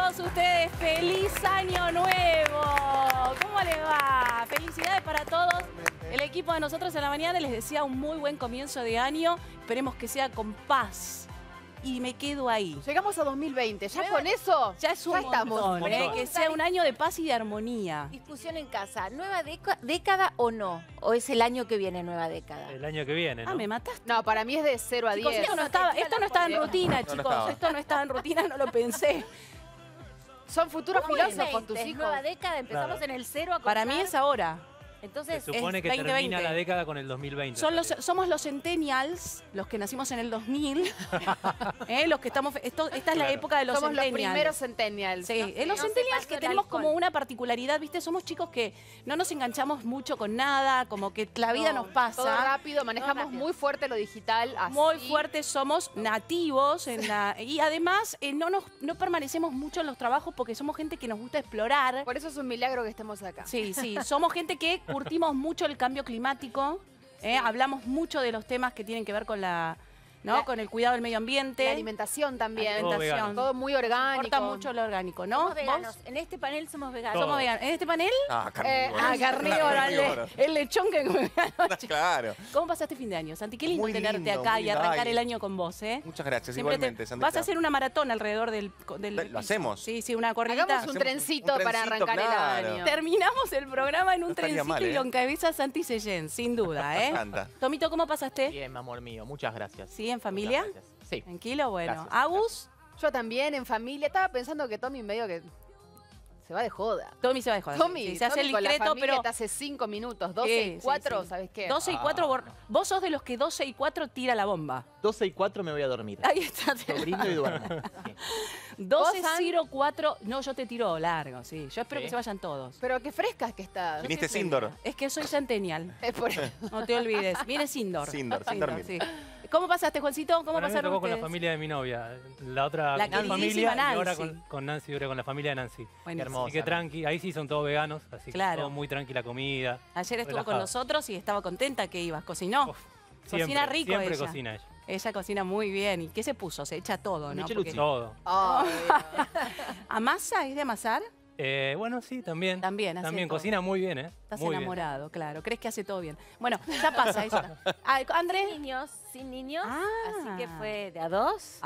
todos ustedes. ¡Feliz Año Nuevo! ¿Cómo les va? Felicidades para todos. El equipo de Nosotros a la Mañana les desea un muy buen comienzo de año. Esperemos que sea con paz. Y me quedo ahí. Llegamos a 2020. Ya con eso, ya es un montón, ¿eh? Que sea un año de paz y de armonía. Discusión en casa. ¿Nueva década o no? ¿O es el año que viene nueva década? El año que viene, ¿no? Ah, me mataste. No, para mí es de 0 a 10. Chicos, esto no estaba en rutina, chicos. Esto no estaba en rutina, no lo pensé. Son futuros filósofos tus hijos. Nueva década, empezamos en el 0 a contar. Para mí es ahora. Entonces, se supone que termina la década con el 2020. Somos los centennials, los que nacimos en el 2000. Los que estamos, esta es la época de los centennials. Somos los primeros centennials. Sí, los centennials que tenemos como una particularidad, ¿viste? Somos chicos que no nos enganchamos mucho con nada, como que la vida nos pasa. Todo rápido, manejamos muy fuerte lo digital. Así. Muy fuerte, somos nativos. Y además, no permanecemos mucho en los trabajos porque somos gente que nos gusta explorar. Por eso es un milagro que estemos acá. Sí, sí, somos gente que curtimos mucho el cambio climático, hablamos mucho de los temas que tienen que ver con con el cuidado del medio ambiente. La alimentación también. Todo muy orgánico. Importa mucho lo orgánico, ¿no? Somos veganos. ¿Vos? En este panel somos veganos. Somos veganos. ¿En este panel? Ah, carnívoro. El lechón que comí anoche. Claro. ¿Cómo pasaste fin de año, Santi? Qué lindo tenerte acá y arrancar el año con vos, ¿eh? Muchas gracias, igualmente, Santi. Vas a hacer una maratón alrededor del lo hacemos. Sí, sí, una corrida. Hagamos un trencito para arrancar el año. Terminamos el programa en un trencito y con cabeza Santi Seyén, sin duda, ¿eh? Me encanta. Tomito, ¿cómo pasaste? Bien, amor mío. Muchas gracias. ¿Sí? ¿En familia? Sí. Tranquilo, bueno. Gracias, ¿Agus? Gracias. Yo también, en familia. Estaba pensando que Tommy medio que se va de joda. Tommy se va de joda. Tommy, sí, se hace el discreto, pero hasta hace 5 minutos, 12 y 4, sí. ¿Sabes qué? 12 y 4, vos sos de los que 12 y 4 tira la bomba. 12 y 4 me voy a dormir. Ahí está. Lo brindo y duermo. 12-0-4, no, yo te tiro largo, sí. Yo espero que se vayan todos. Pero qué frescas que estás. Viniste Sindor. Es que soy centennial. Es por eso. No te olvides. Viene Sindor. Sindor, sí. ¿Cómo pasaste, Juancito? ¿Cómo pasaron ustedes? Con la familia de mi novia. La otra familia. Nancy. Y ahora con Nancy, ahora con la familia de Nancy. Bueno, hermosa. Así que tranqui. Ahí sí son todos veganos. Así que todo muy tranqui la comida. Ayer estuvo relajado con nosotros y estaba contenta que ibas. Cocinó. Uf, cocina rico ella. Siempre cocina ella. Ella cocina muy bien. ¿Y qué se puso? Se echa todo, ¿no? Porque todo. Oh. ¿Amasa? ¿Es de amasar? Bueno, sí, también. También cocina muy bien, ¿eh? Estás muy enamorado, claro. Crees que hace todo bien. Bueno, ya pasa eso. Andrés. Sin niños. Ah. Así que fue de a dos.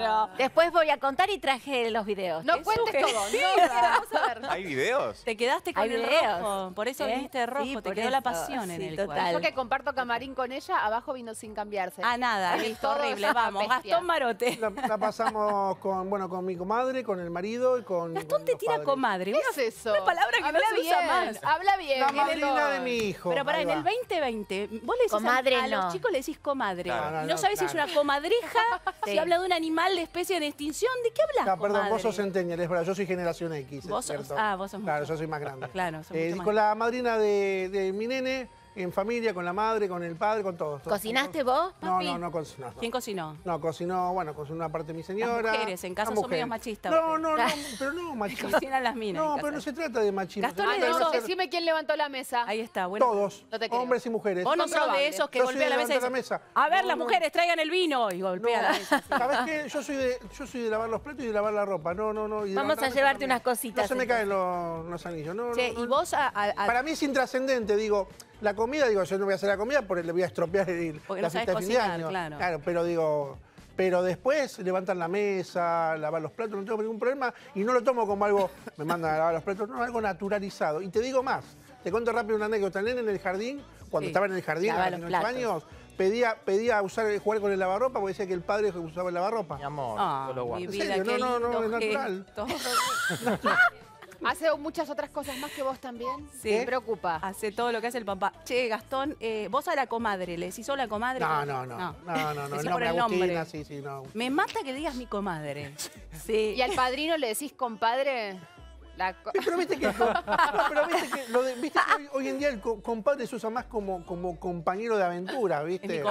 Bueno. Después voy a contar y traje los videos. No cuentes todo. No, vamos a ver. ¿Hay videos? Te quedaste con el rojo. Por eso viniste rojo. Sí, te quedó la pasión en el cuadro. Yo que comparto camarín con ella, abajo vino sin cambiarse. Ah, nada. Listo, horrible. Vamos, Gastón Marote. La pasamos con mi comadre, con el marido. Gastón te tira comadre. ¿Qué es eso? Una palabra que no se usa más. Habla bien. La madrina de mi hijo. Pero pará, en el 2020, vos le decís a los chicos le decís comadre. No sabés si es una comadreja, si habla de un animal de especie en extinción. ¿De qué hablas, comadre? Perdón, vos sos centennial, es verdad. Yo soy generación X. Vos sos claro, yo soy más grande. Claro, con la madrina de mi nene, en familia, con la madre, con el padre, con todos. ¿Cocinaste vos, papi? No cocinó. ¿Quién cocinó? No, cocinó, bueno, cocinó una parte de mi señora. Las mujeres, en casa son medio machistas. No, pero no machistas. Cocinan las minas. No, pero no se trata de machismo. Gastón, decime quién levantó la mesa. Ahí está, bueno. Todos, hombres y mujeres. Vos no sos de esos que golpean la mesa. A ver, las mujeres, traigan el vino y golpean la mesa. ¿Sabés qué? Yo soy de lavar los platos y de lavar la ropa. No. Vamos a llevarte unas cositas. No se me caen los anillos. Y vos... Para mí es intrascendente, digo... La comida, yo no voy a hacer la comida porque le voy a estropear porque la fiesta de fin de año. Claro, pero pero después levantan la mesa, lavar los platos, no tengo ningún problema y no lo tomo como algo, me mandan a lavar los platos, no, algo naturalizado. Y te digo más, te cuento rápido una anécdota. En el jardín, cuando estaba en el jardín, a los 8 años, pedía jugar con el lavarropa porque decía que el padre usaba el lavarropa. Mi amor, lo guardo. ¿En serio? No, es natural. Hace muchas otras cosas más que vos también. Sí. Me preocupa. Hace todo lo que hace el papá. Che, Gastón, vos a la comadre, ¿le decís sola comadre? No. Decís por el nombre. Sí, no. Me mata que digas mi comadre. Sí. ¿Y al padrino le decís compadre? Pero viste que, hoy en día el compadre se usa más como compañero de aventura, ¿viste?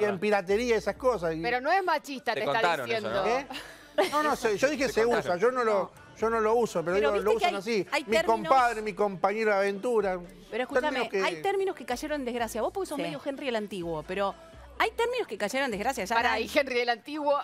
Y en piratería esas cosas. Pero no es machista, te está diciendo. Eso, ¿no? Yo dije se usa, Yo no lo uso, pero digo, lo usan así. Compadre, mi compañero de aventura. Pero escúchame, hay términos que cayeron en desgracia. Vos porque sos medio Henry el Antiguo, pero Hay términos que cayeron desgracias. Para y Henry el Antiguo.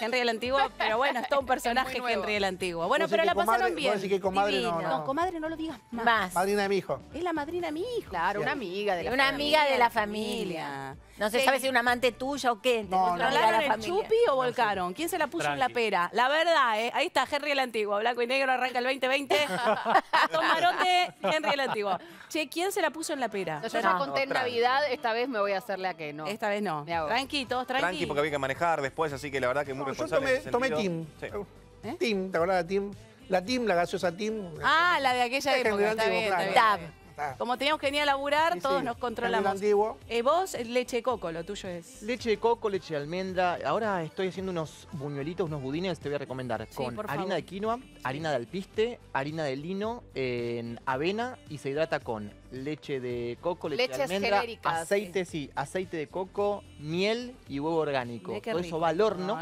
Henry el Antiguo, pero bueno, es todo un personaje Henry el Antiguo. Bueno, pero la pasaron bien. Comadre no, no, comadre no lo digas más. Madrina de mi hijo. Es la madrina de mi hijo. Claro, una amiga de la familia. Una amiga de la familia. No se sabe si es una amante tuya o qué. No, no. ¿Hablaron el chupi o volcaron? ¿Quién se la puso en la pera? La verdad, ahí está Henry el Antiguo. Blanco y negro arranca el 2020. Gastón Marote, Henry el Antiguo. Che, ¿quién se la puso en la pera? Yo ya conté en Navidad, esta vez me voy a hacerle a que no. Esta vez no. Tranqui, todos tranqui. Tranqui porque había que manejar después, así que la verdad que muy responsable. Yo tomé Tim. Sí. ¿Eh? Tim, ¿te acordás de Tim? La Tim, la gaseosa Tim. Ah, la de aquella época. Está bien, está bien. Como teníamos que venir a laburar, sí, todos nos controlamos. Vos, leche de coco, lo tuyo es... Leche de coco, leche de almendra. Ahora estoy haciendo unos buñuelitos, unos budines, te voy a recomendar. Sí, con harina de quinoa, harina de alpiste, harina de lino, en avena y se hidrata con leche de coco, leche de almendra, aceite, sí, aceite de coco, miel y huevo orgánico. Todo eso va al horno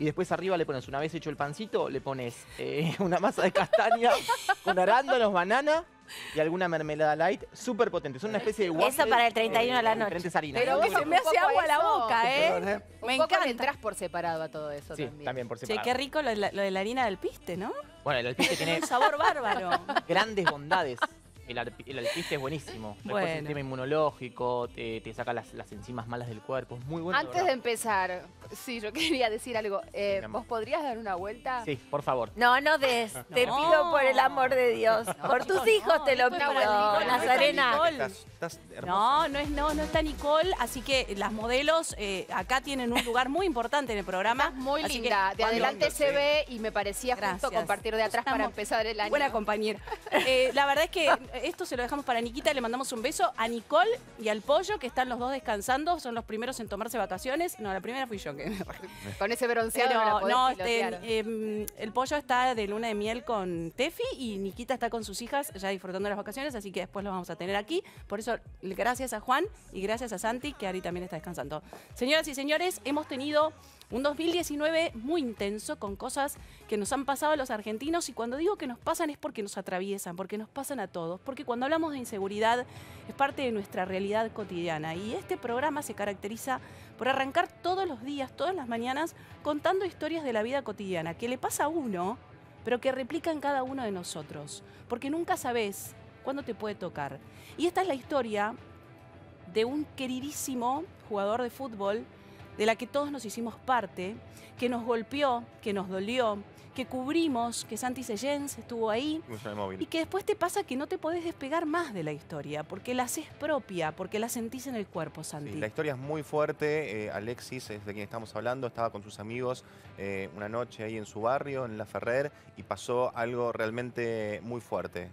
y después arriba le pones, una vez hecho el pancito, le pones una masa de castaña con arándanos, banana... y alguna mermelada light súper potente. Son una especie de waffle. Eso para el 31 de la noche. Harinas. Pero vos se me hace agua la boca, ¿eh? Perdón, ¿eh? Me encanta. Entrás por separado a todo eso también. Sí, también por separado. Che, qué rico lo de la harina del piste, ¿no? Bueno, el alpiste tiene... un sabor bárbaro. Grandes bondades. El alpiste es buenísimo. Después bueno. El tema inmunológico, te saca las enzimas malas del cuerpo. Es muy bueno. Antes de empezar, sí, yo quería decir algo. ¿Vos podrías dar una vuelta? Sí, por favor. No, no des. No. Te pido por el amor de Dios. No, por tus hijos no, te lo pido, Nazarena. No, no es no está Nicole. Así que las modelos acá tienen un lugar muy importante en el programa. Estás muy así linda. Que, de adelante se ve y me parecía justo compartir de atrás para empezar el año. Buena compañera. La verdad es que... Esto se lo dejamos para Niquita, le mandamos un beso a Nicole y al Pollo, que están los dos descansando, son los primeros en tomarse vacaciones. No, la primera fui yo. Que con ese bronceado no, la podés el Pollo está de luna de miel con Tefi y Niquita está con sus hijas ya disfrutando de las vacaciones, así que después los vamos a tener aquí. Por eso, gracias a Juan y gracias a Santi, que Ari también está descansando. Señoras y señores, hemos tenido... un 2019 muy intenso con cosas que nos han pasado a los argentinos y cuando digo que nos pasan es porque nos atraviesan, porque nos pasan a todos, porque cuando hablamos de inseguridad es parte de nuestra realidad cotidiana y este programa se caracteriza por arrancar todos los días, todas las mañanas contando historias de la vida cotidiana que le pasa a uno pero que replican cada uno de nosotros porque nunca sabés cuándo te puede tocar. Y esta es la historia de un queridísimo jugador de fútbol de la que todos nos hicimos parte, que nos golpeó, que nos dolió, que cubrimos, que Santi Seyens estuvo ahí y que después te pasa que no te podés despegar más de la historia, porque la haces propia, porque la sentís en el cuerpo, Santi. Sí, la historia es muy fuerte. Alexis, es de quien estamos hablando, estaba con sus amigos una noche ahí en su barrio, en Laferrere, y pasó algo realmente muy fuerte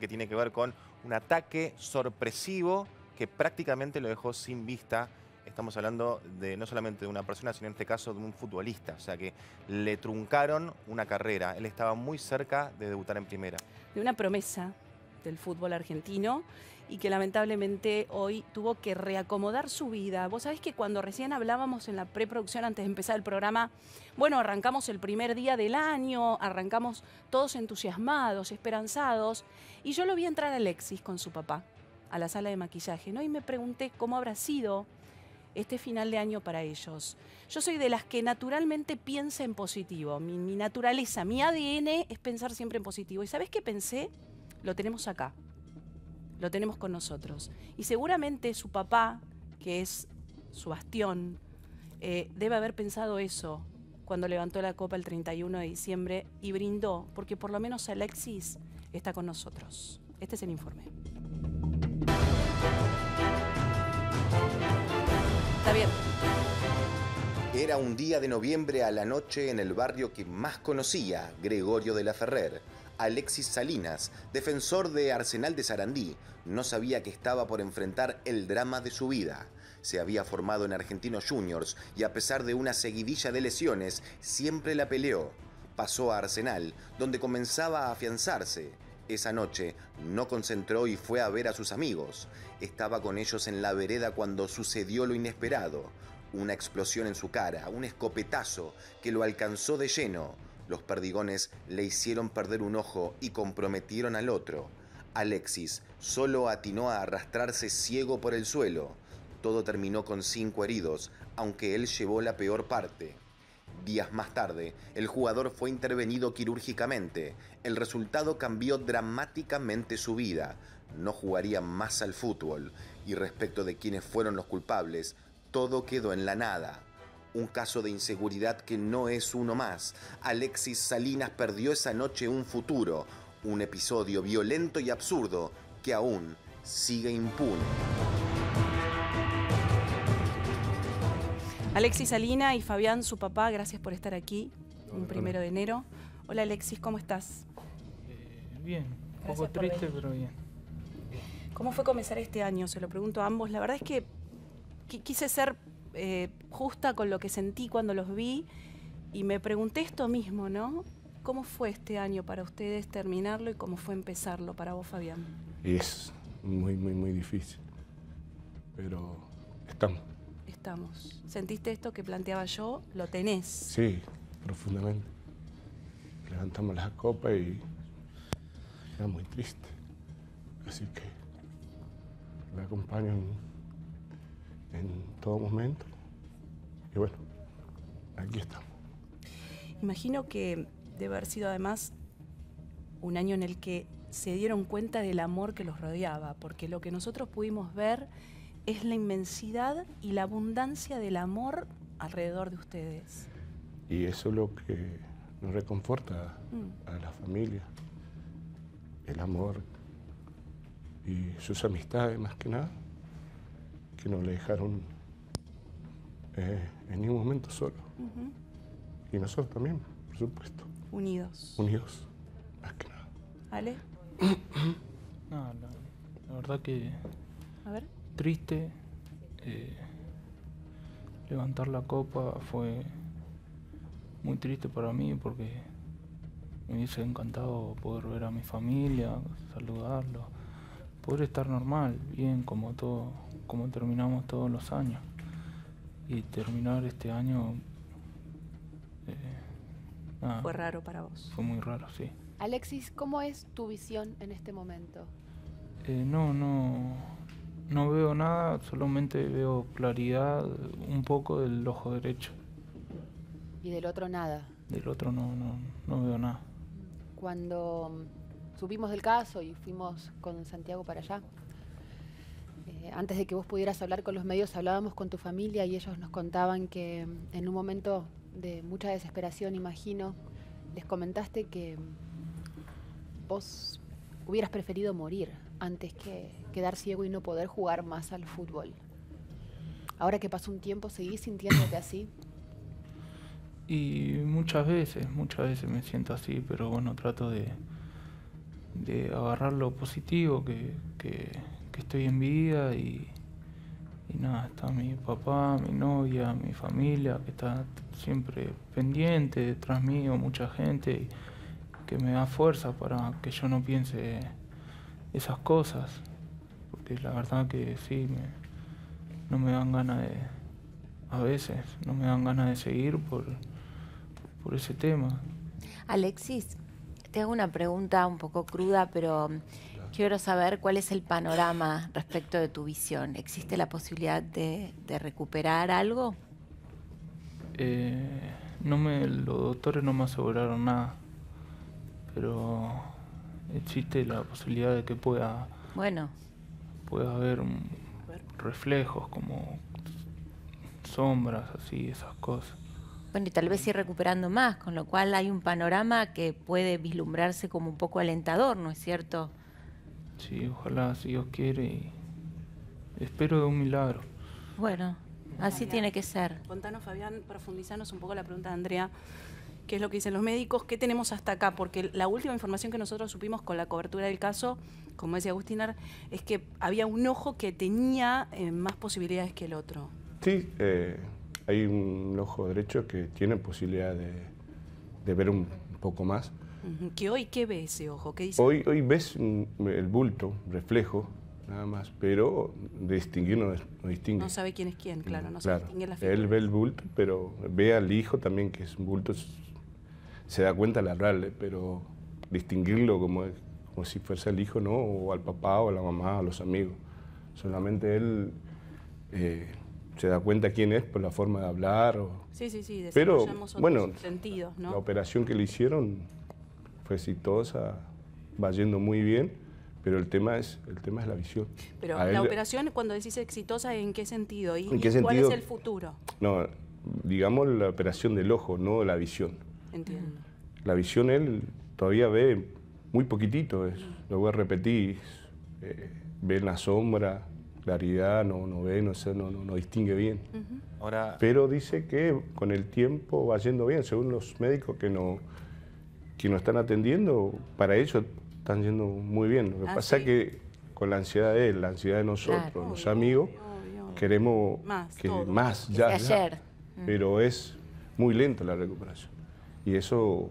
que tiene que ver con un ataque sorpresivo que prácticamente lo dejó sin vista. Estamos hablando de no solamente de una persona, sino en este caso de un futbolista. O sea que le truncaron una carrera. Él estaba muy cerca de debutar en primera. De una promesa del fútbol argentino y que lamentablemente hoy tuvo que reacomodar su vida. Vos sabés que cuando recién hablábamos en la preproducción, antes de empezar el programa, bueno, arrancamos el primer día del año, arrancamos todos entusiasmados, esperanzados. Y yo lo vi entrar a Alexis con su papá a la sala de maquillaje, ¿no? Y me pregunté cómo habrá sido este final de año para ellos. Yo soy de las que naturalmente piensa en positivo. Mi naturaleza, mi ADN es pensar siempre en positivo. ¿Y sabés qué pensé? Lo tenemos acá. Lo tenemos con nosotros. Y seguramente su papá, que es su bastión, debe haber pensado eso cuando levantó la copa el 31 de diciembre y brindó, porque por lo menos Alexis está con nosotros. Este es el informe. Bien. Era un día de noviembre a la noche en el barrio que más conocía, Gregorio de Laferrere. Alexis Salinas, defensor de Arsenal de Sarandí, no sabía que estaba por enfrentar el drama de su vida. Se había formado en Argentinos Juniors y a pesar de una seguidilla de lesiones, siempre la peleó. Pasó a Arsenal, donde comenzaba a afianzarse. Esa noche no concentró y fue a ver a sus amigos. Estaba con ellos en la vereda cuando sucedió lo inesperado. Una explosión en su cara, un escopetazo que lo alcanzó de lleno. Los perdigones le hicieron perder un ojo y comprometieron al otro. Alexis solo atinó a arrastrarse ciego por el suelo. Todo terminó con 5 heridos, aunque él llevó la peor parte. Días más tarde, el jugador fue intervenido quirúrgicamente. El resultado cambió dramáticamente su vida. No jugaría más al fútbol. Y respecto de quienes fueron los culpables, todo quedó en la nada. Un caso de inseguridad que no es uno más. Alexis Salinas perdió esa noche un futuro. Un episodio violento y absurdo que aún sigue impune. Alexis Salinas y Fabián, su papá, gracias por estar aquí un 1 de enero. Hola Alexis, ¿cómo estás? Bien, un poco triste, pero bien. ¿Cómo fue comenzar este año? Se lo pregunto a ambos. La verdad es que quise ser justa con lo que sentí cuando los vi y me pregunté esto mismo, ¿no? ¿Cómo fue este año para ustedes terminarlo y cómo fue empezarlo para vos, Fabián? Es muy, muy, muy difícil, pero estamos. Estamos. ¿Sentiste esto que planteaba yo? ¿Lo tenés? Sí, profundamente. Levantamos las copas y era muy triste. Así que la acompaño en todo momento. Y bueno, aquí estamos. Imagino que debe haber sido además un año en el que se dieron cuenta del amor que los rodeaba, porque lo que nosotros pudimos ver es la inmensidad y la abundancia del amor alrededor de ustedes. Y eso es lo que nos reconforta a la familia. El amor y sus amistades, más que nada, que no le dejaron en ningún momento solo. Y nosotros también, por supuesto. Unidos. Unidos, más que nada. ¿Ale? No, la verdad que... A ver. Triste, levantar la copa fue muy triste para mí porque me hubiese encantado poder ver a mi familia, saludarlos, poder estar normal, bien, como terminamos todos los años. Y terminar este año... nada, fue raro para vos. Fue muy raro, sí. Alexis, ¿cómo es tu visión en este momento? No veo nada, solamente veo claridad, un poco del ojo derecho. ¿Y del otro nada? Del otro no veo nada. Cuando subimos del caso y fuimos con Santiago para allá, antes de que vos pudieras hablar con los medios, hablábamos con tu familia y ellos nos contaban que en un momento de mucha desesperación, imagino, les comentaste que vos hubieras preferido morir antes que quedar ciego y no poder jugar más al fútbol. Ahora que pasó un tiempo, ¿seguís sintiéndote así? Y muchas veces me siento así, pero bueno, trato de agarrar lo positivo, que estoy en vida y nada, está mi papá, mi novia, mi familia, que está siempre pendiente, detrás mío, mucha gente, que me da fuerza para que yo no piense esas cosas, porque la verdad que sí, no me dan ganas de, a veces, no me dan ganas de seguir por ese tema. Alexis, te hago una pregunta un poco cruda, pero quiero saber cuál es el panorama respecto de tu visión. ¿Existe la posibilidad de recuperar algo? Los doctores no me aseguraron nada, pero... existe la posibilidad de que pueda haber reflejos como sombras, así, esas cosas. Bueno, y tal vez ir recuperando más, con lo cual hay un panorama que puede vislumbrarse como un poco alentador, ¿no es cierto? Sí, ojalá, si Dios quiere, y espero de un milagro. Bueno, así Fabián, tiene que ser. Contanos, Fabián, profundizanos un poco la pregunta de Andrea. ¿Qué es lo que dicen los médicos? ¿Qué tenemos hasta acá? Porque la última información que nosotros supimos con la cobertura del caso, como decía Agustinar, es que había un ojo que tenía más posibilidades que el otro. Sí, hay un ojo derecho que tiene posibilidad de ver un poco más. ¿Que hoy qué ve ese ojo? ¿Qué dice? Hoy ves el bulto, reflejo, nada más, pero distinguir no distingue. No sabe quién es quién, claro, no se distingue la figura. Él ve el bulto, pero ve al hijo también, que es un bulto. Se da cuenta al hablarle, pero distinguirlo como si fuese el hijo, ¿no? O al papá, o a la mamá, a los amigos. Solamente él se da cuenta quién es por la forma de hablar. O... Sí, sí, sí, desarrollamos otros sentidos, ¿no? La operación que le hicieron fue exitosa, va yendo muy bien, pero el tema es la visión. Pero la operación, cuando decís exitosa, ¿en qué sentido? ¿Y cuál es el futuro? No, digamos la operación del ojo, no la visión. Entiendo. La visión él todavía ve muy poquitito, lo voy a repetir, ve en la sombra, claridad, no distingue bien. Uh-huh. Ahora... Pero dice que con el tiempo va yendo bien, según los médicos que nos están atendiendo, para ellos están yendo muy bien. Lo que pasa es que con la ansiedad de él, la ansiedad de nosotros, los amigos, queremos más ya. Pero es muy lenta la recuperación. Y eso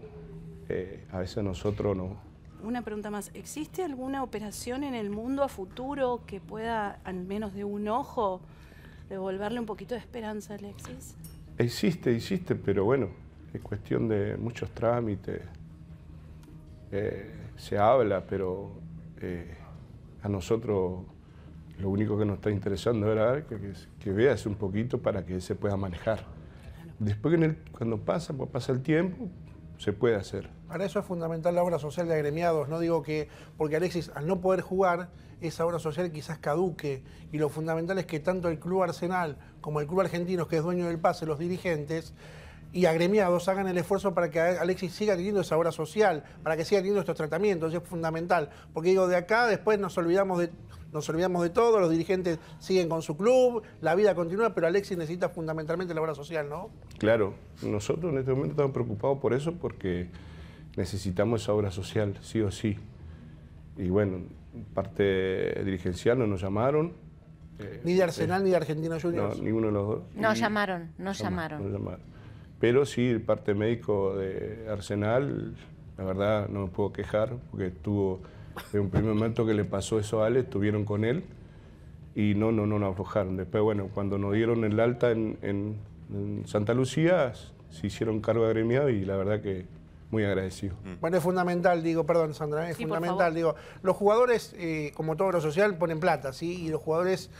a veces nosotros no... Una pregunta más, ¿existe alguna operación en el mundo a futuro que pueda, al menos de un ojo, devolverle un poquito de esperanza a Alexis? Existe, pero bueno, es cuestión de muchos trámites. Se habla, pero a nosotros lo único que nos está interesando era que veas un poquito para que se pueda manejar. Claro. Después, cuando pasa el tiempo, se puede hacer. Para eso es fundamental la obra social de agremiados, no digo que... Porque Alexis, al no poder jugar, esa obra social quizás caduque. Y lo fundamental es que tanto el Club Arsenal como el Club Argentinos, que es dueño del pase, los dirigentes y agremiados hagan el esfuerzo para que Alexis siga teniendo esa obra social, para que siga teniendo estos tratamientos, es fundamental. Porque digo, de acá después nos olvidamos de todo, los dirigentes siguen con su club, la vida continúa, pero Alexis necesita fundamentalmente la obra social, ¿no? Claro, nosotros en este momento estamos preocupados por eso porque necesitamos esa obra social, sí o sí. Y bueno, parte dirigencial no nos llamaron. Ni de Arsenal ni de Argentinos Juniors. No, ninguno de los dos. No llamaron. Pero sí, el parte médico de Arsenal, la verdad no me puedo quejar, porque estuvo en un primer momento que le pasó eso a Ale, estuvieron con él y no nos aflojaron. Después, bueno, cuando nos dieron el alta en Santa Lucía, se hicieron cargo agremiado y la verdad que muy agradecido. Bueno, es fundamental, digo, perdón Sandra, es fundamental, digo, los jugadores, como todo obra social, ponen plata, ¿sí? Y los jugadores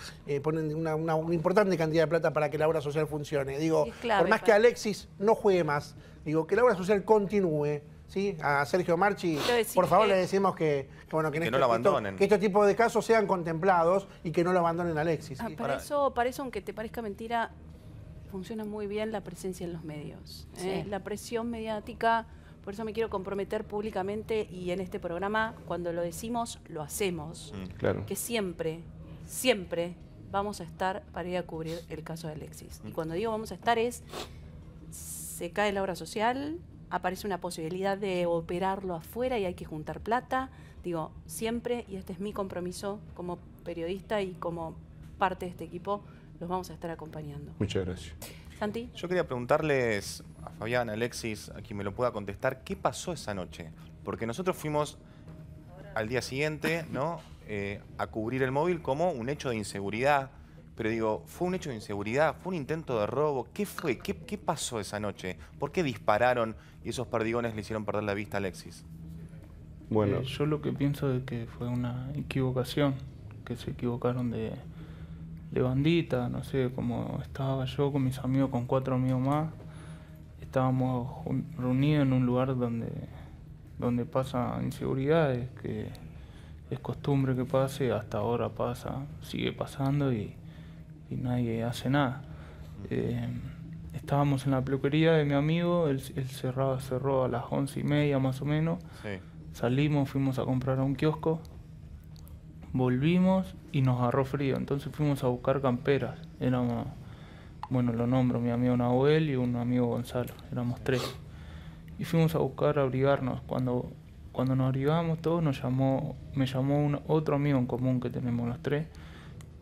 ponen una importante cantidad de plata para que la obra social funcione. Digo, por más que Alexis no juegue más, digo, que la obra social continúe, ¿sí? A Sergio Marchi, por favor, le decimos que no lo abandonen. Que este tipo de casos sean contemplados y que no lo abandonen a Alexis. ¿Sí? Para eso, aunque te parezca mentira, funciona muy bien la presencia en los medios. ¿Eh? Sí. La presión mediática... Por eso me quiero comprometer públicamente y en este programa, cuando lo decimos, lo hacemos. Claro. Que siempre vamos a estar para ir a cubrir el caso de Alexis. Y cuando digo vamos a estar es, se cae la obra social, aparece una posibilidad de operarlo afuera y hay que juntar plata. Digo, siempre, y este es mi compromiso como periodista y como parte de este equipo, los vamos a estar acompañando. Muchas gracias. Santi. Yo quería preguntarles a Fabián, Alexis, a quien me lo pueda contestar, ¿qué pasó esa noche? Porque nosotros fuimos al día siguiente, ¿no? A cubrir el móvil como un hecho de inseguridad. Pero digo, ¿fue un hecho de inseguridad? ¿Fue un intento de robo? ¿Qué fue? ¿Qué pasó esa noche? ¿Por qué dispararon y esos perdigones le hicieron perder la vista a Alexis? Bueno, yo lo que pienso es que fue una equivocación, que se equivocaron de bandita, no sé, como estaba yo con mis amigos, con 4 amigos más, estábamos reunidos en un lugar donde pasa inseguridades, que es costumbre que pase, hasta ahora pasa, sigue pasando y nadie hace nada. Estábamos en la peluquería de mi amigo, él cerró a las 11:30 más o menos, sí. Salimos, fuimos a comprar a un kiosco, volvimos y nos agarró frío, entonces fuimos a buscar camperas. Éramos, bueno, lo nombro, mi amigo Nahuel y un amigo Gonzalo, éramos 3. Y fuimos a buscar abrigarnos. Cuando nos abrigamos todos, me llamó otro amigo en común que tenemos los 3.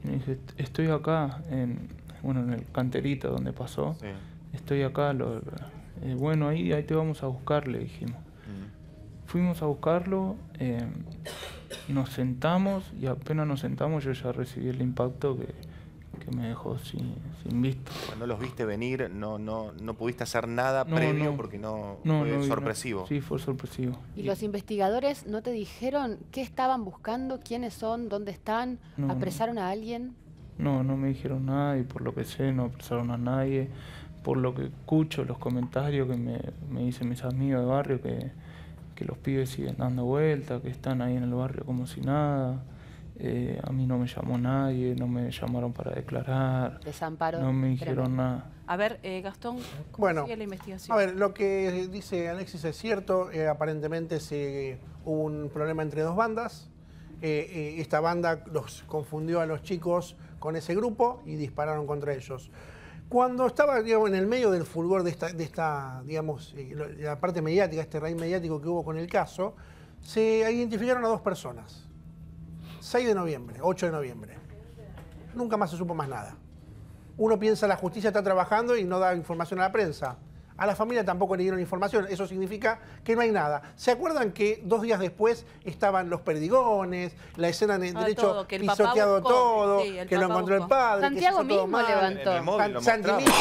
Y me dice, estoy acá, en el canterito donde pasó, sí. Estoy acá, bueno, ahí te vamos a buscar, le dijimos. Fuimos a buscarlo, nos sentamos y apenas nos sentamos yo ya recibí el impacto que me dejó sin vista. Cuando los viste venir, no pudiste hacer nada previo porque no fue sorpresivo. No, sí, fue sorpresivo. ¿Y los investigadores no te dijeron qué estaban buscando, quiénes son, dónde están, apresaron a alguien? No me dijeron nada y por lo que sé no apresaron a nadie. Por lo que escucho, los comentarios que me dicen mis amigos de barrio, que los pibes siguen dando vueltas, que están ahí en el barrio como si nada. A mí no me llamó nadie, no me llamaron para declarar. Desamparo. No me dijeron nada. A ver, Gastón, ¿cómo sigue la investigación? A ver, lo que dice Alexis es cierto. Aparentemente hubo un problema entre dos bandas. Esta banda los confundió a los chicos con ese grupo y dispararon contra ellos. Cuando estaba, digamos, en el medio del fulgor de esta digamos, la parte mediática, este raíz mediático que hubo con el caso, se identificaron a dos personas. 6 de noviembre, 8 de noviembre. Nunca más se supo más nada. Uno piensa, la justicia está trabajando y no da información a la prensa. A la familia tampoco le dieron información. Eso significa que no hay nada. ¿Se acuerdan que 2 días después estaban los perdigones, la escena de derecho pisoteado todo, que lo encontró el padre? Santiago mismo levantó. Santiago mismo,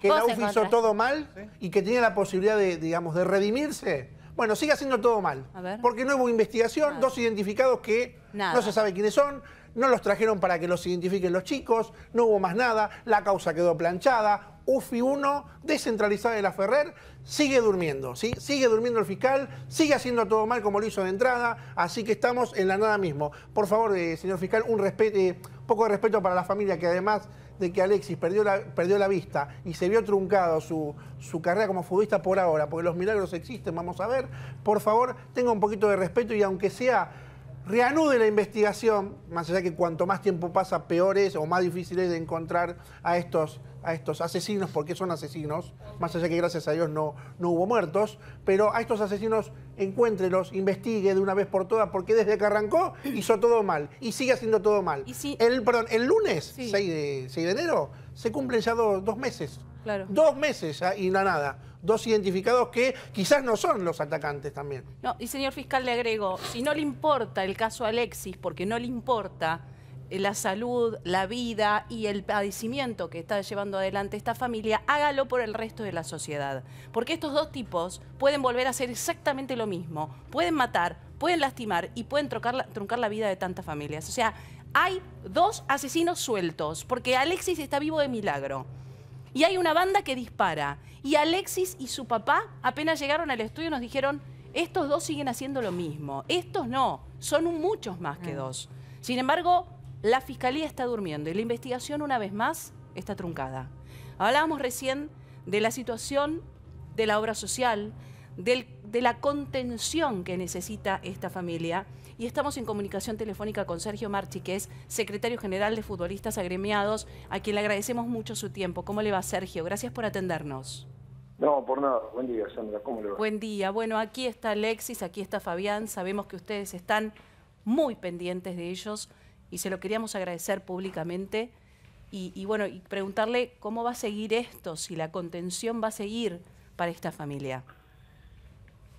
que la UFI hizo todo mal y que tenía la posibilidad de, digamos, de redimirse. Bueno, sigue haciendo todo mal, porque no hubo investigación, dos identificados que no se sabe quiénes son, no los trajeron para que los identifiquen los chicos, no hubo más nada, la causa quedó planchada, UFI 1, descentralizada de Laferrere, sigue durmiendo, ¿sí? Sigue durmiendo el fiscal, sigue haciendo todo mal como lo hizo de entrada, así que estamos en la nada mismo. Por favor, señor fiscal, un poco de respeto para la familia, que además de que Alexis perdió la vista y se vio truncado su carrera como futbolista por ahora, porque los milagros existen, vamos a ver, por favor, tenga un poquito de respeto y aunque sea, reanude la investigación, más allá que cuanto más tiempo pasa, peor es o más difícil es de encontrar a estos asesinos, porque son asesinos, más allá que gracias a Dios no hubo muertos, pero a estos asesinos encuéntrelos, investigue de una vez por todas, porque desde que arrancó hizo todo mal y sigue haciendo todo mal. ¿Y si... el lunes, 6 de enero, se cumplen ya 2 meses. Claro. 2 meses ya, y nada. 2 identificados que quizás no son los atacantes también. No, y señor fiscal, le agrego, si no le importa el caso Alexis, porque no le importa la salud, la vida y el padecimiento que está llevando adelante esta familia, hágalo por el resto de la sociedad. Porque estos dos tipos pueden volver a hacer exactamente lo mismo. Pueden matar, pueden lastimar y pueden truncar la vida de tantas familias. O sea, hay 2 asesinos sueltos, porque Alexis está vivo de milagro. Y hay una banda que dispara. Y Alexis y su papá apenas llegaron al estudio nos dijeron, estos 2 siguen haciendo lo mismo. Estos no, son muchos más que 2. Sin embargo, la fiscalía está durmiendo y la investigación, una vez más, está truncada. Hablábamos recién de la situación de la obra social, de la contención que necesita esta familia. Y estamos en comunicación telefónica con Sergio Marchi, que es secretario general de Futbolistas Agremiados, a quien le agradecemos mucho su tiempo. ¿Cómo le va, Sergio? Gracias por atendernos. No, por nada. Buen día, Sandra. ¿Cómo le va? Buen día. Bueno, aquí está Alexis, aquí está Fabián. Sabemos que ustedes están muy pendientes de ellos y se lo queríamos agradecer públicamente. Y bueno, y preguntarle cómo va a seguir esto, si la contención va a seguir para esta familia.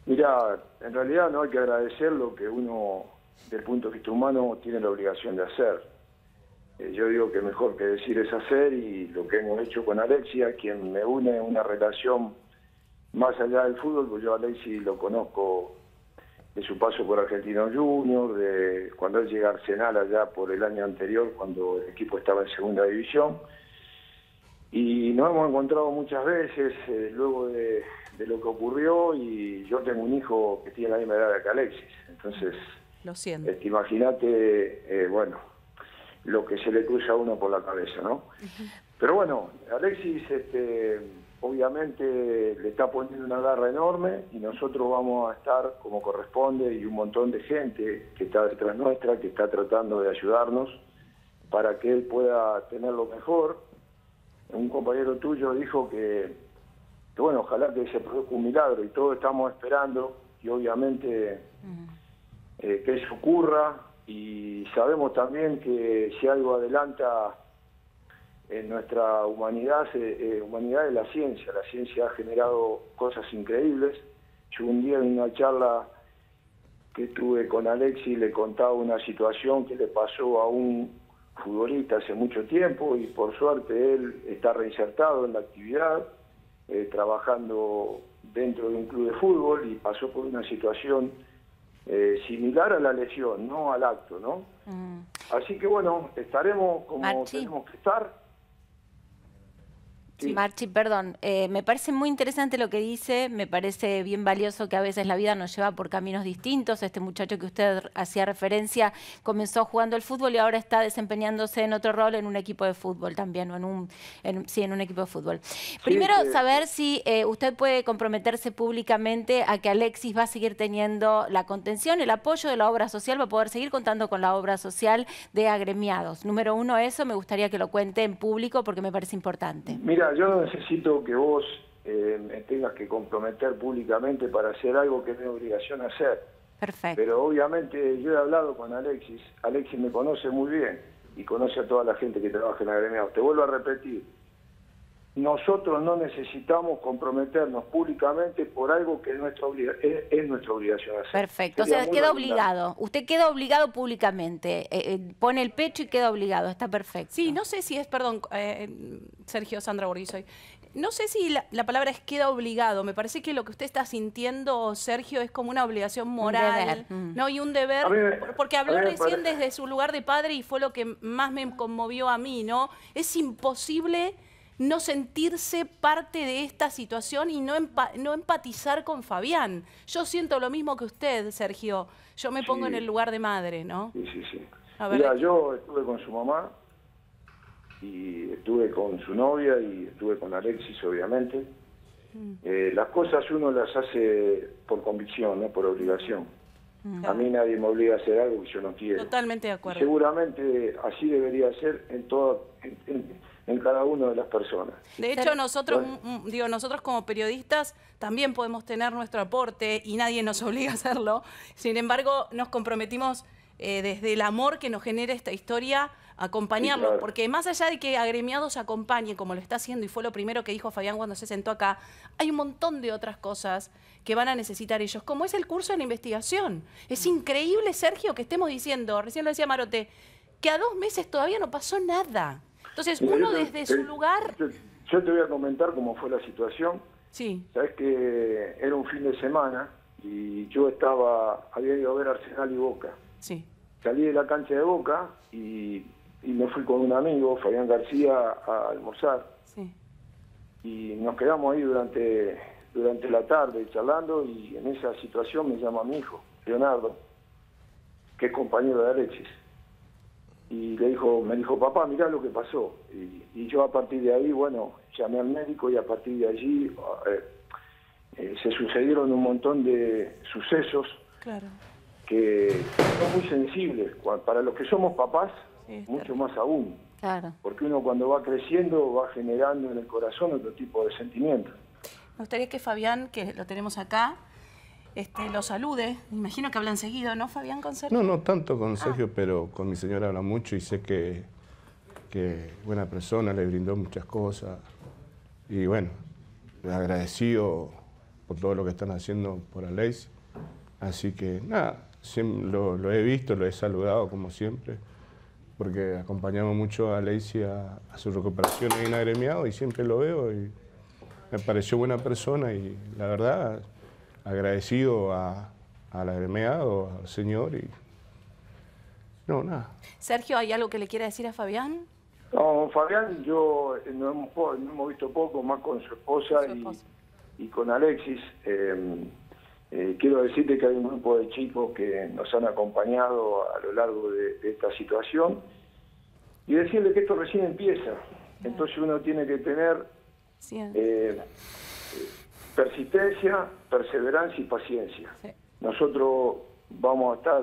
Mirá, en realidad no hay que agradecer lo que uno, desde el punto de vista humano, tiene la obligación de hacer. Yo digo que mejor que decir es hacer, y lo que hemos hecho con Alexia, quien me une en una relación más allá del fútbol, porque yo a Alexis lo conozco de su paso por Argentinos Juniors, de cuando él llega a Arsenal allá por el año anterior, cuando el equipo estaba en segunda división. Y nos hemos encontrado muchas veces luego de lo que ocurrió, y yo tengo un hijo que tiene la misma edad que Alexis, entonces lo siento. Imagínate, bueno, lo que se le cruza a uno por la cabeza, ¿no? Pero bueno, Alexis obviamente le está poniendo una garra enorme y nosotros vamos a estar como corresponde, y un montón de gente que está detrás nuestra, que está tratando de ayudarnos para que él pueda tenerlo mejor. Un compañero tuyo dijo que bueno, ojalá que se produzca un milagro, y todos estamos esperando, y obviamente que eso ocurra, y sabemos también que si algo adelanta en nuestra humanidad, humanidad es la ciencia. La ciencia ha generado cosas increíbles. Yo un día en una charla que tuve con Alexis le contaba una situación que le pasó a un futbolista hace mucho tiempo, y por suerte él está reinsertado en la actividad, trabajando dentro de un club de fútbol, y pasó por una situación similar a la lesión, no al acto, ¿no? Así que bueno, estaremos como Marchi. Tenemos que estar. Sí. Marchi, perdón, me parece muy interesante lo que dice, me parece bien valioso que a veces la vida nos lleva por caminos distintos. Este muchacho que usted hacía referencia comenzó jugando al fútbol y ahora está desempeñándose en otro rol en un equipo de fútbol también, o en un equipo de fútbol. Sí, primero, saber si usted puede comprometerse públicamente a que Alexis va a seguir teniendo la contención, el apoyo de la obra social, va a poder seguir contando con la obra social de agremiados. Número uno, eso me gustaría que lo cuente en público porque me parece importante. Mira, yo no necesito que vos me tengas que comprometer públicamente para hacer algo que no es obligación hacer. Perfecto. Pero obviamente yo he hablado con Alexis, Alexis me conoce muy bien y conoce a toda la gente que trabaja en agremiados. Te vuelvo a repetir, nosotros no necesitamos comprometernos públicamente por algo que es nuestra obligación hacer. Perfecto, sería, o sea, queda obligado. Usted queda obligado públicamente, pone el pecho y queda obligado, está perfecto. Sí, no sé si es, perdón, Sergio, Sandra Borghi, no sé si la palabra es queda obligado, me parece que lo que usted está sintiendo, Sergio, es como una obligación moral, ¿no? Y un deber, porque habló recién desde su lugar de padre y fue lo que más me conmovió a mí, ¿no? Es imposible no sentirse parte de esta situación y no empatizar con Fabián. Yo siento lo mismo que usted, Sergio. Yo me pongo en el lugar de madre, ¿no? Sí, sí, sí. Mira, yo estuve con su mamá y estuve con su novia y estuve con Alexis, obviamente. Las cosas uno las hace por convicción, no por obligación. A mí nadie me obliga a hacer algo que yo no quiero. Totalmente de acuerdo. Y seguramente así debería ser en todo... en cada una de las personas. De hecho, nosotros, digo, nosotros como periodistas también podemos tener nuestro aporte y nadie nos obliga a hacerlo. Sin embargo, nos comprometimos desde el amor que nos genera esta historia a acompañarlo. Sí, claro. Porque más allá de que agremiados acompañen, como lo está haciendo, y fue lo primero que dijo Fabián cuando se sentó acá, hay un montón de otras cosas que van a necesitar ellos, como es el curso de la investigación. Es increíble, Sergio, que estemos diciendo, recién lo decía Marote, que a 2 meses todavía no pasó nada. Entonces, uno desde su lugar... Yo te voy a comentar cómo fue la situación. Sí. Sabes que era un fin de semana y yo había ido a ver Arsenal y Boca. Sí. Salí de la cancha de Boca y me fui con un amigo, Fabián García, a almorzar. Sí. Y nos quedamos ahí durante la tarde charlando y en esa situación me llama mi hijo, Leonardo, que es compañero de Alexis. Y me dijo, papá, mirá lo que pasó. Y yo a partir de ahí, bueno, llamé al médico y a partir de allí se sucedieron un montón de sucesos que son muy sensibles. Para los que somos papás, sí, mucho más aún. Claro. Porque uno cuando va creciendo va generando en el corazón otro tipo de sentimientos. Me gustaría que Fabián, que lo tenemos acá, lo salude. Me imagino que hablan seguido, ¿no, Fabián, con Sergio? No, no tanto con Sergio, pero con mi señora habla mucho y sé que buena persona, le brindó muchas cosas. Y bueno, agradecido por todo lo que están haciendo por Alexis. Así que nada, lo he visto, lo he saludado como siempre, porque acompañamos mucho a Alexis a su recuperación en agremiado y siempre lo veo. Y me pareció buena persona y la verdad... agradecido al agremiado, al señor y... no, nada. Sergio, ¿hay algo que le quiera decir a Fabián? No, Fabián, yo no hemos visto poco, más con su esposa, y con Alexis. Quiero decirte que hay un grupo de chicos que nos han acompañado a lo largo de esta situación y decirle que esto recién empieza. Entonces uno tiene que tener... Sí. Persistencia, perseverancia y paciencia. Sí. Nosotros vamos a estar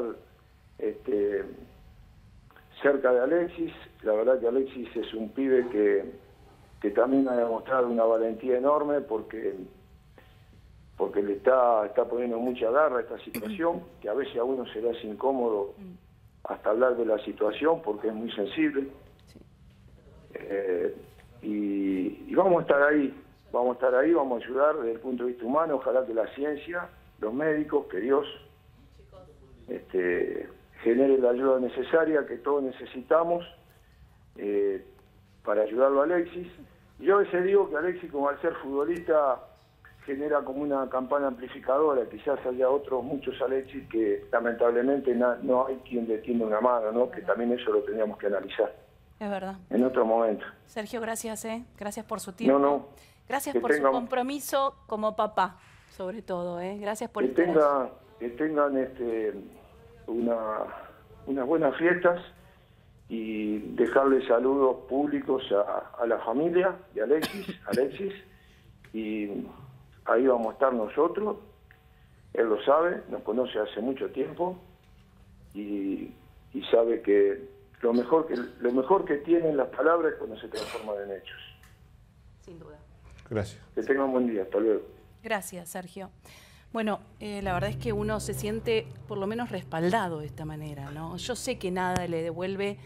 cerca de Alexis. La verdad que Alexis es un pibe que también ha demostrado una valentía enorme porque le está poniendo mucha garra a esta situación, que a veces a uno se le hace incómodo hasta hablar de la situación porque es muy sensible. Sí. Y vamos a estar ahí. Vamos a estar ahí, vamos a ayudar desde el punto de vista humano, ojalá que la ciencia, los médicos, que Dios genere la ayuda necesaria que todos necesitamos para ayudarlo a Alexis. Yo a veces digo que Alexis, como al ser futbolista, genera como una campana amplificadora, quizás haya otros muchos Alexis que lamentablemente no hay quien le tiende una mano, ¿no? Que también eso lo teníamos que analizar. Es verdad. En otro momento. Sergio, gracias, gracias por su tiempo. Gracias por su compromiso como papá, sobre todo, gracias por estar ahí. Que tengan unas buenas fiestas y dejarles saludos públicos a la familia de Alexis, y ahí vamos a estar nosotros, él lo sabe, nos conoce hace mucho tiempo y sabe que lo mejor que tienen las palabras es cuando se transforman en hechos. Sin duda. Gracias. Que tengan un buen día, hasta luego. Gracias, Sergio. Bueno, la verdad es que uno se siente por lo menos respaldado de esta manera, ¿no? Yo sé que nada le devuelve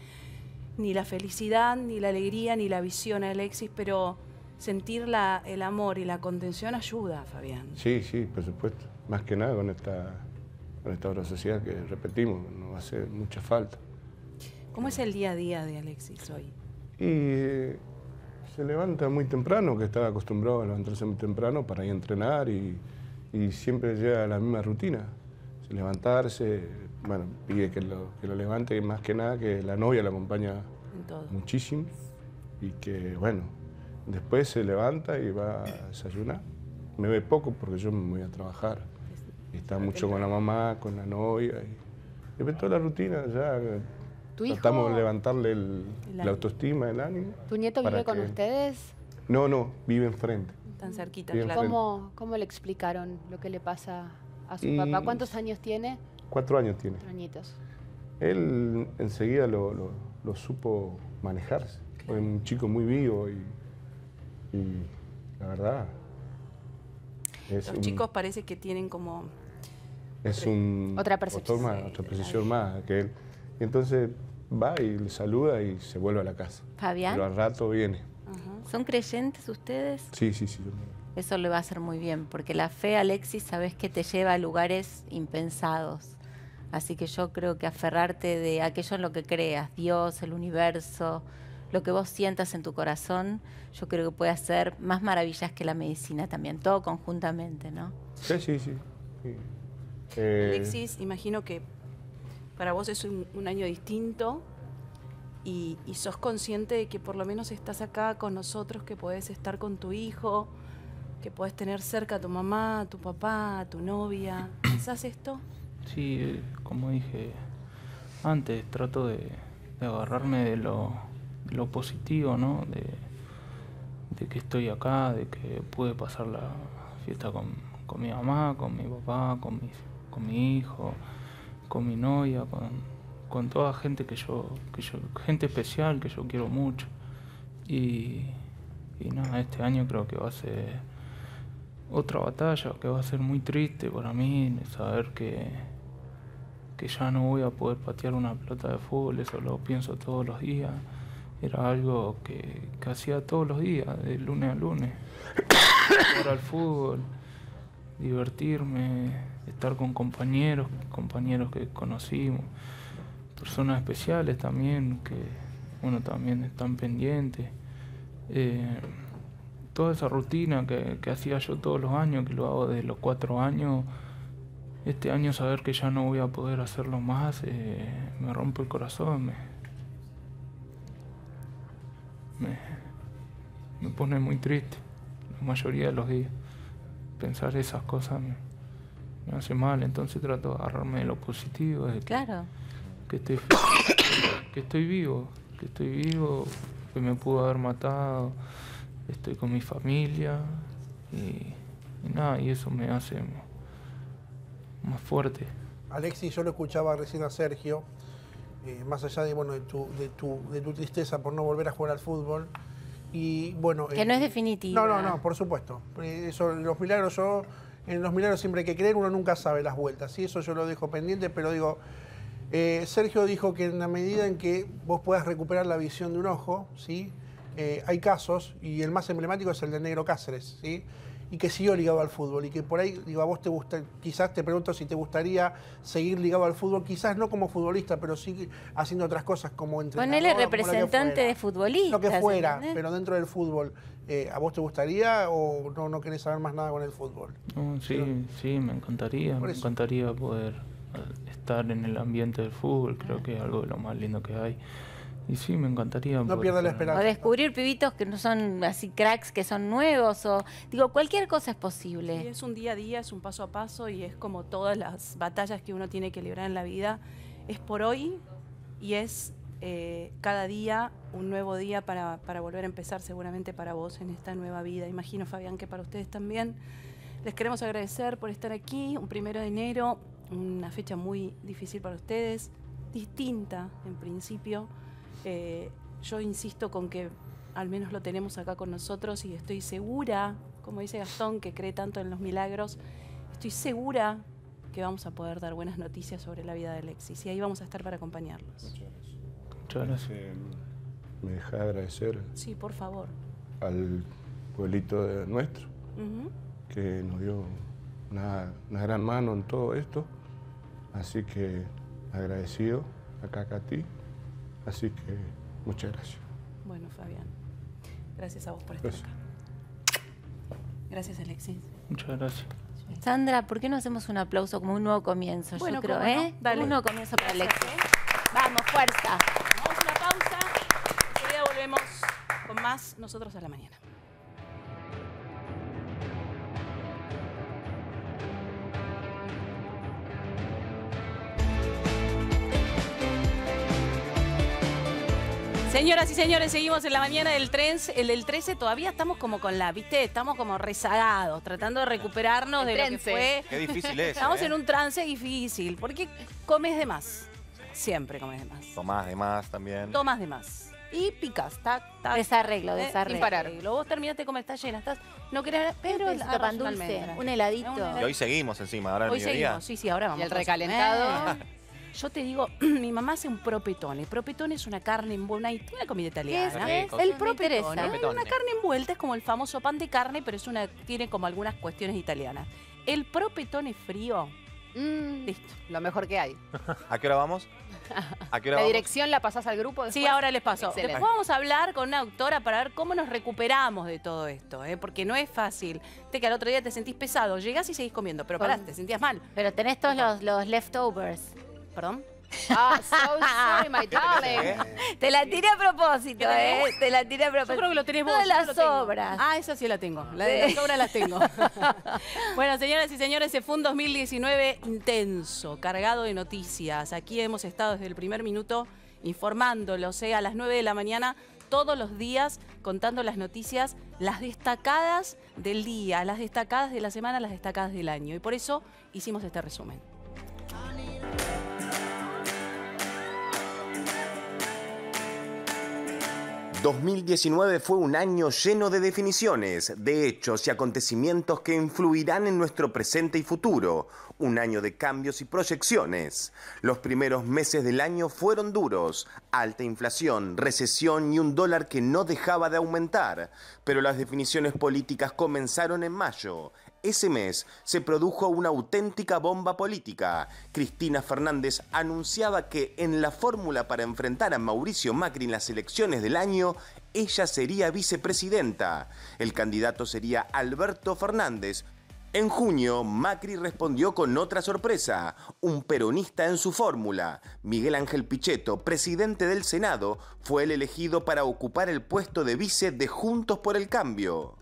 ni la felicidad, ni la alegría, ni la visión a Alexis, pero sentir el amor y la contención ayuda, Fabián. Sí, sí, por supuesto. Más que nada con esta obra social que, repetimos, nos hace mucha falta. ¿Cómo es el día a día de Alexis hoy? Y se levanta muy temprano, que estaba acostumbrado a levantarse muy temprano para ir a entrenar y siempre llega la misma rutina, levantarse, bueno, pide que lo levante, más que nada que la novia la acompaña muchísimo, y que, bueno, después se levanta y va a desayunar. Me ve poco porque yo me voy a trabajar, y está mucho con la mamá, con la novia, y ve toda la rutina, ya tratamos de levantarle la autoestima, el ánimo. ¿Tu nieto vive con ustedes? No, vive enfrente. Tan cerquita, claro. ¿Cómo le explicaron lo que le pasa a su papá? ¿Cuántos años tiene? 4 años tiene. 4 añitos. Él enseguida lo supo manejarse. Claro. Fue un chico muy vivo y la verdad... Los chicos parece que tienen como... Otra percepción. Otra precisión más que él. Y entonces va y le saluda y se vuelve a la casa. Fabián. Pero al rato viene. ¿Son creyentes ustedes? Sí. Eso le va a hacer muy bien, porque la fe, Alexis, sabes que te lleva a lugares impensados. Así que yo creo que aferrarte de aquello en lo que creas, Dios, el universo, lo que vos sientas en tu corazón, yo creo que puede hacer más maravillas que la medicina también, todo conjuntamente, ¿no? Sí. Alexis, imagino que para vos es un año distinto. Y sos consciente de que por lo menos estás acá con nosotros, que podés estar con tu hijo, que podés tener cerca a tu mamá, a tu papá, a tu novia. ¿Pensás esto? Sí, como dije antes, trato de agarrarme de lo positivo, ¿no? De que estoy acá, de que pude pasar la fiesta con mi mamá, con mi papá, con mi hijo, con mi novia, con toda gente gente especial que yo quiero mucho, y nada, este año creo que va a ser otra batalla, que va a ser muy triste para mí saber que ya no voy a poder patear una pelota de fútbol. Eso lo pienso todos los días, era algo que hacía todos los días, de lunes a lunes, jugar al fútbol, divertirme, estar con compañeros que conocimos, personas especiales también, que uno también están pendientes. Toda esa rutina que hacía yo todos los años, que lo hago desde los 4 años, este año saber que ya no voy a poder hacerlo más, me rompe el corazón, me pone muy triste la mayoría de los días. Pensar esas cosas me hace mal, entonces trato de agarrarme de lo positivo. Claro. Que estoy vivo, que me pudo haber matado, estoy con mi familia y nada, y eso me hace más fuerte. Alexis, yo lo escuchaba recién a Sergio, más allá de tu tristeza por no volver a jugar al fútbol, y bueno... Que no es definitivo. No, por supuesto. Eso, los milagros, en los milagros siempre hay que creer, uno nunca sabe las vueltas, y eso yo lo dejo pendiente, pero digo... Sergio dijo que en la medida en que vos puedas recuperar la visión de un ojo, ¿sí? Hay casos, y el más emblemático es el de Negro Cáceres, ¿sí? y que siguió ligado al fútbol y que por ahí, digo, a vos te gusta, quizás te pregunto si te gustaría seguir ligado al fútbol, quizás no como futbolista, pero sí haciendo otras cosas como entrenador. Ponele representante de futbolista. Lo que fuera, pero dentro del fútbol. ¿A vos te gustaría o no querés saber más nada con el fútbol? Sí, pero, sí, me encantaría poder estar en el ambiente del fútbol, creo que es algo de lo más lindo que hay. Y sí, me encantaría. No pierda la esperanza. O descubrir pibitos que no son así cracks, que son nuevos, o digo, cualquier cosa es posible. Sí, es un día a día, es un paso a paso y es como todas las batallas que uno tiene que librar en la vida. Es por hoy y es cada día un nuevo día para volver a empezar, seguramente para vos en esta nueva vida. Imagino, Fabián, que para ustedes también. Les queremos agradecer por estar aquí, un 1 de enero, una fecha muy difícil para ustedes, distinta en principio. Yo insisto con que al menos lo tenemos acá con nosotros y estoy segura, como dice Gastón, que cree tanto en los milagros, estoy segura que vamos a poder dar buenas noticias sobre la vida de Alexis y ahí vamos a estar para acompañarlos. Muchas gracias. Muchas gracias. ¿Me deja agradecer? Sí, por favor. Al pueblito nuestro, que nos dio una gran mano en todo esto, así que agradecido acá a ti. Así que muchas gracias. Bueno, Fabián, gracias a vos por estar acá. Gracias, Alexis. Muchas gracias. Sandra, ¿por qué no hacemos un aplauso como un nuevo comienzo? Bueno, yo creo, ¿no? Dale. Un nuevo comienzo para Alexis. Gracias, vamos, fuerza. Vamos a una pausa. Enseguida volvemos con más Nosotros a la Mañana. Señoras y señores, seguimos en la mañana del 13, todavía estamos como con la, ¿viste? Estamos como rezagados, tratando de recuperarnos de lo que fue. Qué difícil es. Estamos en un trance difícil, porque comes de más, siempre comes de más. Tomás de más también. Tomás de más. Y picas, tac. Desarreglo. Sin parar. Vos terminaste de comer, estás llena, no querés, pero el pan dulce, un heladito. Y hoy seguimos encima, ahora hoy seguimos, sí, ahora vamos. Y el recalentado. Yo te digo, mi mamá hace un propetone. El propetone es una carne envuelta, una comida italiana. ¿Qué es? El propetone. Una carne envuelta, es como el famoso pan de carne, pero es una, tiene como algunas cuestiones italianas. El propetone frío, listo. Lo mejor que hay. ¿A qué hora vamos? ¿A qué hora vamos? Dirección la pasás al grupo después? Sí, ahora les paso. Excelente. Después vamos a hablar con una autora para ver cómo nos recuperamos de todo esto, porque no es fácil. Te que al otro día te sentís pesado, llegás y seguís comiendo, pero pará, te sentías mal. Pero tenés todos los leftovers. ¿Perdón? Ah, so sorry, my darling. Te la tiré a propósito, Te la tiré a propósito. Yo creo que lo tenés vos. Todas las sobras. Ah, esa sí la tengo. La de las sobras las tengo. Bueno, señoras y señores, se fue un 2019 intenso, cargado de noticias. Aquí hemos estado desde el primer minuto informándolos, a las 9 de la mañana, todos los días, contando las noticias, las destacadas del día, las destacadas de la semana, las destacadas del año. Y por eso hicimos este resumen. ...2019 fue un año lleno de definiciones, de hechos y acontecimientos que influirán en nuestro presente y futuro. Un año de cambios y proyecciones. Los primeros meses del año fueron duros. Alta inflación, recesión y un dólar que no dejaba de aumentar. Pero las definiciones políticas comenzaron en mayo. Ese mes se produjo una auténtica bomba política. Cristina Fernández anunciaba que en la fórmula para enfrentar a Mauricio Macri en las elecciones del año, ella sería vicepresidenta. El candidato sería Alberto Fernández. En junio, Macri respondió con otra sorpresa, un peronista en su fórmula. Miguel Ángel Pichetto, presidente del Senado, fue el elegido para ocupar el puesto de vice de Juntos por el Cambio.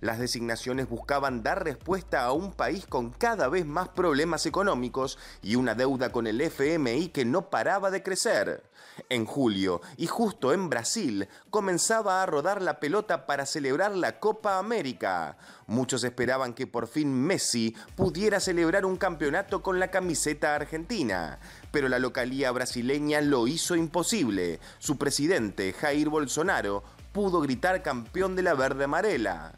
Las designaciones buscaban dar respuesta a un país con cada vez más problemas económicos y una deuda con el FMI que no paraba de crecer. En julio, y justo en Brasil, comenzaba a rodar la pelota para celebrar la Copa América. Muchos esperaban que por fin Messi pudiera celebrar un campeonato con la camiseta argentina. Pero la localía brasileña lo hizo imposible. Su presidente, Jair Bolsonaro, pudo gritar campeón de la verde amarela.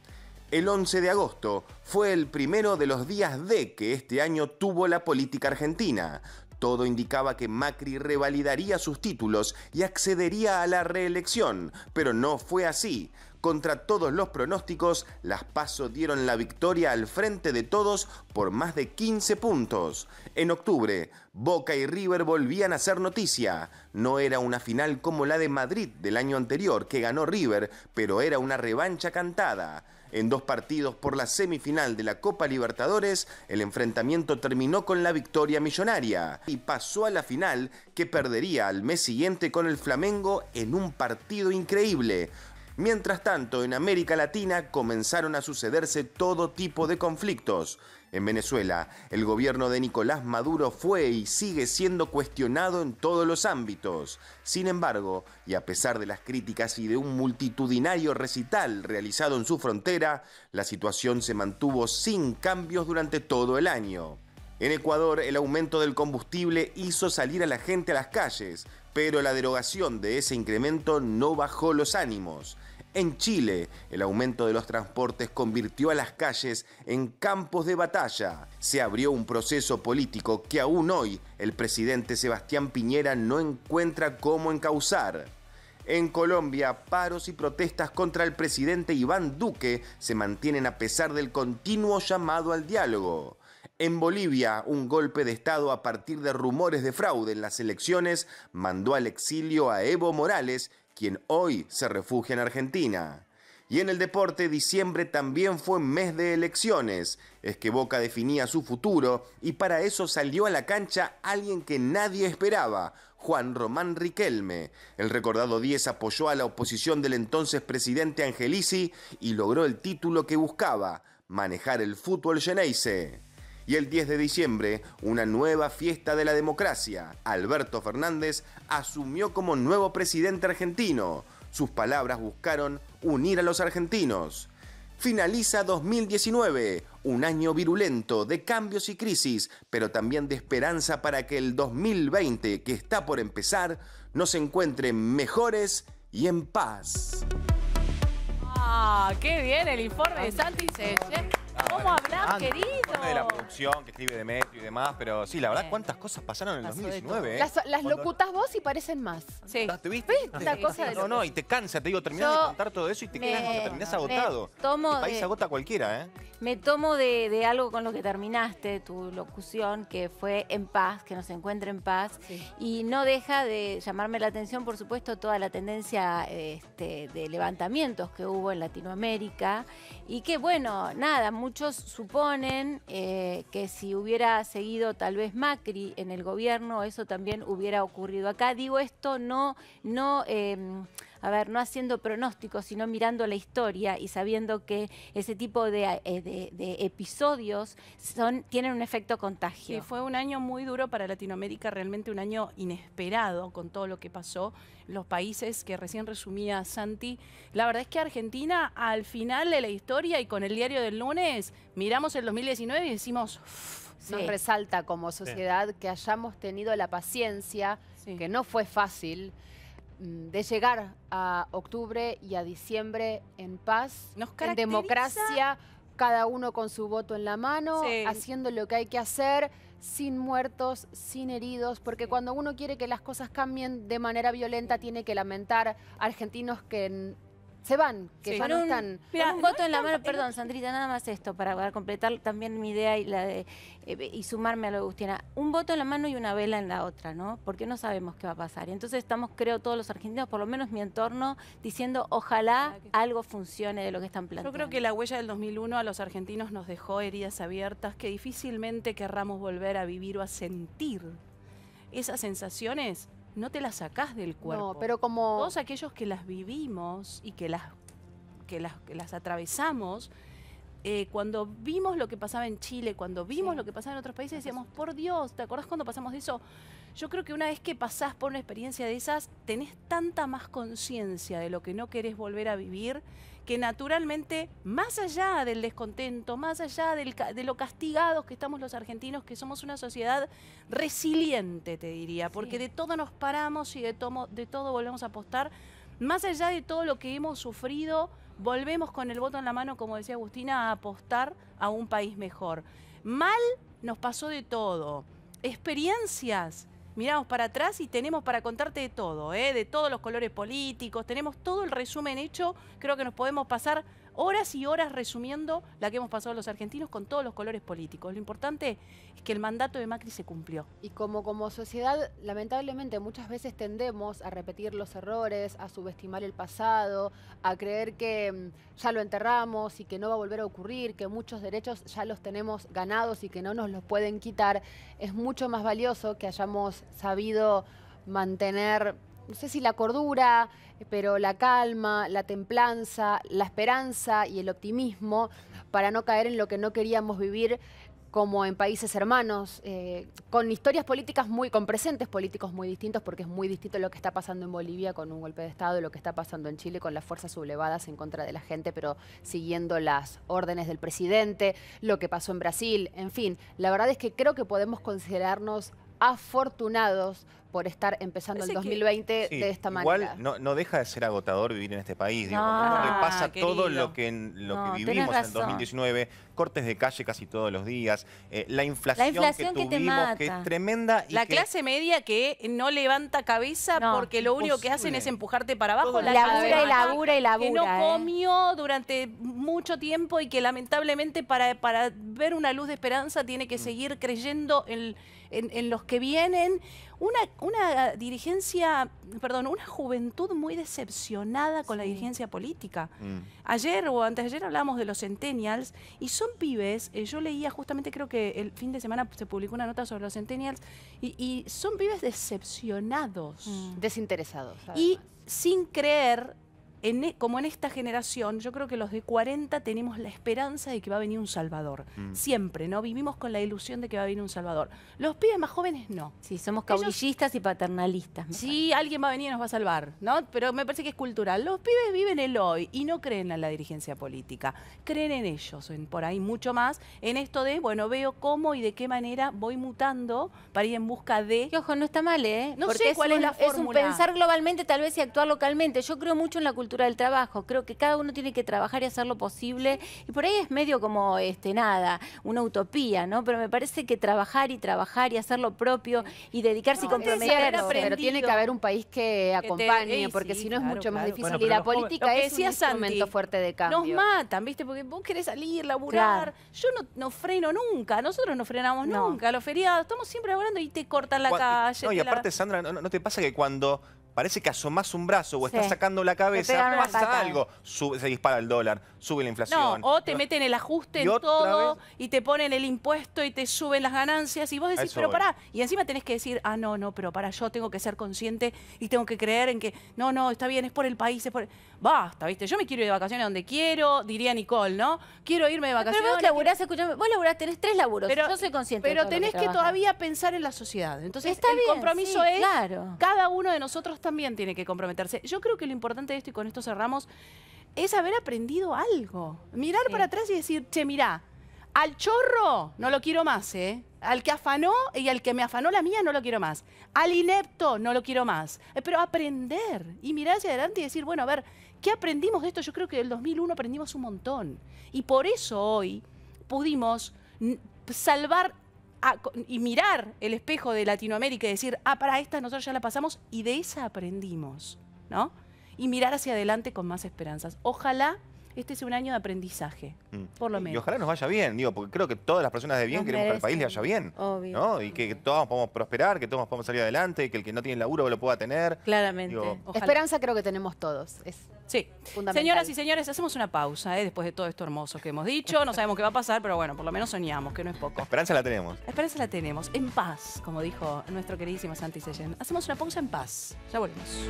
El 11 de agosto fue el primero de los días D que este año tuvo la política argentina. Todo indicaba que Macri revalidaría sus títulos y accedería a la reelección, pero no fue así. Contra todos los pronósticos, las PASO dieron la victoria al Frente de Todos por más de 15 puntos. En octubre, Boca y River volvían a ser noticia. No era una final como la de Madrid del año anterior, que ganó River, pero era una revancha cantada. En dos partidos por la semifinal de la Copa Libertadores, el enfrentamiento terminó con la victoria millonaria y pasó a la final, que perdería al mes siguiente con el Flamengo en un partido increíble. Mientras tanto, en América Latina comenzaron a sucederse todo tipo de conflictos. En Venezuela, el gobierno de Nicolás Maduro fue y sigue siendo cuestionado en todos los ámbitos. Sin embargo, y a pesar de las críticas y de un multitudinario recital realizado en su frontera, la situación se mantuvo sin cambios durante todo el año. En Ecuador, el aumento del combustible hizo salir a la gente a las calles, pero la derogación de ese incremento no bajó los ánimos. En Chile, el aumento de los transportes convirtió a las calles en campos de batalla. Se abrió un proceso político que aún hoy el presidente Sebastián Piñera no encuentra cómo encauzar. En Colombia, paros y protestas contra el presidente Iván Duque se mantienen a pesar del continuo llamado al diálogo. En Bolivia, un golpe de Estado a partir de rumores de fraude en las elecciones mandó al exilio a Evo Morales, quien hoy se refugia en Argentina. Y en el deporte, diciembre también fue mes de elecciones. Es que Boca definía su futuro y para eso salió a la cancha alguien que nadie esperaba, Juan Román Riquelme. El recordado 10 apoyó a la oposición del entonces presidente Angelici y logró el título que buscaba, manejar el fútbol geneise. Y el 10 de diciembre, una nueva fiesta de la democracia. Alberto Fernández asumió como nuevo presidente argentino. Sus palabras buscaron unir a los argentinos. Finaliza 2019, un año virulento de cambios y crisis, pero también de esperanza para que el 2020, que está por empezar, nos encuentre mejores y en paz. ¡Ah, qué bien el informe de Santi! ¿Cómo hablás, querido? De la producción que escribe Demetrio y demás, pero sí, la verdad, cuántas cosas pasaron en el 2019. Las locutás vos y parecen más. Sí. ¿Te viste? No, y te cansa, te digo, terminás de contar todo eso y te quedas, terminás agotado. El país agota a cualquiera, ¿eh? Me tomo de algo con lo que terminaste tu locución, que fue en paz, que nos encuentre en paz. Sí. Y no deja de llamarme la atención, por supuesto, toda la tendencia de levantamientos que hubo en Latinoamérica y que, bueno, nada, muchos suponen que si hubiera seguido tal vez Macri en el gobierno, eso también hubiera ocurrido acá. Digo esto no haciendo pronósticos, sino mirando la historia y sabiendo que ese tipo de episodios tienen un efecto contagio. Sí, fue un año muy duro para Latinoamérica, realmente un año inesperado con todo lo que pasó. Los países que recién resumía Santi, la verdad es que Argentina al final de la historia y con el diario del lunes, miramos el 2019 y decimos... Nos resalta como sociedad que hayamos tenido la paciencia, que no fue fácil... de llegar a octubre y a diciembre en paz, en democracia, cada uno con su voto en la mano, haciendo lo que hay que hacer, sin muertos, sin heridos, porque cuando uno quiere que las cosas cambien de manera violenta, tiene que lamentar a argentinos que se van, que ya no están. Mirá, un voto en la mano, perdón, Sandrita, nada más esto, para completar también mi idea y la de y sumarme a lo de Agustina. Un voto en la mano y una vela en la otra, ¿no? Porque no sabemos qué va a pasar. Y entonces estamos, creo, todos los argentinos, por lo menos mi entorno, diciendo ojalá algo funcione de lo que están planteando. Yo creo que la huella del 2001 a los argentinos nos dejó heridas abiertas que difícilmente querramos volver a vivir o a sentir. Esas sensaciones... no te las sacás del cuerpo. No, pero como... todos aquellos que las vivimos y que las atravesamos, cuando vimos lo que pasaba en Chile, cuando vimos lo que pasaba en otros países, decíamos, por Dios, ¿te acordás cuando pasamos de eso? Yo creo que una vez que pasás por una experiencia de esas, tenés tanta más conciencia de lo que no querés volver a vivir, que naturalmente, más allá del descontento, más allá de lo castigados que estamos los argentinos, que somos una sociedad resiliente, te diría, porque de todo nos paramos y de todo volvemos a apostar, más allá de todo lo que hemos sufrido, volvemos con el voto en la mano, como decía Agustina, a apostar a un país mejor. Mal nos pasó de todo, experiencias miramos para atrás y tenemos para contarte de todo, de todos los colores políticos, tenemos todo el resumen hecho. Creo que nos podemos pasar horas y horas resumiendo la que hemos pasado los argentinos con todos los colores políticos. Lo importante es que el mandato de Macri se cumplió. Y como sociedad, lamentablemente, muchas veces tendemos a repetir los errores, a subestimar el pasado, a creer que ya lo enterramos y que no va a volver a ocurrir, que muchos derechos ya los tenemos ganados y que no nos los pueden quitar. Es mucho más valioso que hayamos sabido mantener, no sé si la cordura, pero la calma, la templanza, la esperanza y el optimismo para no caer en lo que no queríamos vivir, como en países hermanos, con historias políticas con presentes políticos muy distintos, porque es muy distinto lo que está pasando en Bolivia con un golpe de Estado, lo que está pasando en Chile con las fuerzas sublevadas en contra de la gente, pero siguiendo las órdenes del presidente, lo que pasó en Brasil, en fin. La verdad es que creo que podemos considerarnos afortunados por estar empezando el 2020 de esta manera. Igual no deja de ser agotador vivir en este país. Digo, cuando te pasa todo lo que vivimos en 2019, cortes de calle casi todos los días, la inflación que tuvimos, que es tremenda. Y la clase media que no levanta cabeza porque lo único que hacen es empujarte para abajo. Labura y labura. Que no comió durante mucho tiempo y que lamentablemente para ver una luz de esperanza tiene que seguir creyendo en los que vienen. Una dirigencia, perdón, una juventud muy decepcionada con la dirigencia política. Ayer o anteayer hablábamos de los centennials y son pibes, yo leía justamente, creo que el fin de semana se publicó una nota sobre los centennials y son pibes decepcionados. Desinteresados. Además. Y sin creer, como en esta generación, yo creo que los de 40 tenemos la esperanza de que va a venir un salvador. Siempre, ¿no? Vivimos con la ilusión de que va a venir un salvador. Los pibes más jóvenes no. Sí, somos caudillistas y paternalistas. Sí, alguien va a venir y nos va a salvar, ¿no? Pero me parece que es cultural. Los pibes viven el hoy y no creen en la dirigencia política. Creen en ellos, por ahí mucho más, en esto de, bueno, veo cómo y de qué manera voy mutando para ir en busca de... Que ojo, no está mal, ¿eh? No sé cuál es la fórmula. Es un pensar globalmente tal vez y actuar localmente. Yo creo mucho en la cultura del trabajo, creo que cada uno tiene que trabajar y hacer lo posible, y por ahí es medio como una utopía, ¿no? Pero me parece que trabajar y hacer lo propio y dedicarse y comprometerse. Pero tiene que haber un país que acompañe, porque si no es mucho más difícil. Bueno, y la política es un instrumento fuerte de cambio. Nos matan, ¿viste? Porque vos querés salir, laburar. Claro. Yo no freno nunca, nosotros no frenamos nunca, los feriados, estamos siempre laburando y te cortan la calle. No, y aparte, Sandra, ¿no te pasa que cuando parece que asomás un brazo o estás sacando la cabeza, pasa algo, se dispara el dólar, sube la inflación. No, o te meten el ajuste en todo y te ponen el impuesto y te suben las ganancias y vos decís, pero pará. Y encima tenés que decir, pero pará, yo tengo que ser consciente y tengo que creer en que, está bien, es por el país, es por el... Basta, ¿viste? Yo me quiero ir de vacaciones donde quiero, diría Nicole, ¿no? Quiero irme de vacaciones. Pero vos laburás, escuchame, vos laburás, tenés 3 laburos, yo soy consciente. Pero tenés que todavía pensar en la sociedad. Entonces está bien, compromiso es, cada uno de nosotros también tiene que comprometerse. Yo creo que lo importante de esto, y con esto cerramos, es haber aprendido algo. Mirar para atrás y decir, che, mirá, al chorro no lo quiero más, al que afanó y al que me afanó la mía no lo quiero más. Al inepto no lo quiero más. Pero aprender y mirar hacia adelante y decir, bueno, a ver, ¿qué aprendimos de esto? Yo creo que del 2001 aprendimos un montón. Y por eso hoy pudimos salvar y mirar el espejo de Latinoamérica y decir, para esta nosotros ya la pasamos y de esa aprendimos, ¿no? Y mirar hacia adelante con más esperanzas. Ojalá este sea un año de aprendizaje, por lo menos. Y ojalá nos vaya bien, digo, porque creo que todas las personas de bien queremos que al país le vaya bien, ¿no? Y que todos podamos prosperar, que todos podamos salir adelante, y que el que no tiene laburo lo pueda tener. Claramente. Digo, esperanza creo que tenemos todos. Sí. Señoras y señores, hacemos una pausa, después de todo esto hermoso que hemos dicho. No sabemos qué va a pasar, pero bueno, por lo menos soñamos, que no es poco. La esperanza la tenemos. La esperanza la tenemos, en paz, como dijo nuestro queridísimo Santi Seyén. Hacemos una pausa en paz. Ya volvemos.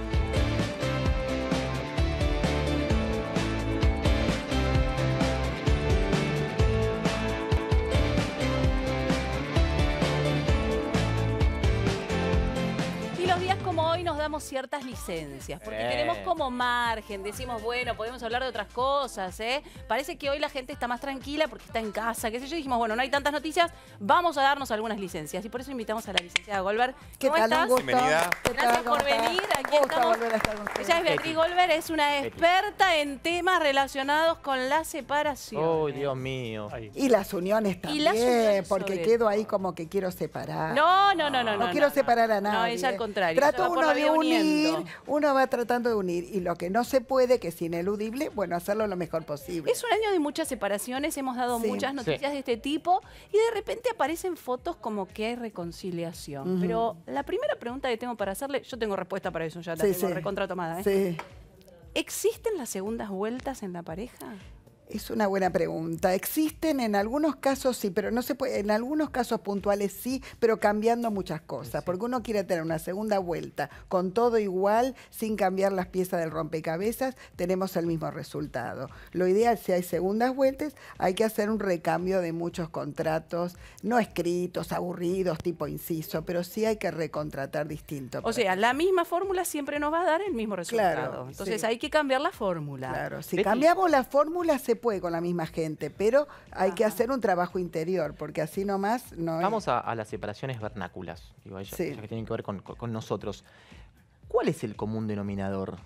Hoy nos da damos ciertas licencias, porque tenemos como margen, decimos, bueno, podemos hablar de otras cosas, ¿eh? Parece que hoy la gente está más tranquila porque está en casa, qué sé yo, dijimos, bueno, no hay tantas noticias, vamos a darnos algunas licencias, y por eso invitamos a la licenciada Goldberg. ¿Cómo estás? Bienvenida. Gracias por venir, aquí estamos. Ella es Beatriz Goldberg, es una experta en temas relacionados con la separación. ¡Uy, Dios mío! Y las uniones también, porque quedo ahí como que quiero separar. No quiero separar a nadie. No, es al contrario. Trato uno de unir, uno va tratando de unir, y lo que no se puede, que es ineludible, bueno, hacerlo lo mejor posible. Es un año de muchas separaciones, hemos dado muchas noticias de este tipo, y de repente aparecen fotos como que hay reconciliación. Pero la primera pregunta que tengo para hacerle, yo tengo respuesta para eso, ya la tengo recontratomada, ¿eh? ¿Existen las segundas vueltas en la pareja? Es una buena pregunta. Existen en algunos casos sí, pero no se puede, en algunos casos puntuales sí, pero cambiando muchas cosas, porque uno quiere tener una segunda vuelta con todo igual, sin cambiar las piezas del rompecabezas, tenemos el mismo resultado. Lo ideal, si hay segundas vueltas, hay que hacer un recambio de muchos contratos, no escritos, aburridos, tipo inciso, pero sí hay que recontratar distinto. O sea, la misma fórmula siempre nos va a dar el mismo resultado. Claro, entonces hay que cambiar la fórmula. Claro, si cambiamos la fórmula se puede con la misma gente, pero hay que hacer un trabajo interior, porque así nomás no. Vamos a las separaciones vernáculas, digo, ellas que tienen que ver con nosotros. ¿Cuál es el común denominador?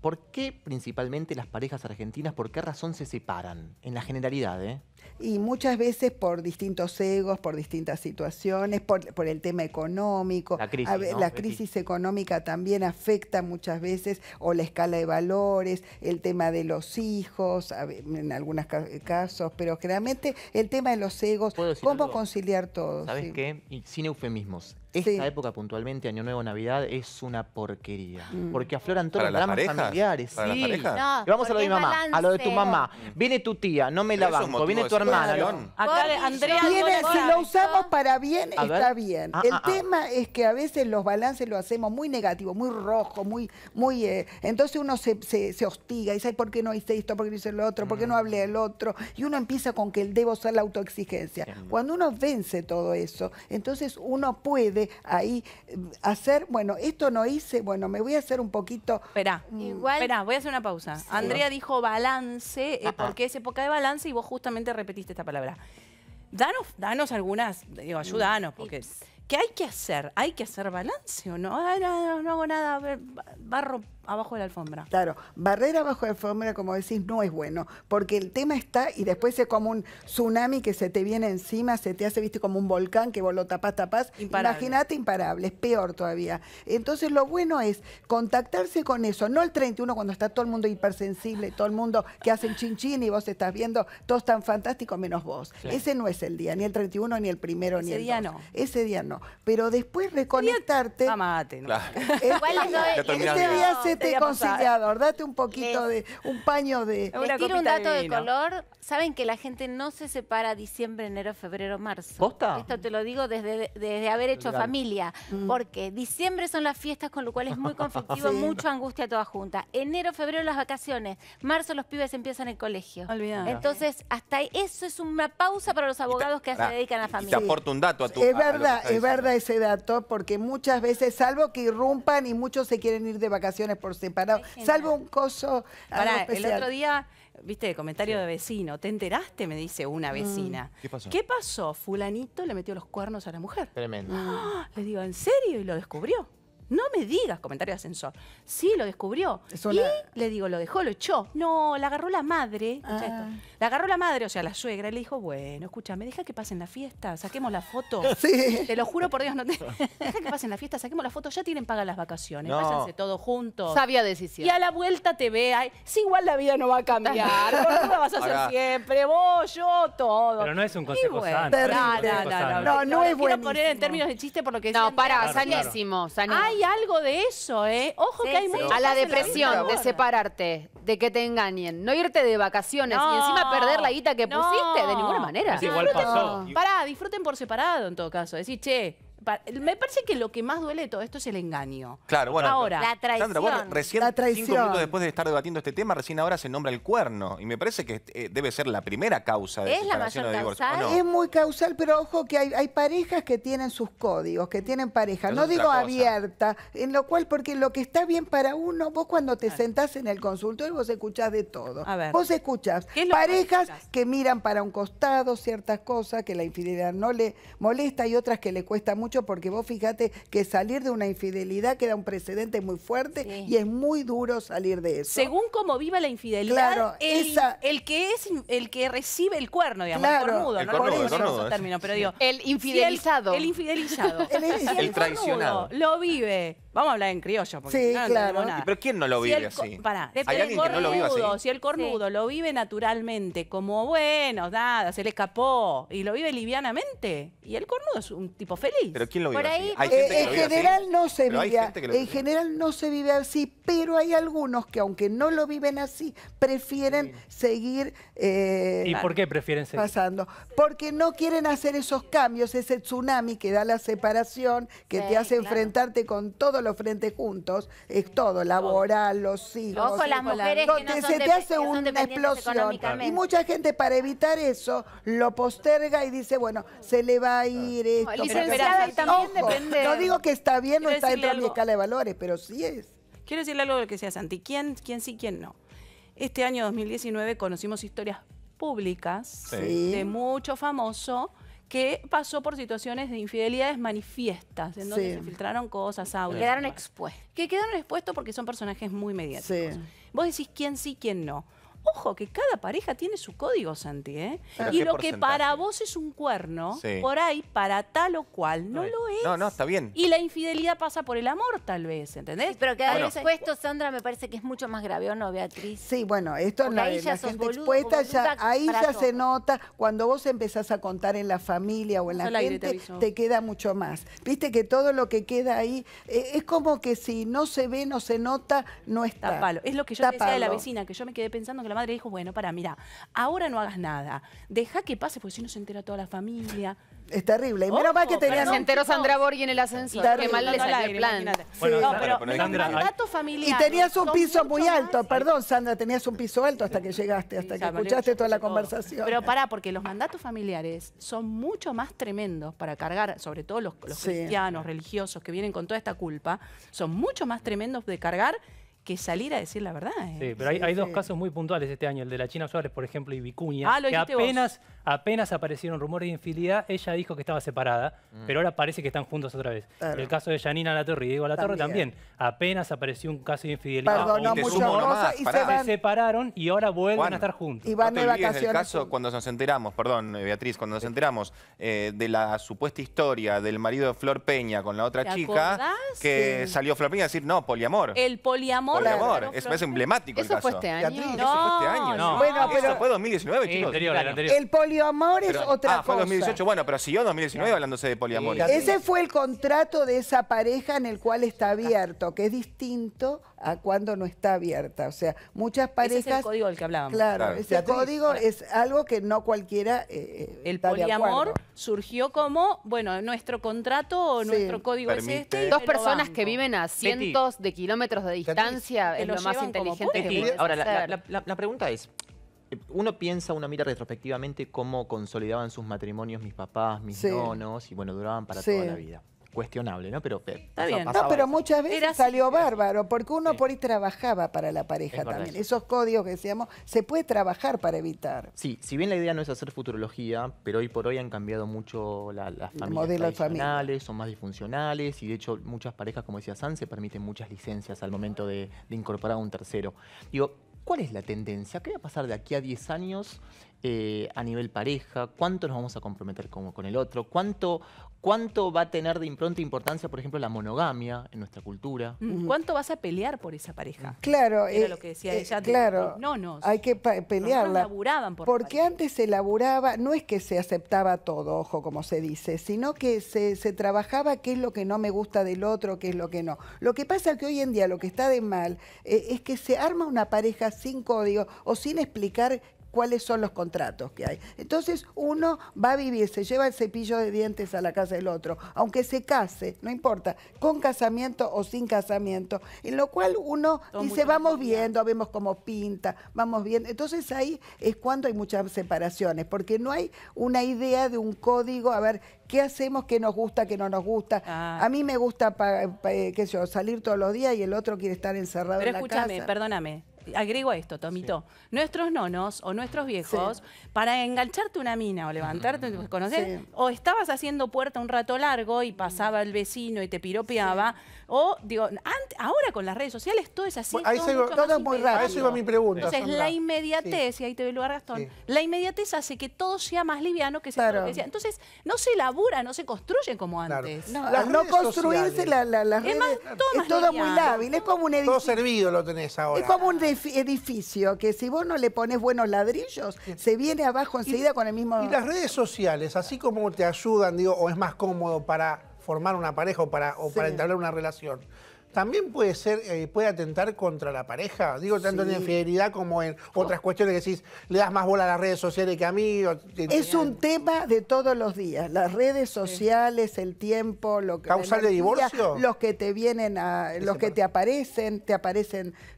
¿Por qué principalmente las parejas argentinas, por qué razón se separan? En la generalidad, ¿eh? Y muchas veces por distintos egos, por distintas situaciones, por el tema económico. La crisis, ¿no? La crisis económica también afecta muchas veces, o la escala de valores, el tema de los hijos, en algunos casos, pero generalmente el tema de los egos, cómo conciliar todo. ¿Sabes qué? Y sin eufemismos. Esta época puntualmente, Año Nuevo, Navidad, es una porquería. Porque afloran todos los dramas familiares. No, vamos a lo de mi mamá, a lo de tu mamá. Viene tu tía, no me la banco, viene tu hermana. Acá, Andrea, si lo usamos para bien, está bien. El tema es que a veces los balances lo hacemos muy negativo, muy rojo, muy entonces uno se hostiga y dice, ¿por qué no hice esto? ¿Por qué no hice lo otro? ¿Por qué no hablé del otro? Y uno empieza con que el debo ser la autoexigencia. Cuando uno vence todo eso, entonces uno puede ahí hacer, bueno, esto no hice, bueno, me voy a hacer un poquito... Esperá, voy a hacer una pausa. Sí. Andrea dijo balance, porque es época de balance y vos justamente repetiste esta palabra. Danos algunas, digo, ayúdanos, porque... ¿Qué hay que hacer? ¿Hay que hacer balance o no? Ay, no hago nada, barro abajo de la alfombra. Claro, barrer abajo de la alfombra, como decís, no es bueno, porque el tema está y después es como un tsunami que se te viene encima, se te hace, viste, como un volcán que vos lo tapás. Imagínate, imparable, es peor todavía. Entonces lo bueno es contactarse con eso, no el 31 cuando está todo el mundo hipersensible, todo el mundo que hace el chinchín y vos estás viendo, todos tan fantásticos menos vos. Claro. Ese no es el día, ni el 31, ni el primero, ni el 2. Ese día no. Ese día no. Pero después reconectarte... Amate, ¿no? Claro. Este día se te conciliador, date un poquito de... Un paño de... Les tiro un dato de color. Saben que la gente no se separa diciembre, enero, febrero, marzo. ¿Posta? Esto te lo digo desde haber hecho familia. Porque diciembre son las fiestas, con lo cual es muy conflictivo, mucha angustia toda junta. Enero, febrero, las vacaciones. Marzo, los pibes empiezan el colegio. Olvidado. Entonces, hasta eso es una pausa para los abogados que se dedican a la familia. Y te aporto un dato a tu... Es verdad. Es verdad ese dato, porque muchas veces, salvo que irrumpan y muchos se quieren ir de vacaciones por separado, salvo un coso... Pará, el otro día, viste, comentario de vecino, ¿te enteraste? Me dice una vecina. ¿Qué pasó? ¿Qué pasó? Fulanito le metió los cuernos a la mujer. Tremendo. ¡Ah! Le digo, ¿en serio? Y lo descubrió. No me digas, comentario de ascensor. Sí, lo descubrió. Y le digo, lo dejó, lo echó. No, la agarró la madre. La agarró la madre, o sea, la suegra. Le dijo, bueno, escúchame, deja que pasen la fiesta, saquemos la foto. Sí. Te lo juro por Dios, no te... Deja que pasen la fiesta, saquemos la foto. Ya tienen paga las vacaciones, váyanse todos juntos. Sabia decisión. Y a la vuelta te ve, ay, si igual la vida no va a cambiar, no la vas a hacer siempre, vos, yo, todo. Pero no es un consejo sano. No es bueno. Quiero poner en términos de chiste por lo que... No, pará, sanísimo, sanísimo. Hay algo de eso, ¿eh? Ojo que hay mucho. A la depresión de separarte, de que te engañen, no irte de vacaciones y encima perder la guita que pusiste, de ninguna manera. Igual pasó. Pará, disfruten por separado en todo caso. Decir, che, me parece que lo que más duele de todo esto es el engaño. Claro, bueno. Ahora, la traición. Sandra Borghi, recién 5 minutos después de estar debatiendo este tema, recién ahora se nombra el cuerno. Y me parece que debe ser la primera causa de separación o de divorcio. ¿O no? Es muy causal, pero ojo que hay parejas que tienen sus códigos, que tienen pareja. No digo abierta, en lo cual, porque lo que está bien para uno, vos cuando te sentás en el consultorio vos escuchás de todo. A ver. Vos escuchás parejas que miran para un costado ciertas cosas, que la infidelidad no le molesta, y otras que le cuesta mucho, porque vos fíjate que salir de una infidelidad queda un precedente muy fuerte, sí, y es muy duro salir de eso. Según cómo viva la infidelidad, claro, el que recibe el cuerno, digamos, claro, el infidelizado. El infidelizado. El traicionado. Lo vive. Vamos a hablar en criollo, porque sí, no, claro, no. Pero ¿quién no lo vive así? Pará, hay alguien que no lo vive así. Si el cornudo lo vive naturalmente, como bueno, nada, se le escapó, y lo vive livianamente, y el cornudo es un tipo feliz. Pero ¿quién lo vive así? En general no se vive. En general no se vive así, pero hay algunos que, aunque no lo viven así, prefieren seguir. ¿Y por qué prefieren seguir? Pasando. Porque no quieren hacer esos cambios, ese tsunami que da la separación, que te hace enfrentarte con todo los frentes juntos, es todo, laboral, los hijos. Ojo, las mujeres que no son, se te hace una explosión. Y mucha gente, para evitar eso, lo posterga y dice, bueno, se le va a ir esto. Licenciada, también depende. No digo que está bien, no está dentro de mi escala de valores, pero sí es. Quiero decirle algo de lo que sea, Santi. ¿Quién sí, quién no? Este año 2019 conocimos historias públicas de mucho famoso que pasó por situaciones de infidelidades manifiestas, en donde se filtraron cosas, audios. Quedaron expuestos. Que quedaron expuestos porque son personajes muy mediáticos. Sí. Vos decís quién sí, quién no. Ojo, que cada pareja tiene su código, Santi, ¿eh? Y lo que para vos es un cuerno, por ahí, para tal o cual, no lo es. No, no, está bien. Y la infidelidad pasa por el amor, tal vez, ¿entendés? Sí, pero quedar expuesto, Sandra, me parece que es mucho más grave, ¿o no, Beatriz? Sí, bueno, esto la gente expuesta, ahí ya se nota. Cuando vos empezás a contar en la familia o en la gente, te queda mucho más. Viste que todo lo que queda ahí, es como que si no se ve, no se nota, no está. Tapalo. Es lo que yo decía de la vecina, que yo me quedé pensando que la madre dijo, bueno, pará, mira, ahora no hagas nada, deja que pase, porque si no se entera toda la familia. Es terrible. Y menos mal que tenían... Se enteró Sandra Borghi en el ascensor. Qué mal le salió el plan. Bueno, no, pero Sandra, mandato familiar. Y tenías un piso muy alto. Perdón, Sandra, tenías un piso alto hasta que llegaste, hasta que escuchaste toda la conversación. Pero pará, porque los mandatos familiares son mucho más tremendos para cargar, sobre todo los cristianos, religiosos, que vienen con toda esta culpa, son mucho más tremendos de cargar que salir a decir la verdad. Sí, pero hay dos casos muy puntuales este año, el de la China Suárez, por ejemplo, y Vicuña, que apenas aparecieron rumores de infidelidad, ella dijo que estaba separada, pero ahora parece que están juntos otra vez. Claro. El caso de Yanina Latorre y Diego Latorre también, apenas apareció un caso de infidelidad. Perdonó muchas cosas y se separaron y ahora vuelven a estar juntos. Y van de vacaciones. El caso cuando nos enteramos, perdón, Beatriz, cuando nos enteramos de la supuesta historia del marido de Flor Peña con la otra chica, que salió Flor Peña a decir, no, poliamor. El poliamor. Claro, es más emblemático el caso. Fue este año. Eso fue este año. No. Bueno, pero eso fue 2019, chicos. El poliamor es otra cosa. Fue 2018. Bueno, pero siguió 2019 hablándose de poliamor. Ese fue el contrato de esa pareja en el cual está abierto, que es distinto a cuando no está abierta. O sea, muchas parejas... Ese es el código del que hablábamos. Claro. Ese código es algo que no cualquiera el poliamor surgió como, bueno, nuestro contrato, nuestro código es este. Dos personas que viven a cientos de kilómetros de distancia es lo más inteligente que puede. Ahora, la pregunta es, uno piensa, uno mira retrospectivamente cómo consolidaban sus matrimonios mis papás, mis nonos, y bueno, duraban para toda la vida. Cuestionable, ¿no? Pero está bien. No, pero muchas veces salió bárbaro, porque uno por ahí trabajaba para la pareja también. Esos códigos que decíamos, se puede trabajar para evitar. Sí, si bien la idea no es hacer futurología, pero hoy por hoy han cambiado mucho las familias tradicionales, son más disfuncionales, y de hecho muchas parejas, como decía San, se permiten muchas licencias al momento de incorporar a un tercero. Digo, ¿cuál es la tendencia? ¿Qué va a pasar de aquí a 10 años a nivel pareja? ¿Cuánto nos vamos a comprometer con el otro? ¿Cuánto va a tener de impronta importancia, por ejemplo, la monogamia en nuestra cultura? ¿Cuánto vas a pelear por esa pareja? Claro. Era lo que decía ella. Claro. Hay que pelearla. Porque antes se laburaba, no es que se aceptaba todo, ojo, como se dice, sino que se trabajaba qué es lo que no me gusta del otro, qué es lo que no. Lo que pasa es que hoy en día lo que está de mal es que se arma una pareja sin código o sin explicar cuáles son los contratos que hay. Entonces uno va a vivir, se lleva el cepillo de dientes a la casa del otro, aunque se case, no importa, con casamiento o sin casamiento, en lo cual uno dice, vamos viendo, vemos cómo pinta, vamos viendo. Entonces ahí es cuando hay muchas separaciones, porque no hay una idea de un código, a ver, ¿qué hacemos? ¿Qué nos gusta? ¿Qué no nos gusta? Ah. A mí me gusta, qué sé yo, salir todos los días y el otro quiere estar encerrado en la casa. Pero escúchame, perdóname. Agrego esto, Tomito. Sí. Nuestros nonos o nuestros viejos, sí, para engancharte una mina o levantarte, ¿conocés? Sí. O estabas haciendo puerta un rato largo y pasaba el vecino y te piropeaba. Sí. O, digo, ahora con las redes sociales todo es así. Bueno, ahí todo es muy rápido. A eso iba mi pregunta. Entonces, Sandra, la inmediatez, sí, y ahí te veo el lugar, Gastón, sí, la inmediatez hace que todo sea más liviano, que sea, claro, entonces, no se labura, no se construye como antes. Claro. No, al no construirse las redes, es todo muy lábil, es como un edificio. Todo servido lo tenés ahora. Es como un edificio que si vos no le pones buenos ladrillos, se viene abajo enseguida con el mismo... Y las redes sociales, así como te ayudan, digo, o es más cómodo para formar una pareja o para entablar una relación, también puede ser, puede atentar contra la pareja, digo, tanto en infidelidad como en otras cuestiones que decís, le das más bola a las redes sociales que a mí. Es un tema de todos los días, las redes sociales, el tiempo, lo que... ¿Causal de divorcio? Los que te vienen a... los que te aparecen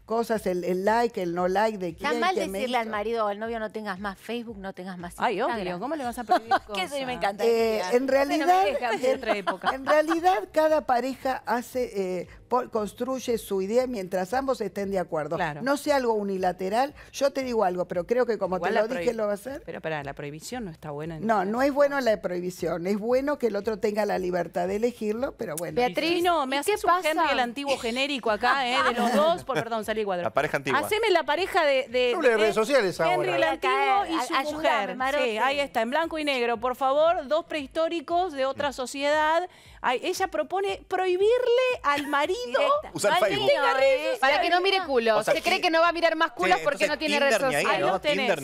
cosas, el like, el no like, de quién... Está mal decirle al marido o al novio, no tengas más Facebook, no tengas más Instagram. Ay, obvio, ¿cómo le vas a pedir cosas? Que me encanta. En realidad, cada pareja hace... construye su idea mientras ambos estén de acuerdo. Claro. No sea algo unilateral. Yo te digo algo, pero creo que como igual te lo dije, lo va a hacer. Pero para la prohibición no está buena. No, no es bueno la prohibición. Es bueno que el otro tenga la libertad de elegirlo, pero bueno. Beatriz, no, me haces un Henry el antiguo genérico acá, de los dos, perdón, salí cuadrado. La pareja antigua. Haceme la pareja de redes sociales ahora. Henry el antiguo y su mujer. Sí, ahí está, en blanco y negro. Por favor, dos prehistóricos de otra sociedad. Ay, ella propone prohibirle al marido usar Facebook. Para que no mire culos. O sea, se cree que no va a mirar más culos porque no tiene redes sociales. Ahí no tenés.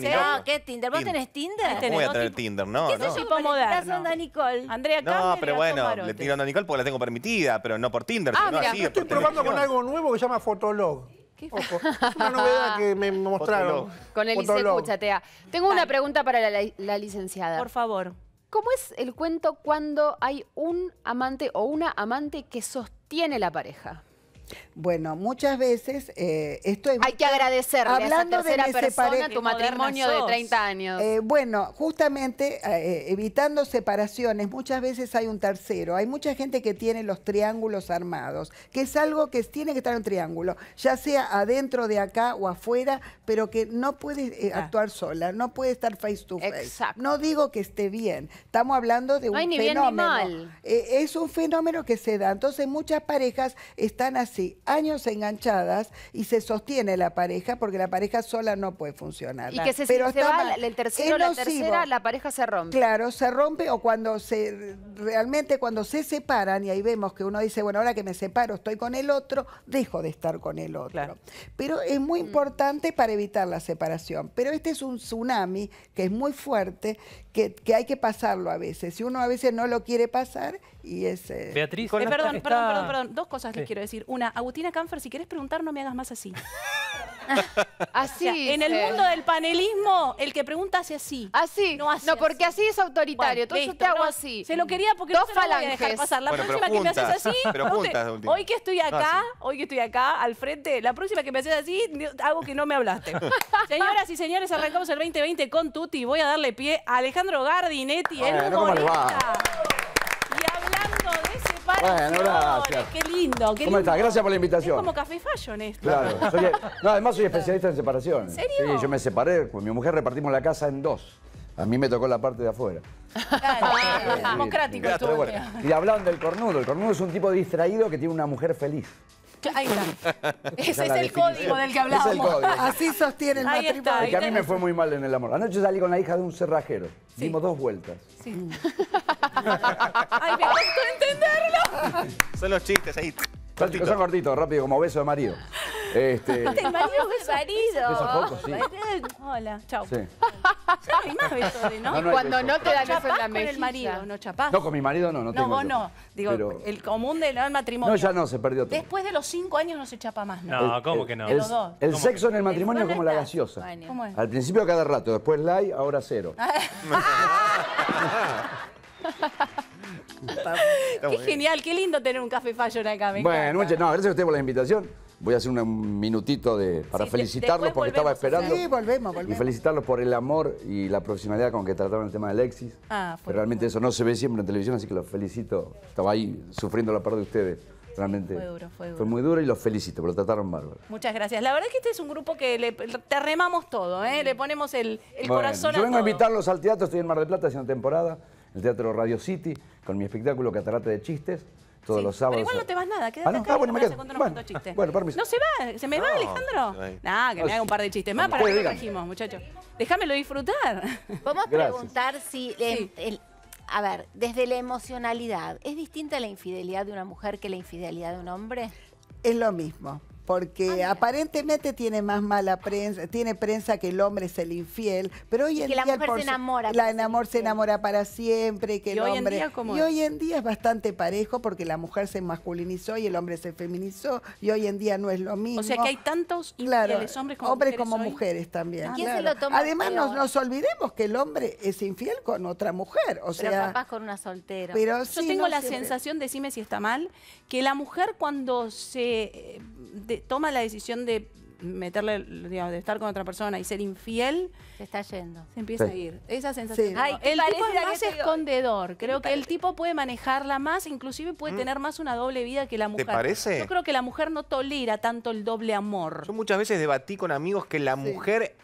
¿Qué es Tinder? ¿Vos tenés Tinder? No voy a tener Tinder, no. ¿Qué es tipo moderno? Andrea Campbell. No, pero bueno, le tiro a Nicole porque la tengo permitida, pero no por Tinder. Estoy probando con algo nuevo que se llama Fotolog. Ojo, es una novedad que me mostraron. Con el Liceo Cuchatea. Tengo una pregunta para la licenciada. Por favor. ¿Cómo es el cuento cuando hay un amante o una amante que sostiene la pareja? Bueno, muchas veces esto es... Hay que agradecerle hablando a esa tercera persona tu matrimonio de 30 años. Bueno, justamente evitando separaciones, muchas veces hay un tercero. Hay mucha gente que tiene los triángulos armados, que es algo que tiene que estar en un triángulo, ya sea adentro de acá o afuera, pero que no puede actuar sola, no puede estar face to face. Exacto. No digo que esté bien, estamos hablando de un fenómeno. No hay ni fenómeno. Bien ni mal. Es un fenómeno que se da. Entonces muchas parejas están así, años enganchadas, y se sostiene la pareja porque la pareja sola no puede funcionar. Y que se va el tercero o la tercera, la pareja se rompe. Claro, se rompe, o cuando realmente cuando se separan, y ahí vemos que uno dice, bueno, ahora que me separo estoy con el otro, dejo de estar con el otro. Claro. Pero es muy importante para evitar la separación. Pero este es un tsunami que es muy fuerte, que hay que pasarlo a veces. Si uno a veces no lo quiere pasar, y es... Beatriz, perdón. Dos cosas les quiero decir. Una, Agustina Canfer, si querés preguntar, no me hagas más así. Así. O sea, en el mundo del panelismo, el que pregunta hace así. Así. No, hace porque así es autoritario. Entonces yo te hago así. Se lo quería porque no se lo voy a dejar pasar. La próxima que me haces así... Pero juntas, hoy que estoy acá, al frente, la próxima que me haces así, hago que no me hablaste. Señoras y señores, arrancamos el 2020 con Tutti. Voy a darle pie a Alejandro Gardinetti, el humorista. Bueno, gracias. Qué lindo, qué lindo. ¿Cómo estás? Gracias por la invitación. Es como Café Fashion esto. Claro. Además soy especialista en separaciones. ¿En serio? Sí, yo me separé, con mi mujer repartimos la casa en dos. A mí me tocó la parte de afuera. Claro, democrático. Y hablando del cornudo, el cornudo es un tipo distraído que tiene una mujer feliz. Ahí está. Ese es el código del que hablábamos. Así sostiene el matrimonio. Porque a mí me fue muy mal en el amor. Anoche salí con la hija de un cerrajero. Dimos dos vueltas. Sí. Ay, me costó entenderlo. Son los chistes ahí. Son cortitos, rápido, como beso de marido. El marido beso. Besos pocos, sí. Hola, chao. Sí. No hay más besos, ¿no? No, cuando no te dan eso en la mejilla. No chapás con el marido, no chapás. No, con mi marido no, no tengo. No, vos no. Digo, pero... el común del matrimonio. No, ya no, se perdió todo. Después de los 5 años no se chapa más, ¿no? No, ¿cómo que no? El sexo en el matrimonio es como la gaseosa. Bueno. ¿Cómo es? Al principio cada rato, después light, ahora cero. Qué genial, qué lindo tener un Café Fashion acá. Bueno, muchas gracias a ustedes por la invitación. Voy a hacer un minutito para felicitarlos porque estaba esperando. Sí, volvemos. Y felicitarlos por el amor y la proximidad con que trataron el tema de Alexis. Pero realmente eso no se ve siempre en televisión, así que los felicito. Estaba ahí sufriendo la pérdida de ustedes. Realmente fue duro, fue muy duro y los felicito, pero trataron bárbaro. Muchas gracias. La verdad es que este es un grupo que te remamos todo, ¿eh? Le ponemos el corazón a todo. Yo vengo a invitarlos al teatro, estoy en Mar del Plata haciendo temporada, el Teatro Radio City, con mi espectáculo Catarata de Chistes. Todos los sábados. Pero igual no te vas nada, quédate acá. Bueno, me quedo. Bueno, permiso. No se va, se me va Alejandro. Nada, que me haga un par de chistes más para que lo trajimos, muchachos. Déjamelo disfrutar. Vamos a preguntar si... A ver, desde la emocionalidad, ¿es distinta la infidelidad de una mujer que la infidelidad de un hombre? Es lo mismo, porque aparentemente tiene más mala prensa, tiene prensa que el hombre es el infiel, pero hoy en día... Que la mujer se enamora. La mujer se enamora para siempre, que el hombre... Y hoy en día es bastante parejo porque la mujer se masculinizó y el hombre se feminizó y hoy en día no es lo mismo. O sea que hay tantos infieles, hombres como mujeres. Hombres como mujeres también. ¿Quién se lo toma? Además nos olvidemos que el hombre es infiel con otra mujer, o sea... Pero capaz con una soltera. Pero yo tengo la sensación, decime si está mal, que la mujer cuando se... toma la decisión de meterle, digamos, de estar con otra persona y ser infiel, se está yendo. Se empieza a ir. Esa sensación. Sí. Ay, no. El tipo es más escondedor. Creo que el tipo puede manejarla más, inclusive puede tener más una doble vida que la mujer. ¿Te parece? Yo creo que la mujer no tolera tanto el doble amor. Yo muchas veces debatí con amigos que la mujer...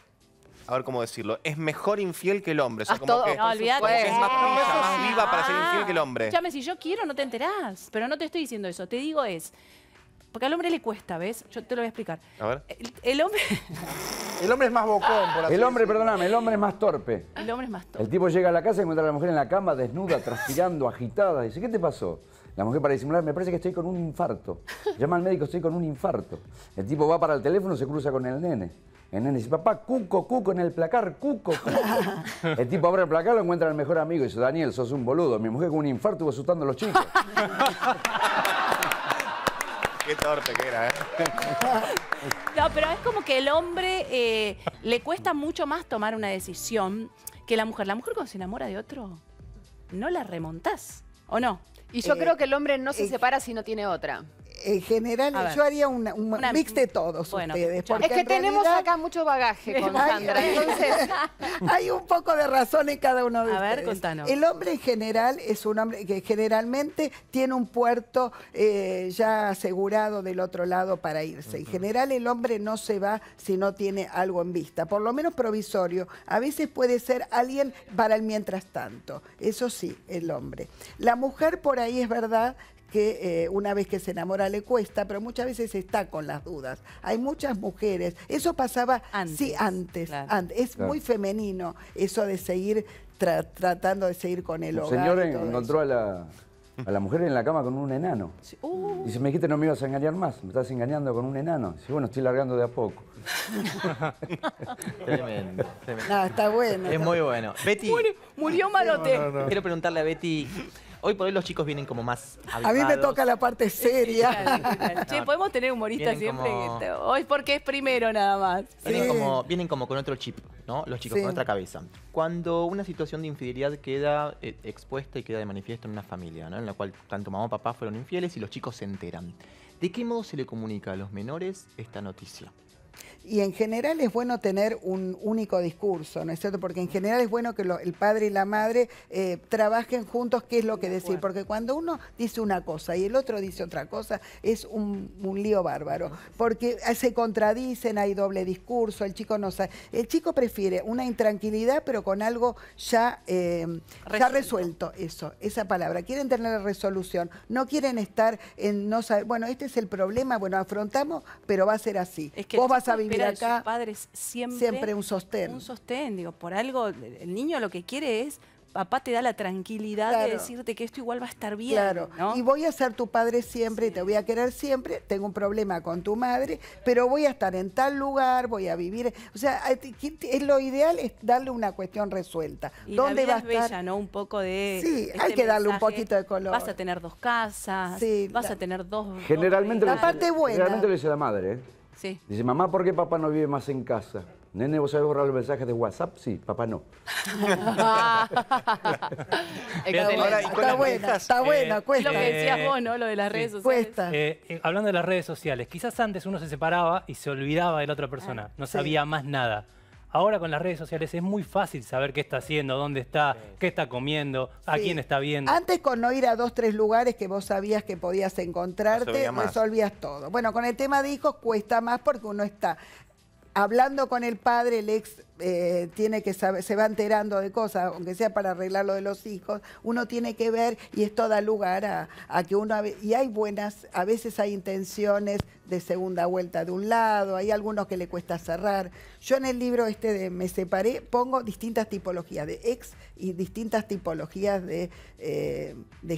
A ver cómo decirlo, es mejor infiel que el hombre. O sea, como que, no, olvidate. Como que es más viva para ser infiel que el hombre. Escúchame, si yo quiero no te enterás. Pero no te estoy diciendo eso. Te digo es... Porque al hombre le cuesta, ¿ves? Yo te lo voy a explicar. A ver. El hombre... El hombre es más bocón, por así El hombre, perdóname, el hombre es más torpe. El hombre es más torpe. El tipo llega a la casa y encuentra a la mujer en la cama, desnuda, transpirando, agitada. Dice, ¿qué te pasó? La mujer para disimular, me parece que estoy con un infarto. Llama al médico, estoy con un infarto. El tipo va para el teléfono, se cruza con el nene. El nene dice, papá, cuco, cuco, en el placar, cuco, cuco. El tipo abre el placar, lo encuentra el mejor amigo y dice, Daniel, sos un boludo. Mi mujer con un infarto va asustando a los chicos. Qué torpe que era, ¿eh? No, pero es como que el hombre le cuesta mucho más tomar una decisión que la mujer. La mujer cuando se enamora de otro, no la remontás, ¿o no? Y yo creo que el hombre no se separa si no tiene otra. En general, yo haría un mix de todos ustedes. Es que tenemos acá mucho bagaje con Sandra. Entonces, hay un poco de razón en cada uno de ustedes. A ver, contanos. El hombre en general es un hombre que generalmente tiene un puerto ya asegurado del otro lado para irse. En general, el hombre no se va si no tiene algo en vista, por lo menos provisorio. A veces puede ser alguien para el mientras tanto. Eso sí, el hombre. La mujer, por ahí es verdad... que una vez que se enamora le cuesta, pero muchas veces está con las dudas. Hay muchas mujeres. Eso pasaba antes. Es muy femenino eso de seguir tratando de seguir con el hogar. El señor encontró a la mujer en la cama con un enano. Sí. Dice, me dijiste no me ibas a engañar más, me estás engañando con un enano. Dice, bueno, estoy largando de a poco. Tremendo. No, está bueno. Es muy bueno. Betty. Murió Marote. No. Quiero preguntarle a Betty... Hoy por hoy los chicos vienen como más avivados. A mí me toca la parte seria. Claro. Che, podemos tener humoristas siempre. Como... Hoy porque es primero nada más. Vienen, como con otro chip, ¿no? Los chicos con otra cabeza. Cuando una situación de infidelidad queda expuesta y queda de manifiesto en una familia, ¿no? En la cual tanto mamá como papá fueron infieles y los chicos se enteran. ¿De qué modo se le comunica a los menores esta noticia? Y en general es bueno tener un único discurso, ¿no es cierto? Porque en general es bueno que el padre y la madre trabajen juntos qué es lo que decir. Porque cuando uno dice una cosa y el otro dice otra cosa, es un lío bárbaro. Porque se contradicen, hay doble discurso, el chico no sabe. El chico prefiere una intranquilidad, pero con algo ya resuelto. Eso, esa palabra. Quieren tener la resolución, no quieren estar en no saber. Bueno, este es el problema, bueno, afrontamos, pero va a ser así. Es que vos vas a vivir pero acá, sus padres siempre un sostén. Digo, por algo, el niño lo que quiere es papá te da la tranquilidad de decirte que esto igual va a estar bien. Claro, ¿no? Y voy a ser tu padre siempre y te voy a querer siempre, tengo un problema con tu madre, pero voy a estar en tal lugar, voy a vivir... O sea, lo ideal es darle una cuestión resuelta. Y ¿dónde la vida va a estar? Bella, ¿no? Un poco de... Sí, hay que darle un poquito de color. Vas a tener dos casas, sí, vas a tener dos... Generalmente la parte buena. Generalmente lo dice la madre, ¿eh? Sí. Dice, mamá, ¿por qué papá no vive más en casa? Nene, ¿vos sabés borrar los mensajes de WhatsApp? Sí, papá no. Ahora, está buena, cuesta. Lo que decías vos, ¿no? Lo de las redes sociales. Cuesta. Hablando de las redes sociales, quizás antes uno se separaba y se olvidaba de la otra persona. No sabía más nada. Ahora con las redes sociales es muy fácil saber qué está haciendo, dónde está, qué está comiendo, a quién está viendo. Antes con no ir a dos, tres lugares que vos sabías que podías encontrarte, resolvías todo. Bueno, con el tema de hijos cuesta más porque uno está... Hablando con el padre, el ex tiene que saber, se va enterando de cosas, aunque sea para arreglar lo de los hijos, uno tiene que ver y esto da lugar a que uno... Y hay buenas, a veces hay intenciones de segunda vuelta de un lado, hay algunos que le cuesta cerrar. Yo en el libro este de Me Separé pongo distintas tipologías de ex y distintas tipologías de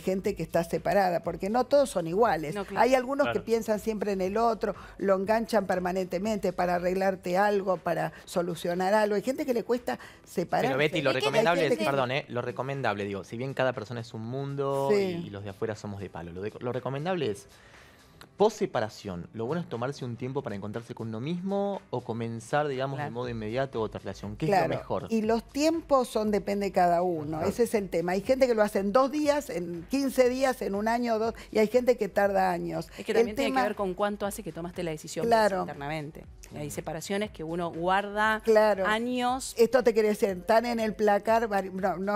gente que está separada, porque no todos son iguales. No, claro. Hay algunos que piensan siempre en el otro, lo enganchan permanentemente para arreglar algo, para solucionar algo. Hay gente que le cuesta separarse. Pero Betty, lo recomendable es, perdón, lo recomendable, digo, si bien cada persona es un mundo y los de afuera somos de palo, lo recomendable es, post separación, lo bueno es tomarse un tiempo para encontrarse con uno mismo o comenzar, digamos, de modo inmediato otra relación. ¿Qué es lo mejor? Y los tiempos son, depende de cada uno. Claro. Ese es el tema. Hay gente que lo hace en 2 días, en 15 días, en 1 año o 2, y hay gente que tarda años. Es que también tiene que ver con cuánto hace que tomaste la decisión internamente. Hay separaciones que uno guarda años. Esto te quiere decir, están en el placar,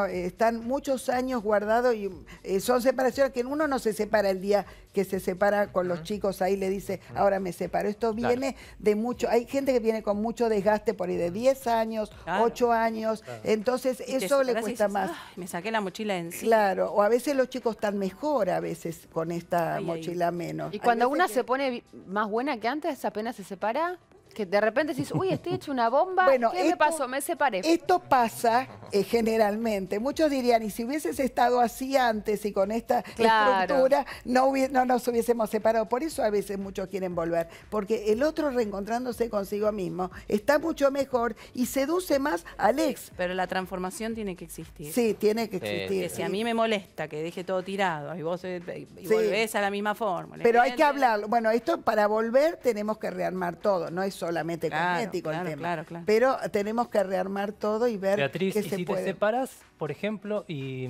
están muchos años guardados y son separaciones que uno no se separa el día que se separa con los chicos, ahí le dice, ahora me separo. Esto viene de mucho, hay gente que viene con mucho desgaste por ahí de 10 años, 8 años, entonces eso le cuesta más. Ay, me saqué la mochila de encima. Claro, o a veces los chicos están mejor a veces con esta mochila menos. Y cuando una se pone más buena que antes, apenas se separa... Que de repente dices, uy, estoy hecho una bomba, bueno, ¿qué me pasó? Me separé. Esto pasa generalmente. Muchos dirían, y si hubieses estado así antes y con esta estructura, no nos hubiésemos separado. Por eso a veces muchos quieren volver. Porque el otro, reencontrándose consigo mismo, está mucho mejor y seduce más al ex. Pero la transformación tiene que existir. Sí, tiene que existir. Que si a mí me molesta que deje todo tirado y vos volvés a la misma fórmula. Pero hay que hablarlo. Bueno, esto para volver tenemos que rearmar todo, no es solo solamente cosmético el tema. Claro. Pero tenemos que rearmar todo y ver Beatriz, qué se puede. Te separas, por ejemplo, y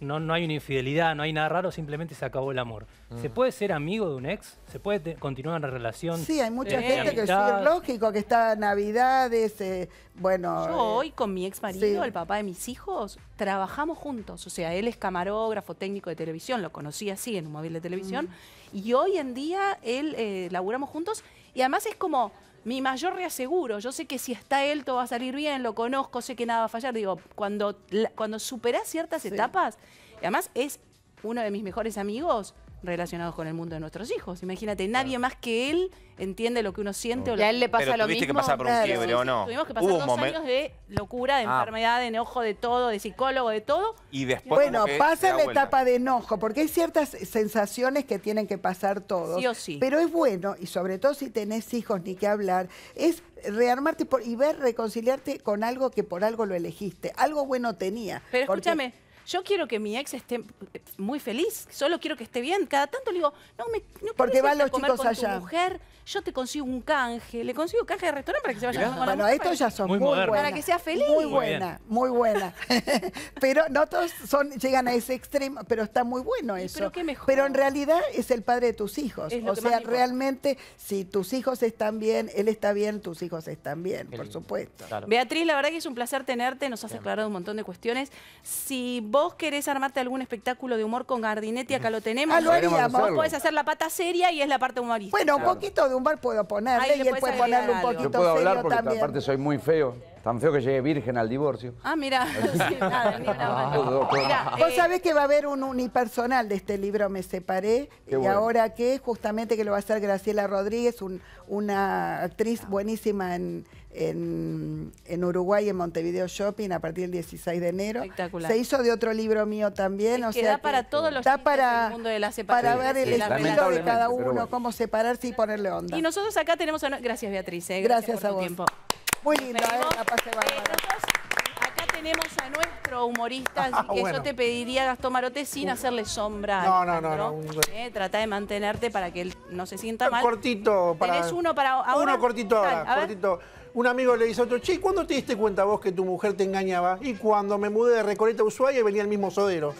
no hay una infidelidad, no hay nada raro, simplemente se acabó el amor. ¿Se puede ser amigo de un ex? ¿Se puede continuar una relación? Sí, hay mucha gente que sí, es lógico, que está Navidades, bueno... Yo hoy con mi ex marido, el papá de mis hijos, trabajamos juntos. O sea, él es camarógrafo, técnico de televisión, lo conocí así en un móvil de televisión. Y hoy en día él laburamos juntos y además es como... Mi mayor reaseguro, yo sé que si está él todo va a salir bien, lo conozco, sé que nada va a fallar. Digo, cuando superás ciertas etapas, y además es uno de mis mejores amigos relacionados con el mundo de nuestros hijos. Imagínate, nadie más que él entiende lo que uno siente. O lo... Y a él le pasa lo mismo. Pero tuviste que pasar por un quiebre, ¿o no? Tuvimos que pasar 2 años de locura, de enfermedad, de enojo, de todo, de psicólogo, de todo. Y después... Bueno, pasa la etapa de enojo, porque hay ciertas sensaciones que tienen que pasar todos. Sí o sí. Pero es bueno, y sobre todo si tenés hijos ni qué hablar, es... rearmarte y ver, reconciliarte con algo que por algo lo elegiste. Algo bueno tenía. Pero escúchame, yo quiero que mi ex esté muy feliz, solo quiero que esté bien. Cada tanto le digo, no porque van los chicos con allá. Tu mujer, yo te consigo un canje, le consigo canje de restaurante para que se vaya con la mujer. Estos ya son muy buenas. Para que sea feliz. Muy buena. Pero no todos llegan a ese extremo, pero está muy bueno eso. Pero qué mejor. Pero en realidad es el padre de tus hijos. O sea, realmente, si tus hijos están bien, él está bien, tus hijos están bien, por supuesto. Claro. Beatriz, la verdad que es un placer tenerte, nos has aclarado un montón de cuestiones. Si vos querés armarte algún espectáculo de humor con Gardinetti, acá lo tenemos. Vos podés hacer la pata seria y es la parte humorista. Bueno, un poquito de humor puedo ponerle y él puede ponerle un poquito serio también. Yo puedo hablar porque aparte soy muy feo. Tan feo que llegué virgen al divorcio. Ah, mira. Vos sabés que va a haber un unipersonal de este libro Me Separé. Qué bueno. Y ahora que justamente que lo va a hacer Graciela Rodríguez, una actriz buenísima en en Uruguay, en Montevideo Shopping, a partir del 16 de enero. Espectacular. Se hizo de otro libro mío también. Es o que sea da para todos los del mundo de la separación. Para ver el estilo de cada uno, bueno, cómo separarse y ponerle onda. Y nosotros acá tenemos... A... Gracias, Beatriz. Gracias por a vos. Tiempo. Muy lindo, la pasé bárbaro. Tenemos a nuestro humorista, así que bueno, yo te pediría, Gastón Marote, sin hacerle sombra. No. Trata de mantenerte para que él no se sienta mal. Cortito. ¿Tenés uno para ahora? Uno cortito ahora, cortito. Un amigo le dice a otro, che, ¿cuándo te diste cuenta vos que tu mujer te engañaba? Y cuando me mudé de Recoleta a Ushuaia venía el mismo sodero.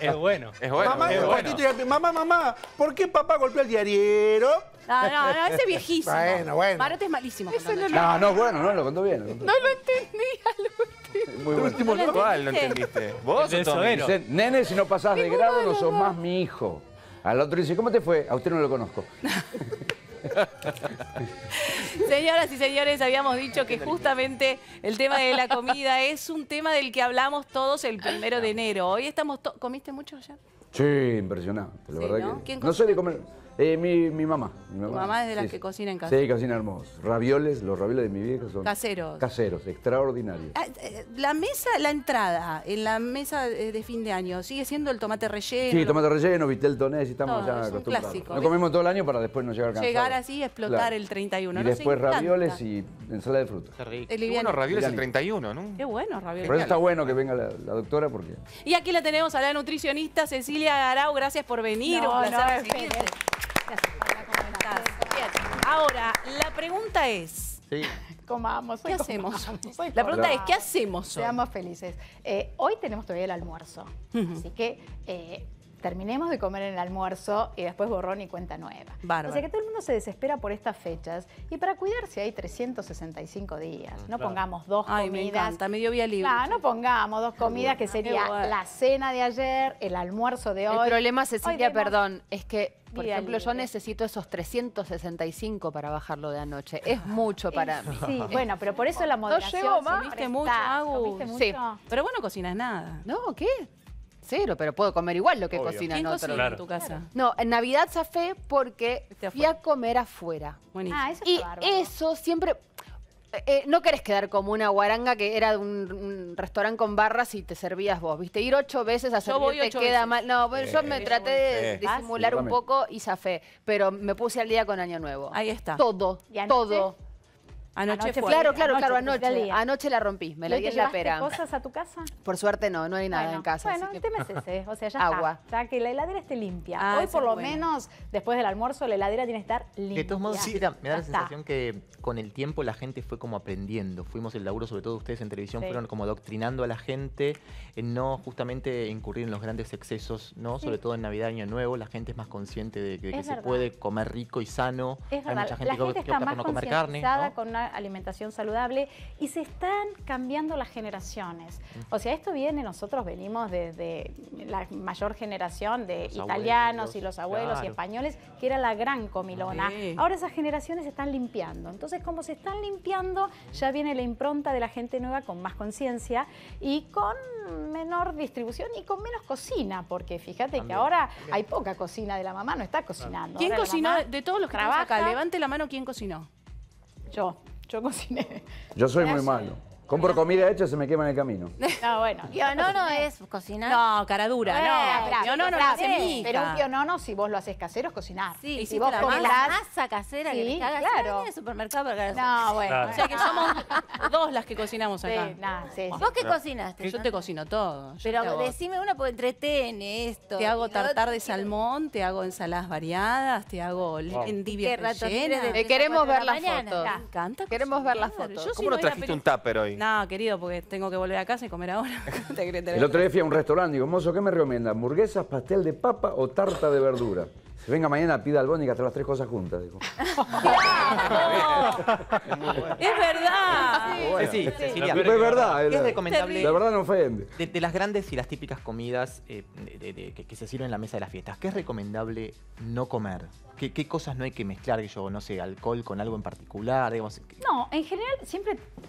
Es bueno. Es bueno. Mamá, es bueno. Mamá, ¿por qué papá golpeó al diariero? No, ese es viejísimo. Bueno. Marote es malísimo. No, lo contó bien. No lo entendí. Muy bueno. ¿Cuál lo entendiste? ¿Vos o Tomero? Nene, si no pasás de grado no sos más mi hijo. Al otro dice, ¿cómo te fue? A usted no lo conozco. Señoras y señores, habíamos dicho que justamente el tema de la comida es un tema del que hablamos todos el 1 de enero. Hoy estamos... ¿Comiste mucho ya? Sí, impresionante. La verdad, ¿no? Que no suele comer... mi mamá. Mi mamá es de las que cocina en casa. Sí, cocina hermoso. Ravioles, los ravioles de mi vieja son... Caseros. Caseros, extraordinarios. La mesa, la entrada en la mesa de fin de año, ¿sigue siendo el tomate relleno? Sí, tomate relleno, vitel tonés, estamos ya acostumbrados. Clásico. Lo comemos todo el año para después no llegar cansados. Llegar así y explotar el 31. Y después ravioles y ensalada de frutas. Qué rico. Qué bueno, ravioles el 31, ¿no? Qué bueno, ravioles. Por eso está bueno que venga la doctora porque... Y aquí la tenemos a la nutricionista Cecilia Garau, gracias por venir. Un placer recibirte. Gracias, Paula, ¿cómo estás? Ahora, la pregunta es... Sí. Comamos. ¿Qué hacemos? La pregunta es, ¿qué hacemos? Seamos felices. Hoy tenemos todavía el almuerzo. Así que terminemos de comer en el almuerzo y después borrón y cuenta nueva. Bárbaro. O sea que todo el mundo se desespera por estas fechas. Y para cuidarse hay 365 días. No pongamos dos comidas. Ay, me encanta, medio vía libre. No pongamos dos comidas que sería la cena de ayer, el almuerzo de hoy. El problema, Cecilia, perdón, es que... Por ejemplo, yo necesito esos 365 para bajarlo de anoche. Es mucho para mí. Sí, bueno, pero por eso la moderación. No llevo más. ¿Comiste mucho, Agus? Sí. Pero vos no cocinas nada. No, ¿qué? Cero, pero puedo comer igual lo que cocinan otros. ¿Quién cocina en tu casa? No, en Navidad zafé porque fui a comer afuera. Buenísimo. Eso y eso siempre... no querés quedar como una guaranga que era un restaurante con barras y te servías vos, ¿viste? Ir 8 veces a servirte queda mal. No, bueno, yo me traté de disimular un poco y zafé, pero me puse al día con Año Nuevo. Ahí está. Todo, todo. Anoche fue. Anoche la rompí, me la di en la pera. ¿Cosas a tu casa? Por suerte no hay nada en casa. Bueno, el tema es ese, o sea, ya agua. Ya que la heladera esté limpia. Hoy por lo menos, después del almuerzo, la heladera tiene que estar limpia. De todos modos, sí, me da la sensación que con el tiempo la gente fue como aprendiendo. Fuimos el laburo, sobre todo ustedes en televisión, fueron como adoctrinando a la gente en no justamente incurrir en los grandes excesos, ¿no? Sobre todo en Navidad, Año Nuevo, la gente es más consciente de que se puede comer rico y sano. Es verdad, la gente está más concientizada con una alimentación saludable y se están cambiando las generaciones. O sea, esto viene, nosotros venimos desde la mayor generación de los italianos y los abuelos y españoles, que era la gran comilona. Sí. Ahora esas generaciones se están limpiando. Entonces, como se están limpiando, ya viene la impronta de la gente nueva con más conciencia y con menor distribución y con menos cocina, porque fíjate que ahora hay poca cocina de la mamá, no está cocinando. ¿Quién cocinó? De todos los que trabajan acá, levante la mano, ¿quién cocinó? Yo cociné. Yo soy muy malo. Compro comida hecha, se me quema en el camino. No, bueno. Pionono es cocinar. No, cara dura. Pionono lo hace mi hija. Pero un pionono, si vos lo haces casero, es cocinar. Sí, y si vos comés la masa casera que le hagas en el supermercado. No, bueno. O sea que somos dos las que cocinamos acá. ¿Vos qué cocinaste? Yo te cocino todo. Pero decime una, porque entretene esto. Te hago tartar de salmón, te hago ensaladas variadas, te hago endivias rellenas. Queremos ver las fotos. Me encanta. Queremos ver las fotos. ¿Cómo no trajiste un tupper hoy? No, querido, porque tengo que volver a casa y comer ahora. El otro día fui a un restaurante y digo, mozo, ¿qué me recomienda? ¿Hamburguesas, pastel de papa o tarta de verdura? Si venga mañana, pida albóndigas, las 3 cosas juntas. Digo. ¡Es verdad! Sí, Cecilia. Es verdad. Es recomendable. La verdad no ofende. De las grandes y las típicas comidas que se sirven en la mesa de las fiestas, ¿qué es recomendable no comer? ¿Qué cosas no hay que mezclar? Yo no sé, alcohol con algo en particular. Digamos, no, en general,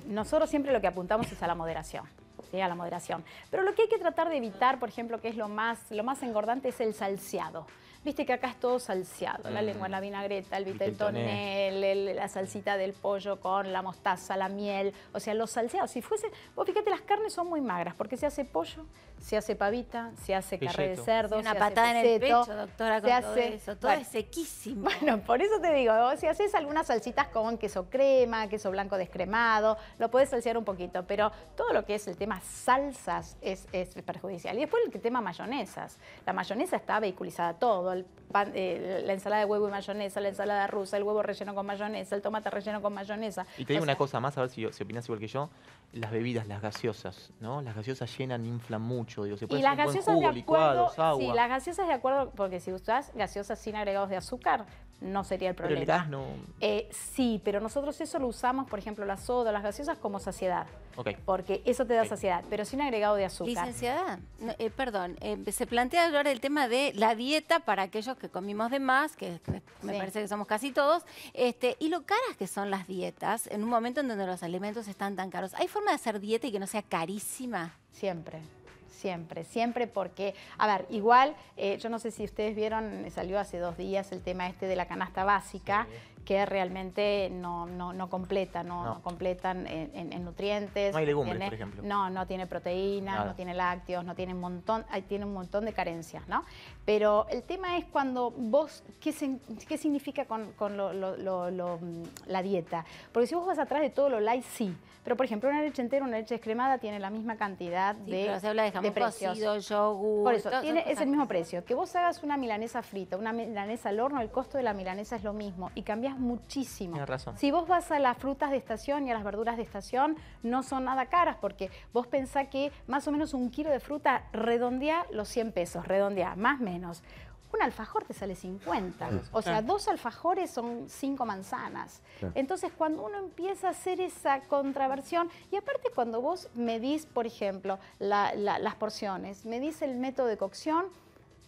nosotros siempre lo que apuntamos es a la moderación. ¿Sí? A la moderación. Pero lo que hay que tratar de evitar, por ejemplo, que es lo más engordante, es el salseado. Viste que acá es todo salseado, la lengua en la vinagreta, el vitel tonel, la salsita del pollo con la mostaza, la miel, o sea, los salseados. Si fuese, vos fíjate, las carnes son muy magras, porque se hace pollo, se hace pavita, se hace carré de cerdo, una patada en el pecho, doctora, con todo eso, todo es sequísimo. Bueno, por eso te digo, si haces algunas salsitas con queso crema, queso blanco descremado, lo podés salsear un poquito, pero todo lo que es el tema salsas es perjudicial. Y después el tema mayonesas. La mayonesa está vehiculizada todo, el pan, la ensalada de huevo y mayonesa, la ensalada rusa, el huevo relleno con mayonesa, el tomate relleno con mayonesa. Y te digo una cosa más, a ver si opinás igual que yo, las bebidas, las gaseosas, ¿no? Las gaseosas llenan, inflan mucho, digo, se pueden hacer un buen jugo, licuados, agua. Sí, las gaseosas de acuerdo, porque si usás gaseosas sin agregados de azúcar, no sería el problema. Pero el gas no... sí, pero nosotros eso lo usamos, por ejemplo, la soda, las gaseosas, como saciedad. Okay. Porque eso te da saciedad, pero sin agregado de azúcar. Licenciada, no, perdón, se plantea ahora el tema de la dieta para aquellos que comimos de más, que me parece que somos casi todos, y lo caras que son las dietas en un momento en donde los alimentos están tan caros. ¿Hay forma de hacer dieta y que no sea carísima? Siempre. Siempre, siempre porque, a ver, igual, yo no sé si ustedes vieron, salió hace 2 días el tema este de la canasta básica, que realmente no completa, no completan en nutrientes. No hay legumbres, por ejemplo. No tiene proteínas, no tiene lácteos, no tiene un montón, tiene un montón de carencias, ¿no? Pero el tema es cuando vos, ¿qué significa con la dieta? Porque si vos vas atrás de todo lo light, sí. Pero, por ejemplo, una leche entera, una leche descremada tiene la misma cantidad de precios. Pero se habla de jamón cocido, yogur... Por eso, es el mismo precio. Que vos hagas una milanesa frita, una milanesa al horno, el costo de la milanesa es lo mismo. Y cambiás muchísimo. Tienes razón. Si vos vas a las frutas de estación y a las verduras de estación, no son nada caras, porque vos pensás que más o menos un kilo de fruta, redondea los 100 pesos, redondea, más o menos. Un alfajor te sale 50. O sea, 2 alfajores son 5 manzanas. Entonces, cuando uno empieza a hacer esa contraversión, y aparte cuando vos medís, por ejemplo, las porciones, medís el método de cocción,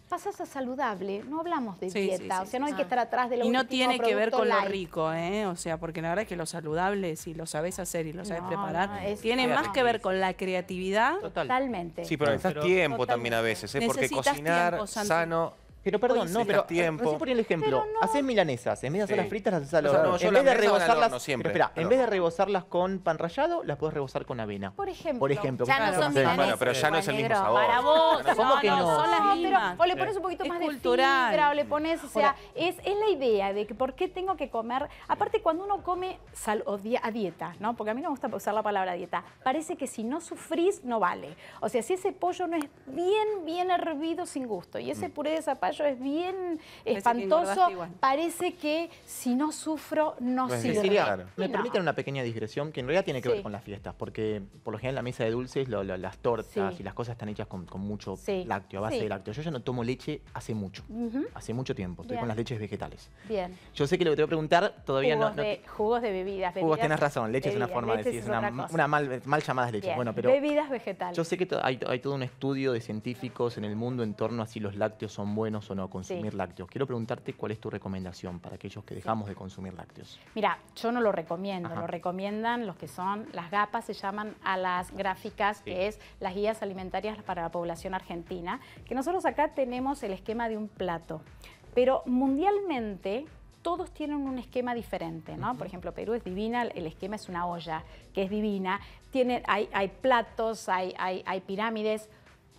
pasas a saludable, no hablamos de dieta, o sea, no hay que estar atrás de lo que... Y no tiene que ver con lo rico, ¿eh? O sea, porque la verdad es que lo saludable, si lo sabes hacer y lo sabes preparar, tiene más que ver con la creatividad. Totalmente. Sí, pero necesitas tiempo también a veces, ¿eh? Porque cocinar sano... Pero perdón, no, pero recién ponía el ejemplo. No. Hacés milanesas, en vez de hacer las fritas, las haces al horno. O sea, no, en vez de rebozarlas, en vez de rebozarlas con pan rallado, las podés rebozar con avena. Por ejemplo. Por ejemplo. Ya no son milanesas. Bueno, pero ya no es el mismo sabor. Para vos. ¿Cómo que no? Son las mismas. O le pones un poquito más de fibra, o le pones, o sea, es la idea de que por qué tengo que comer. Aparte, cuando uno come a dieta, ¿no? Porque a mí no me gusta usar la palabra dieta. Parece que si no sufrís, no vale. O sea, si ese pollo no es bien hervido, sin gusto, y ese puré de zapallo es bien espantoso, parece que si no sufro, no sirve. Cecilia, me permiten una pequeña digresión que en realidad tiene que ver con las fiestas, porque por lo general la mesa de dulces, las tortas y las cosas están hechas con mucho lácteo, a base de lácteo. Yo ya no tomo leche hace mucho, hace mucho tiempo. Estoy con las leches vegetales. Bien. Yo sé que lo que te voy a preguntar todavía jugos de bebidas. Jugos, tenés razón, leche bebidas, es una forma de decir, es una mal llamada leche. Bueno, pero bebidas vegetales. Yo sé que hay todo un estudio de científicos en el mundo en torno a si los lácteos son buenos o no consumir lácteos. Quiero preguntarte cuál es tu recomendación para aquellos que dejamos de consumir lácteos. Mira, yo no lo recomiendo. Lo recomiendan los que son, las GAPAS se llaman a las gráficas, que es las guías alimentarias para la población argentina, que nosotros acá tenemos el esquema de un plato. Pero mundialmente todos tienen un esquema diferente, ¿no? Por ejemplo, Perú es divina, el esquema es una olla, que es divina. Hay platos, hay pirámides.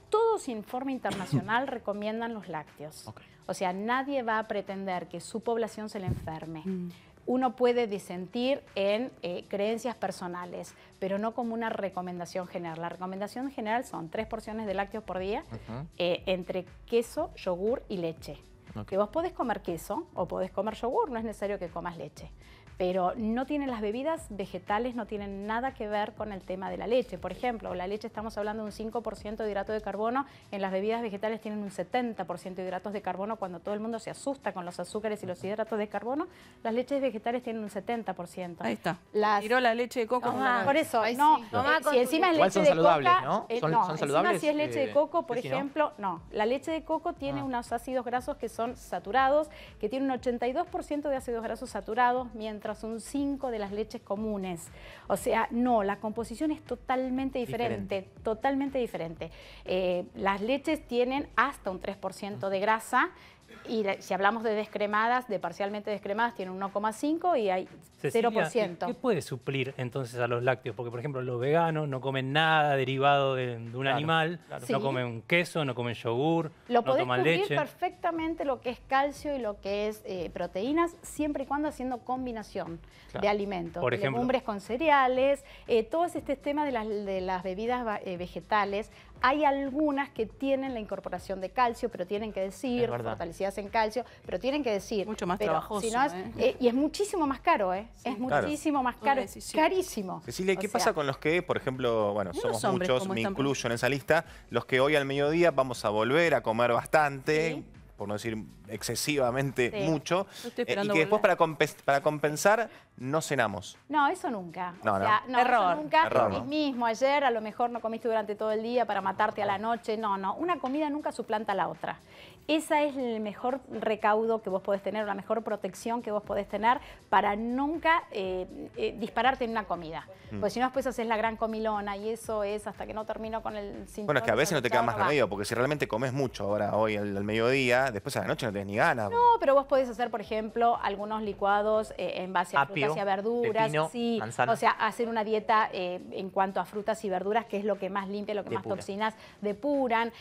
Todo su informe internacional recomiendan los lácteos. O sea, nadie va a pretender que su población se le enferme. Uno puede disentir en creencias personales, pero no como una recomendación general. La recomendación general son 3 porciones de lácteos por día, entre queso, yogur y leche. Que vos podés comer queso o podés comer yogur, no es necesario que comas leche. Pero no tienen las bebidas vegetales, no tienen nada que ver con el tema de la leche. Por ejemplo, la leche estamos hablando de un 5% de hidrato de carbono, en las bebidas vegetales tienen un 70% de hidratos de carbono. Cuando todo el mundo se asusta con los azúcares y los hidratos de carbono, las leches vegetales tienen un 70%. Ahí está. Tiró la leche de coco. Por eso, no. Si encima es leche de coco, ¿no? No, encima si es leche de coco, por ejemplo, no. La leche de coco tiene unos ácidos grasos que son saturados, que tiene un 82% de ácidos grasos saturados, mientras son 5 de las leches comunes. O sea, no, la composición es totalmente diferente. Totalmente diferente. Las leches tienen hasta un 3% de grasa Y si hablamos de descremadas, de parcialmente descremadas, tiene un 1,5 y hay 0%. Cecilia, ¿qué puede suplir entonces a los lácteos? Porque, por ejemplo, los veganos no comen nada derivado de un animal, sí. No comen queso, no comen yogur, no toman leche. Lo podés cubrir perfectamente lo que es calcio y lo que es proteínas, siempre y cuando haciendo combinación de alimentos. Por ejemplo, legumbres con cereales, todo este tema de las bebidas vegetales. Hay algunas que tienen la incorporación de calcio, pero tienen que decir, fortalecidas en calcio, pero tienen que decir. Mucho más trabajoso. Si no es, y es muchísimo más caro, ¿eh? Sí, es muchísimo más caro, es carísimo. Cecilia, ¿qué pasa con los que, por ejemplo, bueno, somos muchos, me incluyo en esa lista, los que hoy al mediodía vamos a volver a comer bastante, ¿sí? Por no decir excesivamente mucho, y que después para compensar no cenamos? No, eso nunca. No, o sea, no. Error. Eso nunca. Error, ¿no? Mismo ayer a lo mejor no comiste durante todo el día para matarte a la noche. No, no. Una comida nunca suplanta a la otra. Esa es el mejor recaudo que vos podés tener, la mejor protección que vos podés tener para nunca dispararte en una comida. Porque si no, después haces la gran comilona y eso es hasta que no termino con el síntoma. Bueno, es que a veces no te queda más remedio, porque si realmente comes mucho ahora, hoy, al mediodía, después a la noche no tenés ni ganas. No, pero vos podés hacer, por ejemplo, algunos licuados en base a frutas y a verduras. Pepino, manzana. O sea, hacer una dieta en cuanto a frutas y verduras, que es lo que más limpia, lo que más toxinas depuran.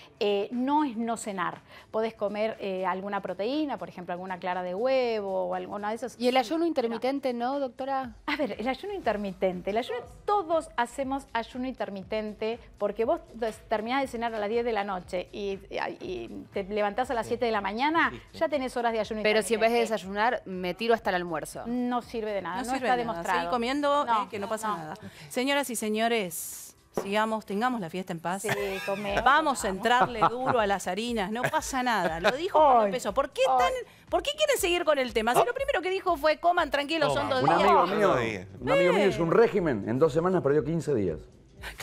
No es no cenar. Podés comer alguna proteína, por ejemplo, alguna clara de huevo o alguna de esas. ¿Y el ayuno intermitente no, doctora? A ver, el ayuno intermitente. El ayuno, todos hacemos ayuno intermitente porque vos terminás de cenar a las 10 de la noche y te levantás a las 7 de la mañana, ya tenés horas de ayuno intermitente. Pero si en vez de desayunar, me tiro hasta el almuerzo. No sirve de nada, no sirve, está demostrado. Seguí comiendo, que no pasa nada. Señoras y señores, sigamos, tengamos la fiesta en paz. Sí, vamos a entrarle duro a las harinas, no pasa nada. Lo dijo cuando empezó. ¿Por qué quieren seguir con el tema? Si lo primero que dijo fue coman tranquilos, son 2 días. Un amigo mío hizo un régimen, en 2 semanas perdió 15 días.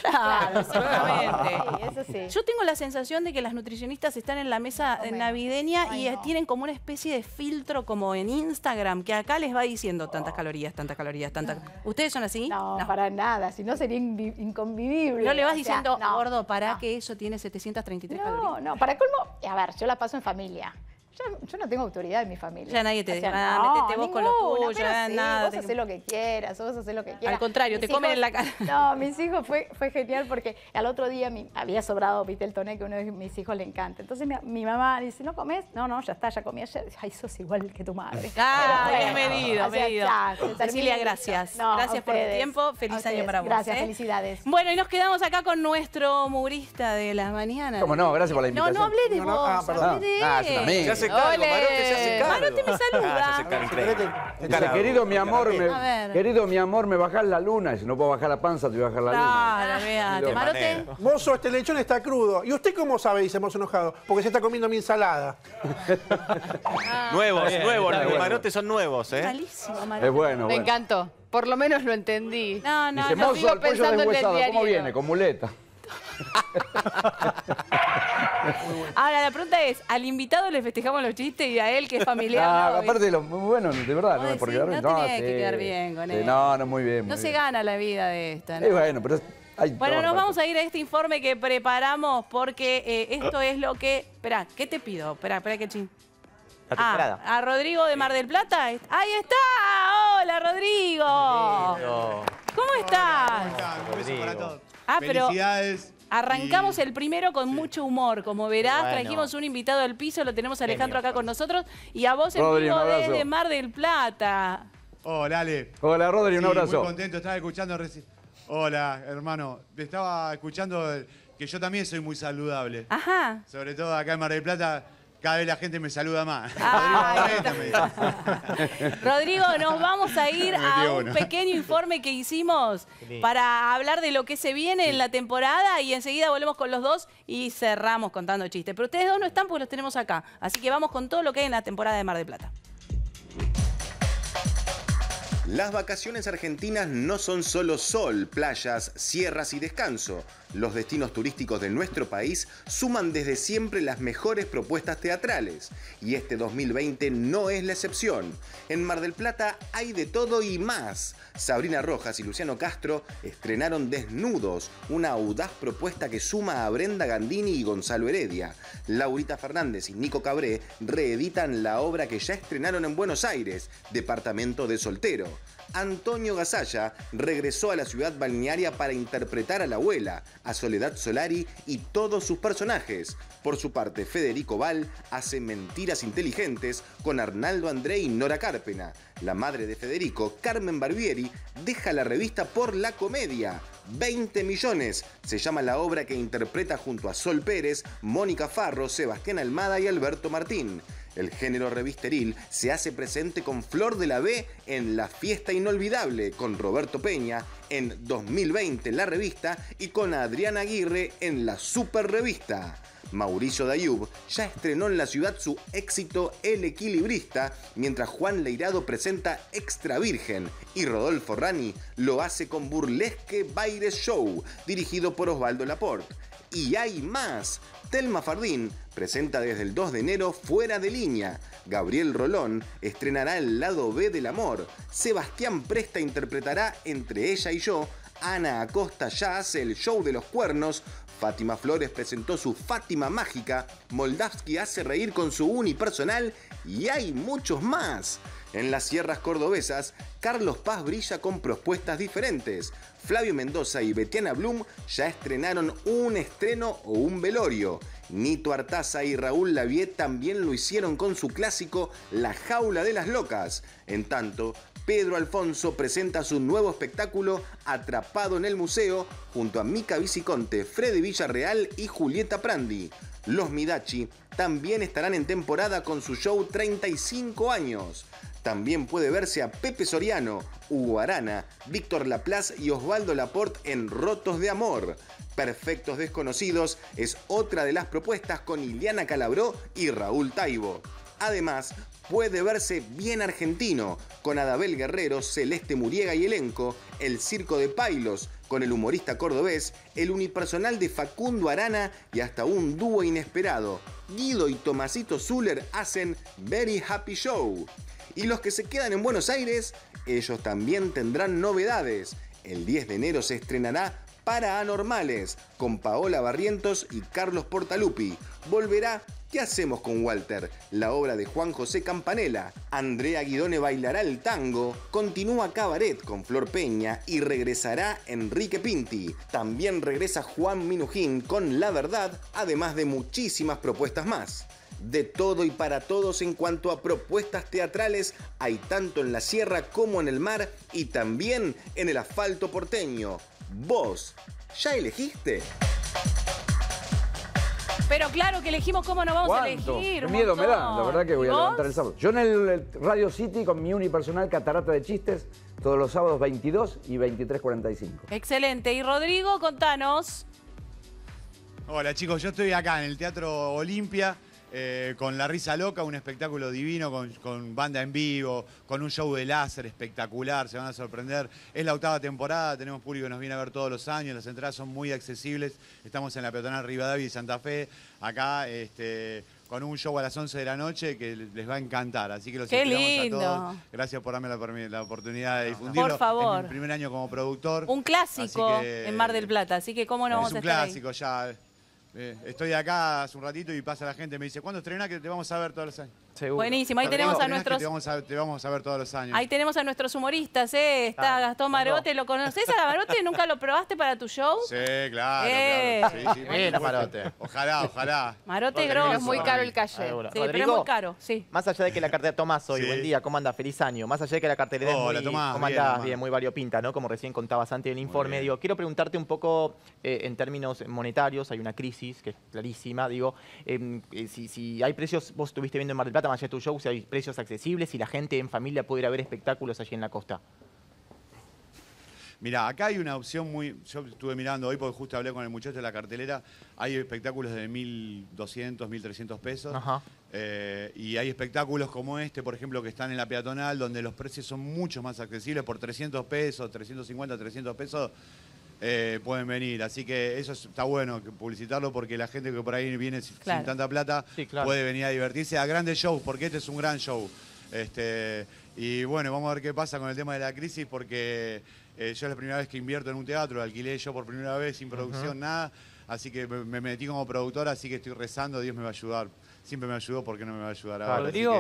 Claro, exactamente. Sí, eso sí. Yo tengo la sensación de que las nutricionistas están en la mesa navideña y tienen como una especie de filtro como en Instagram, que acá les va diciendo tantas calorías, tantas calorías, tantas... ¿Ustedes son así? No, no, para nada, si no sería inconvivible. No le vas diciendo, gordo, pará que eso tiene 733 calorías. No, no, para colmo, a ver, yo la paso en familia. Yo no tengo autoridad en mi familia. Ya nadie te dice, metete vos con lo tuyo, nada. Vos hacés lo que quieras, vos hacés lo que quieras. Al contrario, te comen en la cara. No, mis hijos fue genial porque al otro día había sobrado vitel toné, que a uno de mis hijos le encanta. Entonces mi mamá dice, ¿no comés? No, no, ya está, ya comí ayer. Ay, sos igual que tu madre. Ah, bienvenido, bienvenido. Cecilia, gracias. Gracias por tu tiempo. Feliz año para vos. Gracias, felicidades. Bueno, y nos quedamos acá con nuestro murista de las mañanas. ¿Cómo no? Gracias por la invitación. No, no hablé de vos, hablé de él. Cargo, Marote, se hace cargo. Marote me saluda. Querido mi amor, me bajás la luna. Y si no puedo bajar la panza, te voy a bajar la luna. Claro, Marote. Mozo, este lechón está crudo. ¿Y usted cómo sabe? Dice Mozo enojado. Porque se está comiendo mi ensalada. Nuevos. Marote son nuevos, ¿eh? Malísimo, Marote. Es bueno. Me encantó. Por lo menos lo entendí. No, no, dice, no. Mozo, al pollo deshuesado, ¿cómo viene? Con muleta. Ahora, la pregunta es, ¿al invitado le festejamos los chistes y a él, que es familiar? No, aparte, bueno, de verdad, no es por quedar bien. No tenés que quedar bien con él. No, no, muy bien. No se gana la vida de esta, ¿no? Bueno, pero... Bueno, nos vamos a ir a este informe que preparamos porque esto es lo que... Esperá, ¿qué te pido? Esperá, que ching. La temporada. A Rodrigo de Mar del Plata. ¡Ahí está! ¡Hola, Rodrigo! ¿Cómo estás? ¿Cómo estás? Para todos. Felicidades. Arrancamos el primero con mucho humor, como verás, trajimos un invitado al piso, lo tenemos a Alejandro acá con nosotros y a vos en vivo desde Mar del Plata. Hola, Ale. Hola, Rodri, un abrazo. Muy contento, estaba escuchando recién. Hola, hermano. Estaba escuchando que yo también soy muy saludable. Ajá. Sobre todo acá en Mar del Plata. Cada vez la gente me saluda más. Rodrigo, nos vamos a ir a un pequeño informe que hicimos para hablar de lo que se viene en la temporada y enseguida volvemos con los dos y cerramos contando chistes. Pero ustedes dos no están porque los tenemos acá. Así que vamos con todo lo que hay en la temporada de Mar del Plata. Las vacaciones argentinas no son solo sol, playas, sierras y descanso. Los destinos turísticos de nuestro país suman desde siempre las mejores propuestas teatrales. Y este 2020 no es la excepción. En Mar del Plata hay de todo y más. Sabrina Rojas y Luciano Castro estrenaron Desnudos, una audaz propuesta que suma a Brenda Gandini y Gonzalo Heredia. Laurita Fernández y Nico Cabré reeditan la obra que ya estrenaron en Buenos Aires, Departamento de Soltero. Antonio Gasalla regresó a la ciudad balnearia para interpretar a la abuela, a Soledad Solari y todos sus personajes. Por su parte, Federico Val hace Mentiras Inteligentes con Arnaldo André y Nora Carpena. La madre de Federico, Carmen Barbieri, deja la revista por la comedia. 20 millones se llama la obra que interpreta junto a Sol Pérez, Mónica Farro, Sebastián Almada y Alberto Martín. El género revisteril se hace presente con Flor de la B en La Fiesta Inolvidable, con Roberto Peña en 2020 La Revista y con Adriana Aguirre en La Super Revista. Mauricio Dayub ya estrenó en la ciudad su éxito El Equilibrista, mientras Juan Leirado presenta Extra Virgen y Rodolfo Rani lo hace con Burlesque Baile Show, dirigido por Osvaldo Laporte. Y hay más. Telma Fardín presenta desde el 2 de enero Fuera de Línea. Gabriel Rolón estrenará El Lado B del Amor. Sebastián Presta interpretará Entre Ella y Yo. Ana Acosta ya hace El Show de los Cuernos. Fátima Flores presentó su Fátima Mágica, Moldavsky hace reír con su unipersonal y hay muchos más. En las sierras cordobesas, Carlos Paz brilla con propuestas diferentes. Flavio Mendoza y Betiana Blum ya estrenaron Un Estreno o Un Velorio. Nito Artaza y Raúl Lavié también lo hicieron con su clásico La Jaula de las Locas. En tanto, Pedro Alfonso presenta su nuevo espectáculo Atrapado en el Museo junto a Mica Viciconte, Freddy Villarreal y Julieta Prandi. Los Midachi también estarán en temporada con su show 35 años. También puede verse a Pepe Soriano, Hugo Arana, Víctor Laplace y Osvaldo Laporte en Rotos de Amor. Perfectos Desconocidos es otra de las propuestas con Iliana Calabró y Raúl Taibo. Además, puede verse Bien Argentino, con Adabel Guerrero, Celeste Muriega y elenco, El Circo de Pailos, con el humorista cordobés, el unipersonal de Facundo Arana y hasta un dúo inesperado. Guido y Tomasito Zuller hacen Very Happy Show. Y los que se quedan en Buenos Aires, ellos también tendrán novedades. El 10 de enero se estrenará Paranormales, con Paola Barrientos y Carlos Portalupi. Volverá ¿Qué hacemos con Walter?, la obra de Juan José Campanella. Andrea Guidone bailará el tango, continúa Cabaret con Flor Peña y regresará Enrique Pinti. También regresa Juan Minujín con La Verdad, además de muchísimas propuestas más. De todo y para todos en cuanto a propuestas teatrales, hay tanto en la sierra como en el mar y también en el asfalto porteño. ¿Vos ya elegiste? Pero claro que elegimos, ¿cómo no vamos a elegir? Miedo me da, la verdad que voy a levantar el sábado. Yo en el Radio City con mi unipersonal Catarata de Chistes, todos los sábados 22 y 23:45. Excelente. Y Rodrigo, contanos. Hola chicos, yo estoy acá en el Teatro Olimpia con La Risa Loca, un espectáculo divino con banda en vivo, con un show de láser espectacular, se van a sorprender. Es la 8ª temporada, tenemos público que nos viene a ver todos los años, las entradas son muy accesibles, estamos en la peatonal Rivadavia y Santa Fe, acá con un show a las 11 de la noche que les va a encantar, así que los esperamos a todos. Gracias por darme la oportunidad de difundirlo. Por favor. Es mi primer año como productor. Un clásico en Mar del Plata, así que cómo no vamos a estar ahí. Es un clásico ya. Estoy acá hace un ratito y pasa la gente, me dice, ¿cuándo estrenás? Que te vamos a ver todos los años. Seguro. Buenísimo, ahí tenemos a nuestros... te vamos a ver todos los años. Ahí tenemos a nuestros humoristas, está Gastón Marote, ¿lo conocés a Marote? ¿Nunca lo probaste para tu show? Sí, claro, claro. Sí, bien, Marote. Ojalá, ojalá. Marote es grosso. Es muy caro el calle. Seguro. Sí, Rodrigo, pero es muy caro, sí. Más allá de que la cartera Tomás hoy, buen día, ¿cómo anda? Feliz año. Más allá de que la cartera es muy... Tomás, ¿cómo andás? Bien, bien, muy variopinta, ¿no? Como recién contabas antes del informe, digo, quiero preguntarte un poco en términos monetarios, hay una crisis que es clarísima, digo, si hay precios, vos estuviste viendo en Mar del Plata, más allá de tu show, si hay precios accesibles, si la gente en familia puede ir a ver espectáculos allí en la costa. Mirá, acá hay una opción muy... Yo estuve mirando hoy porque justo hablé con el muchacho de la cartelera. Hay espectáculos de 1.200, 1.300 pesos. Ajá. Y hay espectáculos como este, por ejemplo, que están en la peatonal, donde los precios son mucho más accesibles. Por 300 pesos, 350, 300 pesos pueden venir. Así que eso está bueno, publicitarlo, porque la gente que por ahí viene claro, sin tanta plata, sí, claro, puede venir a divertirse a grandes shows, porque este es un gran show. Y bueno, vamos a ver qué pasa con el tema de la crisis, porque yo es la primera vez que invierto en un teatro, lo alquilé yo por primera vez sin producción, nada. Así que me metí como productor, así que estoy rezando, Dios me va a ayudar. Siempre me ayudó, ¿por qué no me va a ayudar ahora? Rodrigo.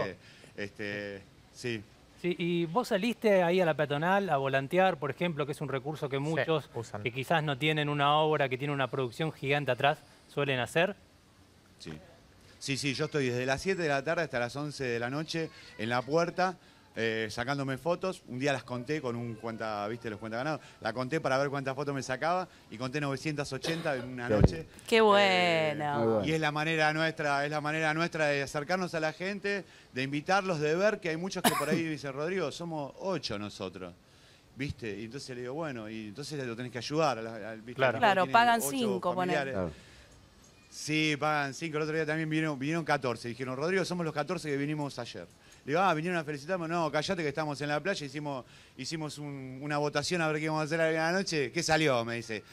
Así que, sí. Sí, y vos saliste ahí a la peatonal a volantear, por ejemplo, que es un recurso que muchos usan, que quizás no tienen una obra, que tiene una producción gigante atrás, suelen hacer. Sí. Sí, sí, yo estoy desde las 7 de la tarde hasta las 11 de la noche en la puerta, sacándome fotos. Un día las conté con un cuenta, ¿viste? Los cuenta ganados. La conté para ver cuántas fotos me sacaba y conté 980 en una noche. ¡Qué bueno! Bueno. Y es la manera nuestra, de acercarnos a la gente, de invitarlos, de ver que hay muchos que por ahí dicen, Rodrigo, somos 8 nosotros. ¿Viste? Y entonces le digo, bueno, y entonces lo tenés que ayudar. ¿Viste? Claro, claro, pagan 5, poner. Claro. Sí, pagan 5. El otro día también vinieron 14. Dijeron, Rodrigo, somos los 14 que vinimos ayer. Le digo, ah, vinieron a felicitarnos. No, callate que estamos en la playa. Hicimos una votación a ver qué íbamos a hacer a la noche. ¿Qué salió? Me dice,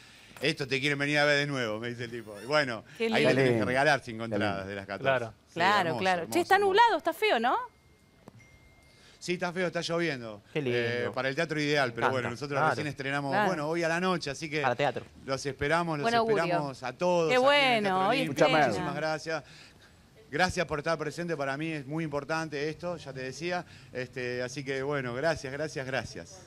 esto te quieren venir a ver de nuevo, me dice el tipo. Y bueno, ahí le tenés que regalar 5 entradas de las 14. Claro, sí, claro, hermoso, claro. Hermoso, che, está nublado, está feo, ¿no? Sí, está feo, está lloviendo. Qué lindo. Para el teatro ideal, pero bueno, nosotros recién estrenamos, bueno, hoy a la noche, así que... Para teatro. Los esperamos, los esperamos a todos. Qué bueno, hoy estrena. Muchísimas gracias. Gracias por estar presente, para mí es muy importante esto, ya te decía. Así que bueno, gracias.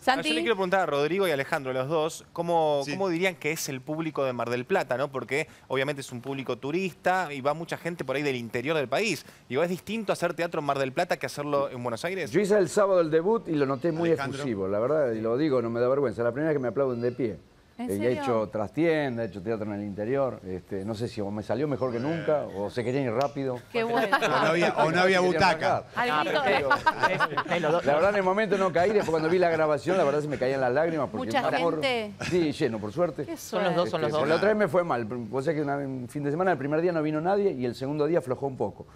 Santi. Yo le quiero preguntar a Rodrigo y Alejandro, los dos, ¿cómo dirían que es el público de Mar del Plata, ¿no? Porque obviamente es un público turista y va mucha gente por ahí del interior del país. Y ¿es distinto hacer teatro en Mar del Plata que hacerlo en Buenos Aires? Yo hice el sábado el debut y lo noté muy efusivo, la verdad, y lo digo, no me da vergüenza. La primera vez que me aplauden de pie. He hecho trastienda, he hecho teatro en el interior. No sé si me salió mejor que nunca o se querían ir rápido. Qué bueno. O no había butaca. La verdad, en el momento no caí. Después, cuando vi la grabación, la verdad se me caían las lágrimas. Porque mucha gente. Sí, lleno, por suerte. Son los dos. La otra vez me fue mal. O sea que un fin de semana, el primer día no vino nadie y el segundo día aflojó un poco.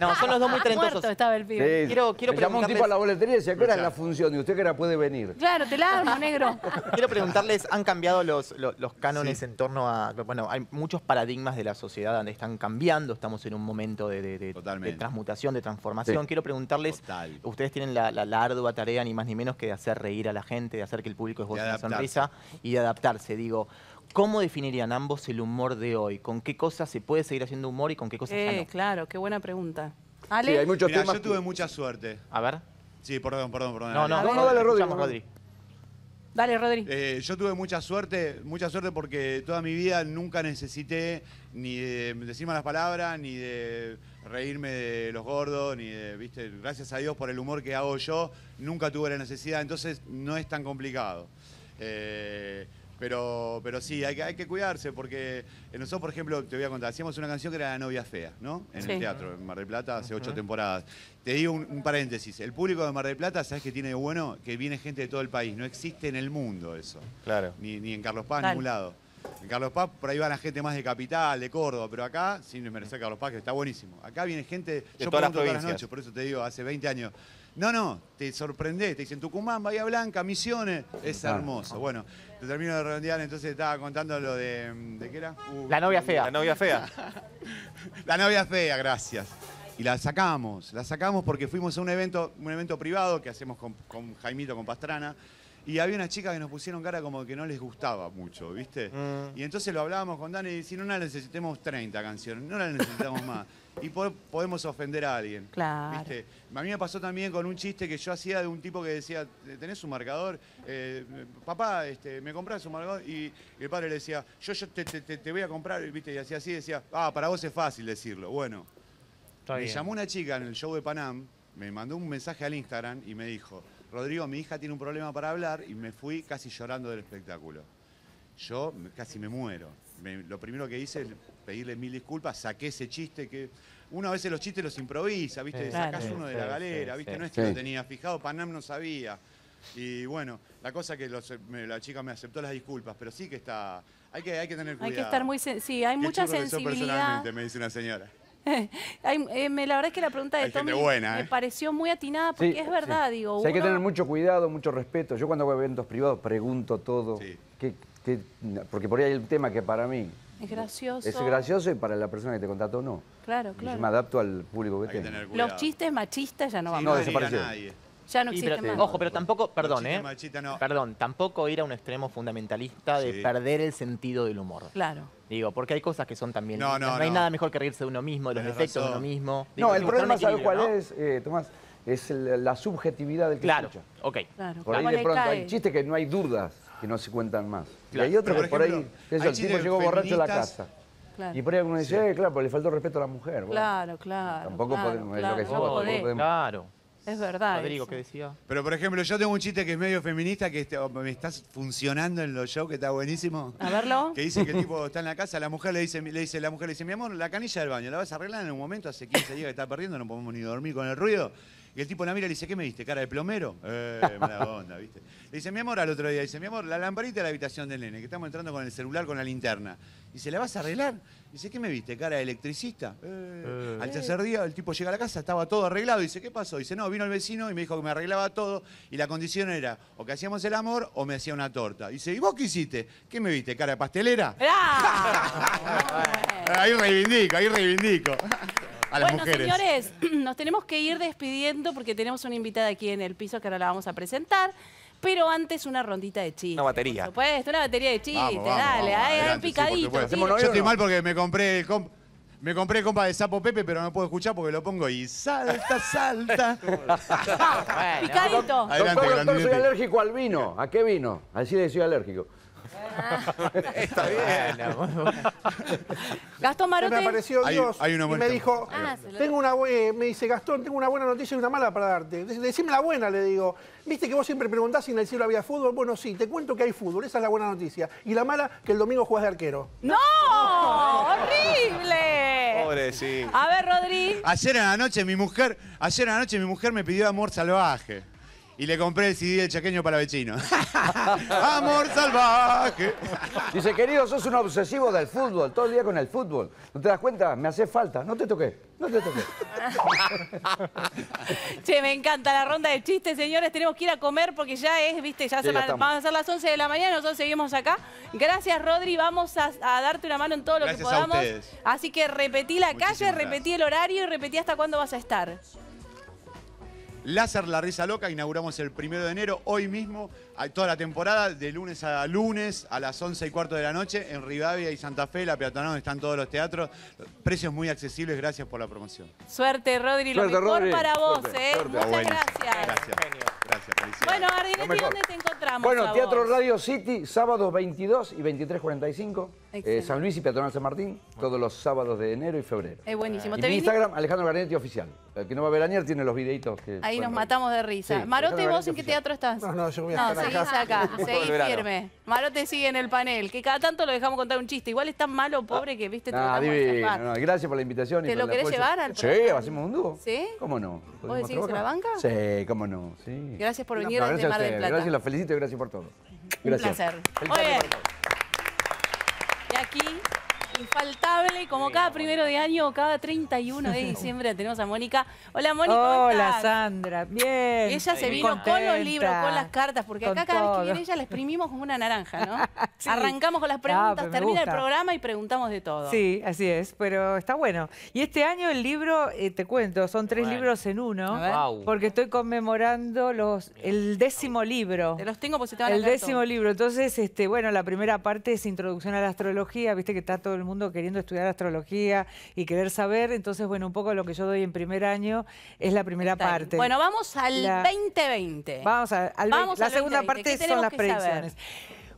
No, son los dos muy talentosos. Muerto estaba el pibe. Quiero me llamó un tipo a la boletería y decía, ¿qué hora es la función? Y usted que ahora puede venir. Claro, te la armo, negro. Quiero preguntarles, ¿han cambiado los cánones en torno a...? Bueno, hay muchos paradigmas de la sociedad donde están cambiando, estamos en un momento de transmutación, de transformación. Sí. Quiero preguntarles, ustedes tienen la ardua tarea, ni más ni menos, que de hacer reír a la gente, de hacer que el público esboce una sonrisa y de adaptarse, digo... ¿Cómo definirían ambos el humor de hoy? ¿Con qué cosas se puede seguir haciendo humor y con qué cosas ya no? Claro, qué buena pregunta. Ale, sí, hay muchos temas yo tuve mucha suerte. A ver. Sí, perdón. No, dale, Rodri. Dale, Rodri. Yo tuve mucha suerte porque toda mi vida nunca necesité ni de decir malas palabras, ni de reírme de los gordos, ni de, ¿viste? Gracias a Dios por el humor que hago yo, nunca tuve la necesidad, entonces no es tan complicado. Pero sí, hay que cuidarse porque nosotros, por ejemplo, te voy a contar, hacíamos una canción que era La novia fea, ¿no? En el teatro, en Mar del Plata, hace 8 temporadas. Te digo un paréntesis, el público de Mar del Plata, ¿sabes qué tiene de bueno? Que viene gente de todo el país, no existe en el mundo eso. Claro. Ni en Carlos Paz, en ningún lado. En Carlos Paz, por ahí va la gente más de Capital, de Córdoba, pero acá, sin desmerecer Carlos Paz, que está buenísimo. Acá viene gente, yo pregunto todas las noches, por eso te digo, hace 20 años... No, te sorprendés, te dicen Tucumán, Bahía Blanca, Misiones, es hermoso. Bueno, te termino de redondear, entonces estaba contando lo de ¿qué era? La novia fea. La novia fea. La novia fea, gracias. Y la sacamos porque fuimos a un evento privado que hacemos con Jaimito, con Pastrana, y había unas chicas que nos pusieron cara como que no les gustaba mucho, ¿viste? Y entonces lo hablábamos con Dani y decían, no la necesitemos 30 canciones, no la necesitamos más. Y podemos ofender a alguien. Claro. ¿Viste? A mí me pasó también con un chiste que yo hacía de un tipo que decía, ¿tenés un marcador? Papá, ¿me comprás un marcador? Y el padre le decía, yo te voy a comprar, ¿viste? Y hacía así, decía, para vos es fácil decirlo. Bueno, me llamó una chica en el show de Panam, me mandó un mensaje al Instagram y me dijo, Rodrigo, mi hija tiene un problema para hablar, y me fui casi llorando del espectáculo. Yo casi me muero. Lo primero que hice es pedirle 1000 disculpas, saqué ese chiste que... Uno a veces los chistes los improvisa, ¿viste? Sacás uno de la galera, ¿viste? No es que lo tenía fijado, Panam no sabía. Y bueno, la cosa es que la chica me aceptó las disculpas, pero sí que está... Hay que tener cuidado. Hay que estar muy... Sí, hay mucha sensibilidad. Personalmente, me dice una señora. La verdad es que la pregunta de Tommy me pareció muy atinada, porque sí, es verdad, sí. Digo... Hay que tener mucho cuidado, mucho respeto. Yo cuando hago eventos privados pregunto todo. Sí. Porque por ahí hay un tema que para mí... Es gracioso. Es gracioso y para la persona que te contrató no. Claro, claro. Yo me adapto al público que tengo. Los chistes machistas ya no van a desaparecer. Ya no existe más. Ojo, pero tampoco, perdón, machista, no. Perdón, tampoco ir a un extremo fundamentalista de perder el sentido del humor. Claro. Digo, porque hay cosas que son también... No hay nada mejor que reírse de uno mismo, de los defectos de uno mismo. Digo, no, el problema, ¿sabes cuál es, Tomás? Es la subjetividad del que escucha. Okay. Claro, por ahí de pronto hay chistes que no hay dudas, que no se cuentan más. Claro. Y hay otros que por ahí... El tipo llegó borracho a la casa. Claro. Y por ahí alguno dice, claro, pues le faltó respeto a la mujer. Claro, claro. Tampoco podemos... Claro. Es verdad. Rodrigo, ¿qué decía? Pero, por ejemplo, yo tengo un chiste que es medio feminista, que me está funcionando en los shows, que está buenísimo. A verlo. Que dice que el tipo está en la casa, la mujer le dice, mi amor, la canilla del baño, ¿la vas a arreglar en un momento? Hace 15 días que está perdiendo, no podemos ni dormir con el ruido. Y el tipo la mira y le dice, ¿qué me diste? ¿Cara de plomero? Mala onda, ¿viste? Le dice, mi amor, al otro día, dice, mi amor, la lamparita de la habitación del nene, que estamos entrando con el celular, con la linterna. Dice, ¿la vas a arreglar? Dice, ¿qué me viste? ¿Cara de electricista? Al tercer día, el tipo llega a la casa, estaba todo arreglado. Dice, ¿qué pasó? Dice, no, vino el vecino y me dijo que me arreglaba todo. Y la condición era, o que hacíamos el amor, o me hacía una torta. Dice, ¿y vos qué hiciste? ¿Qué me viste? ¿Cara de pastelera? Ahí reivindico. A las mujeres. Señores, nos tenemos que ir despidiendo porque tenemos una invitada aquí en el piso que ahora la vamos a presentar. Pero antes una rondita de chistes. Una batería. Por supuesto, una batería de chistes. Dale, ahí picadito. Sí, yo estoy mal porque me compré el compa de Sapo Pepe, pero no puedo escuchar porque lo pongo y salta. Picadito. Adelante, doctor, soy alérgico al vino. ¿A qué vino? Así le soy alérgico. Está bien. Gastón Marote. Me apareció Dios y me dijo, me dice, Gastón, tengo una buena noticia y una mala para darte. Decime la buena, le digo. Viste que vos siempre preguntás si en el cielo había fútbol. Bueno, sí, te cuento que hay fútbol, esa es la buena noticia. Y la mala, que el domingo jugás de arquero. ¡No! ¡Horrible! Pobre, sí. A ver, Rodrigo. Ayer a la noche mi mujer me pidió amor salvaje. Y le compré el CD del Chaqueño para Vecino. ¡Amor salvaje! Dice, querido, sos un obsesivo del fútbol, todo el día con el fútbol. ¿No te das cuenta? Me hace falta. No te toqué. Che, me encanta la ronda de chistes, señores. Tenemos que ir a comer porque ya es, viste, van a ser las 11 de la mañana. Nosotros seguimos acá. Gracias, Rodri. Vamos a darte una mano en todo lo que podamos. Así que repetí la calle, repetí el horario y repetí hasta cuándo vas a estar. Láser La Risa Loca, inauguramos el 1 de enero, hoy mismo, toda la temporada, de lunes a lunes, a las 11:15 de la noche, en Rivadavia y Santa Fe, la peatonal, donde están todos los teatros. Precios muy accesibles, gracias por la promoción. Suerte, Rodri, lo mejor para vos, ¿eh? Muchas gracias. Gracias. Bueno, Gardinetti, ¿dónde te encontramos? Bueno, Teatro Radio City, sábados 22 y 23:45. San Luis y Peatonal San Martín, todos los sábados de enero y febrero. Es buenísimo. Y mi Instagram, Alejandro Gardinetti Oficial. El que no va a ver ayer tiene los videitos. Ahí nos matamos de risa. Sí, Marote, ¿vos en qué teatro estás? No, yo voy a estar acá. Seguís firme. Marote sigue en el panel, que cada tanto lo dejamos contar un chiste. Igual es tan malo, pobre, que viste... Gracias por la invitación. ¿Te lo querés llevar al programa? Sí, hacemos un dúo. ¿Sí? ¿Cómo no? ¿Vos decís que se la banca? Sí, cómo no. Sí. Gracias por venir desde Mar del Plata. Gracias, los felicito y gracias por todo. Gracias. Un placer. Muy bien. Y aquí, infaltable, como cada 1 de año, cada 31 de diciembre, tenemos a Mónica. Hola, Mónica. Hola, Sandra. Bien. Y ella se vino contenta, con los libros, con las cartas, porque acá cada vez que viene ella la exprimimos como una naranja, ¿no? Sí. Arrancamos con las preguntas, termina el programa y preguntamos de todo. Sí, así es, pero está bueno. Y este año el libro, te cuento, son 3 libros en uno, porque estoy conmemorando el 10º libro. Te los tengo porque se te van a leer. El 10º libro. Entonces, bueno, la primera parte es introducción a la astrología, viste que está todo el mundo queriendo estudiar astrología y querer saber, entonces, bueno, un poco lo que yo doy en 1er año es la primera parte. Bueno, vamos al 2020. Vamos a la segunda parte son las predicciones.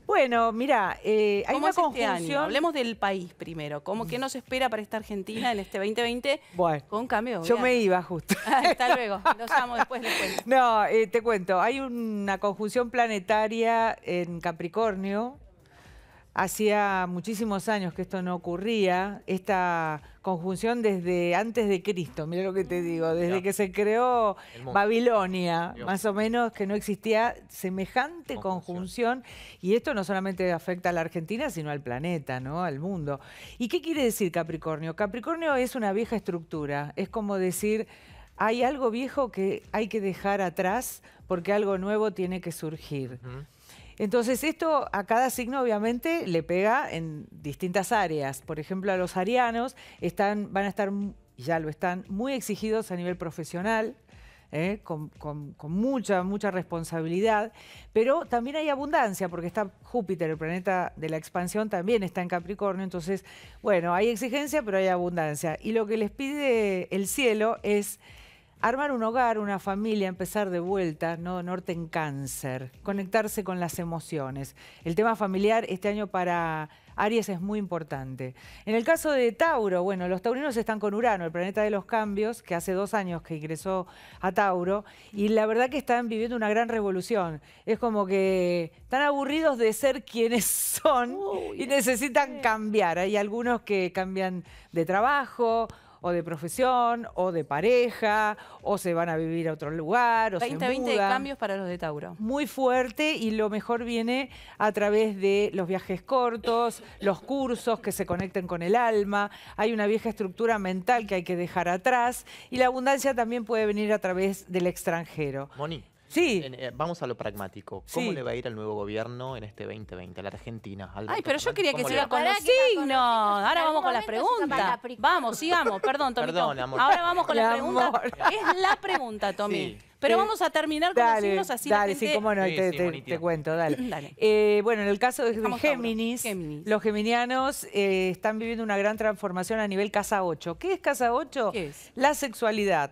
Bueno, mira, hay una conjunción. Este año? Hablemos del país primero. ¿Cómo que nos espera para esta Argentina en este 2020? Bueno, con cambio. Yo me iba justo. Hasta luego. Los amo después. No, te cuento. Hay una conjunción planetaria en Capricornio. Hacía muchísimos años que esto no ocurría, esta conjunción desde antes de Cristo, mira lo que te digo, desde que se creó Babilonia, más o menos, que no existía semejante conjunción. Y esto no solamente afecta a la Argentina, sino al planeta, ¿no? Al mundo. ¿Y qué quiere decir Capricornio? Capricornio es una vieja estructura, es como decir, hay algo viejo que hay que dejar atrás porque algo nuevo tiene que surgir. Entonces esto a cada signo obviamente le pega en distintas áreas. Por ejemplo, a los arianos van a estar, ya lo están, muy exigidos a nivel profesional, con mucha responsabilidad. Pero también hay abundancia, porque está Júpiter, el planeta de la expansión, también está en Capricornio. Entonces, bueno, hay exigencia, pero hay abundancia. Y lo que les pide el cielo es armar un hogar, una familia, empezar de vuelta, ¿no? Norte en Cáncer, conectarse con las emociones. El tema familiar este año para Aries es muy importante. En el caso de Tauro, bueno, los taurinos están con Urano, el planeta de los cambios, que hace 2 años que ingresó a Tauro, y la verdad que están viviendo una gran revolución. Es como que están aburridos de ser quienes son y necesitan cambiar. Hay algunos que cambian de trabajo, o de profesión, o de pareja, o se van a vivir a otro lugar, o se mudan. 20 cambios para los de Tauro. Muy fuerte, y lo mejor viene a través de los viajes cortos, los cursos que se conecten con el alma. Hay una vieja estructura mental que hay que dejar atrás, y la abundancia también puede venir a través del extranjero. Moni, sí, vamos a lo pragmático. ¿Cómo le va a ir al nuevo gobierno en este 2020, a la Argentina? Alberto Fernández, pero yo quería que siga con los signos. Ahora vamos con las preguntas. Vamos, sigamos. Perdón, Tommy. Perdón, amor. Ahora vamos con las preguntas. Es la pregunta, Tommy. Sí. Pero vamos a terminar con los signos así. Dale, sí, cómo no, te cuento, dale. Bueno, en el caso de Géminis, los geminianos están viviendo una gran transformación a nivel casa 8. ¿Qué es casa 8? ¿Qué es? La sexualidad.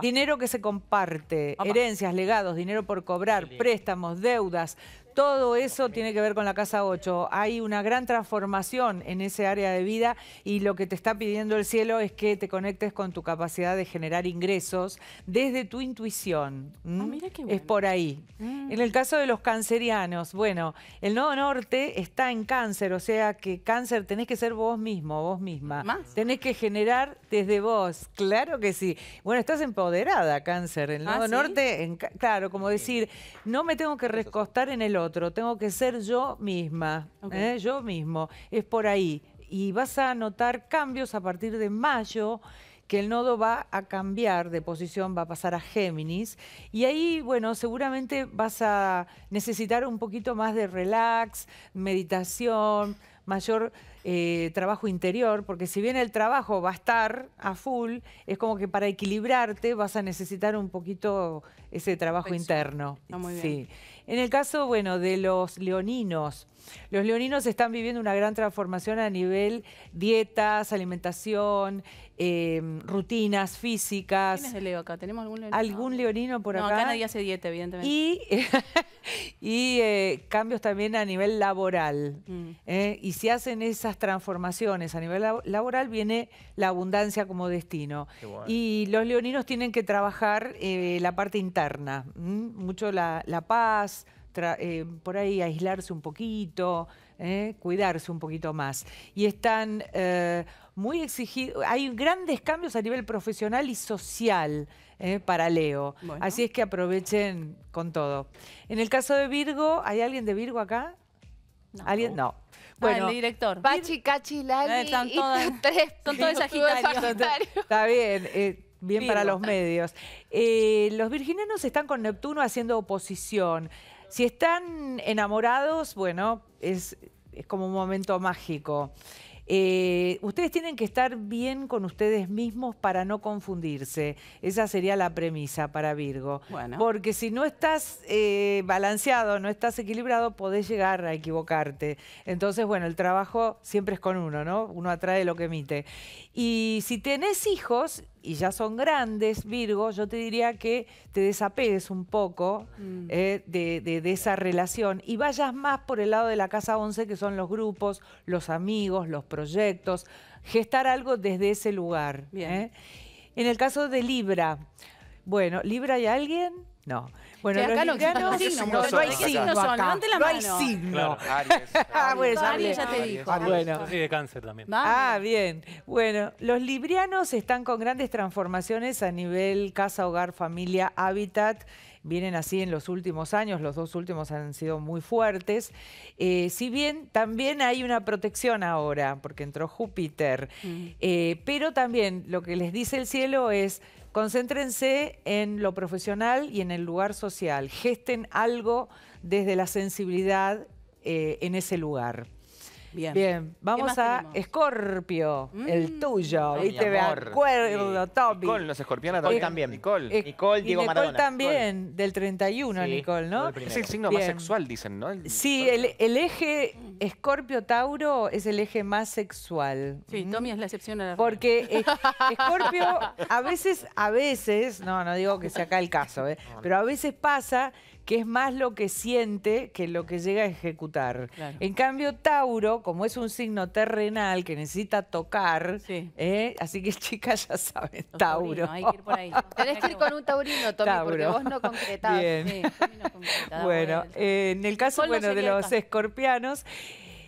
Dinero que se comparte, herencias, legados, dinero por cobrar, préstamos, deudas, todo eso tiene que ver con la casa 8. Hay una gran transformación en ese área de vida, y lo que te está pidiendo el cielo es que te conectes con tu capacidad de generar ingresos desde tu intuición. Mira qué bueno. Es por ahí. En el caso de los cancerianos, bueno, el nodo norte está en Cáncer, o sea que Cáncer tenés que ser vos mismo, vos misma. ¿Más? Tenés que generar desde vos, claro que sí. Bueno, estás empoderada, Cáncer. El nodo norte, claro, como decir, no me tengo que recostar en el otro, tengo que ser yo misma, yo mismo, es por ahí. Y vas a notar cambios a partir de mayo, que el nodo va a cambiar de posición, va a pasar a Géminis, y ahí, bueno, seguramente vas a necesitar un poquito más de relax, meditación, mayor trabajo interior, porque si bien el trabajo va a estar a full, es como que para equilibrarte vas a necesitar un poquito ese trabajo interno. Muy bien. En el caso, bueno, de los leoninos están viviendo una gran transformación a nivel dietas, alimentación, rutinas físicas. ¿Quién es de Leo acá? ¿Tenemos algún leonino? ¿Algún leonino por acá? No, acá nadie hace dieta, evidentemente. Y, cambios también a nivel laboral. Y si hacen esas transformaciones a nivel laboral, viene la abundancia como destino. Bueno. Y los leoninos tienen que trabajar la parte interna, mucho la paz, por ahí aislarse un poquito, cuidarse un poquito más. Y están muy exigidos. Hay grandes cambios a nivel profesional y social para Leo. Bueno. Así es que aprovechen con todo. En el caso de Virgo, ¿hay alguien de Virgo acá? No. ¿Alguien? No. Bueno, el director. Pachi, Cachi, Lali, son todos Sagitarios. Está bien. Bien para los medios. Los virginianos están con Neptuno haciendo oposición. Si están enamorados, bueno, es como un momento mágico. Ustedes tienen que estar bien con ustedes mismos para no confundirse. Esa sería la premisa para Virgo. Bueno. Porque si no estás balanceado, no estás equilibrado, podés llegar a equivocarte. Entonces, bueno, el trabajo siempre es con uno, ¿no? Uno atrae lo que emite. Y si tenés hijos y ya son grandes, Virgo, yo te diría que te desapegues un poco de esa relación y vayas más por el lado de la casa 11, que son los grupos, los amigos, los proyectos, gestar algo desde ese lugar. Bien. En el caso de Libra, bueno, ¿Libra hay alguien? No. Bueno, acá los signos, no hay signos, son, levante la mano. No hay signo. Aries ya te dijo. Bueno. Sí, de cáncer también. Ah, bien. Bueno, los librianos están con grandes transformaciones a nivel casa, hogar, familia, hábitat. Vienen así en los últimos años, los dos últimos han sido muy fuertes. Si bien también hay una protección ahora, porque entró Júpiter, pero también lo que les dice el cielo es concéntrense en lo profesional y en el lugar social. Gesten algo desde la sensibilidad en ese lugar. Bien. Bien, vamos a Escorpio, el tuyo. Ay, ¿viste? Me acuerdo, sí. Tommy. Nicole, los escorpianos también. Nicole, Diego Maradona. Nicole también, del 31, sí, Nicole, ¿no? Es el signo más sexual, dicen, ¿no? Sí, el eje Escorpio-Tauro es el eje más sexual. Sí, Tommy es la excepción a la porque Escorpio a veces, no digo que sea acá el caso, pero a veces pasa que es más lo que siente que lo que llega a ejecutar. Claro. En cambio, Tauro, como es un signo terrenal que necesita tocar, sí. Así que chicas ya saben, los Tauro. Taurinos, hay que ir por ahí. Tenés que ir con un taurino, Tommy, porque vos no concretás. Bien. Sí, no concretás. Bueno, en el caso de los escorpianos,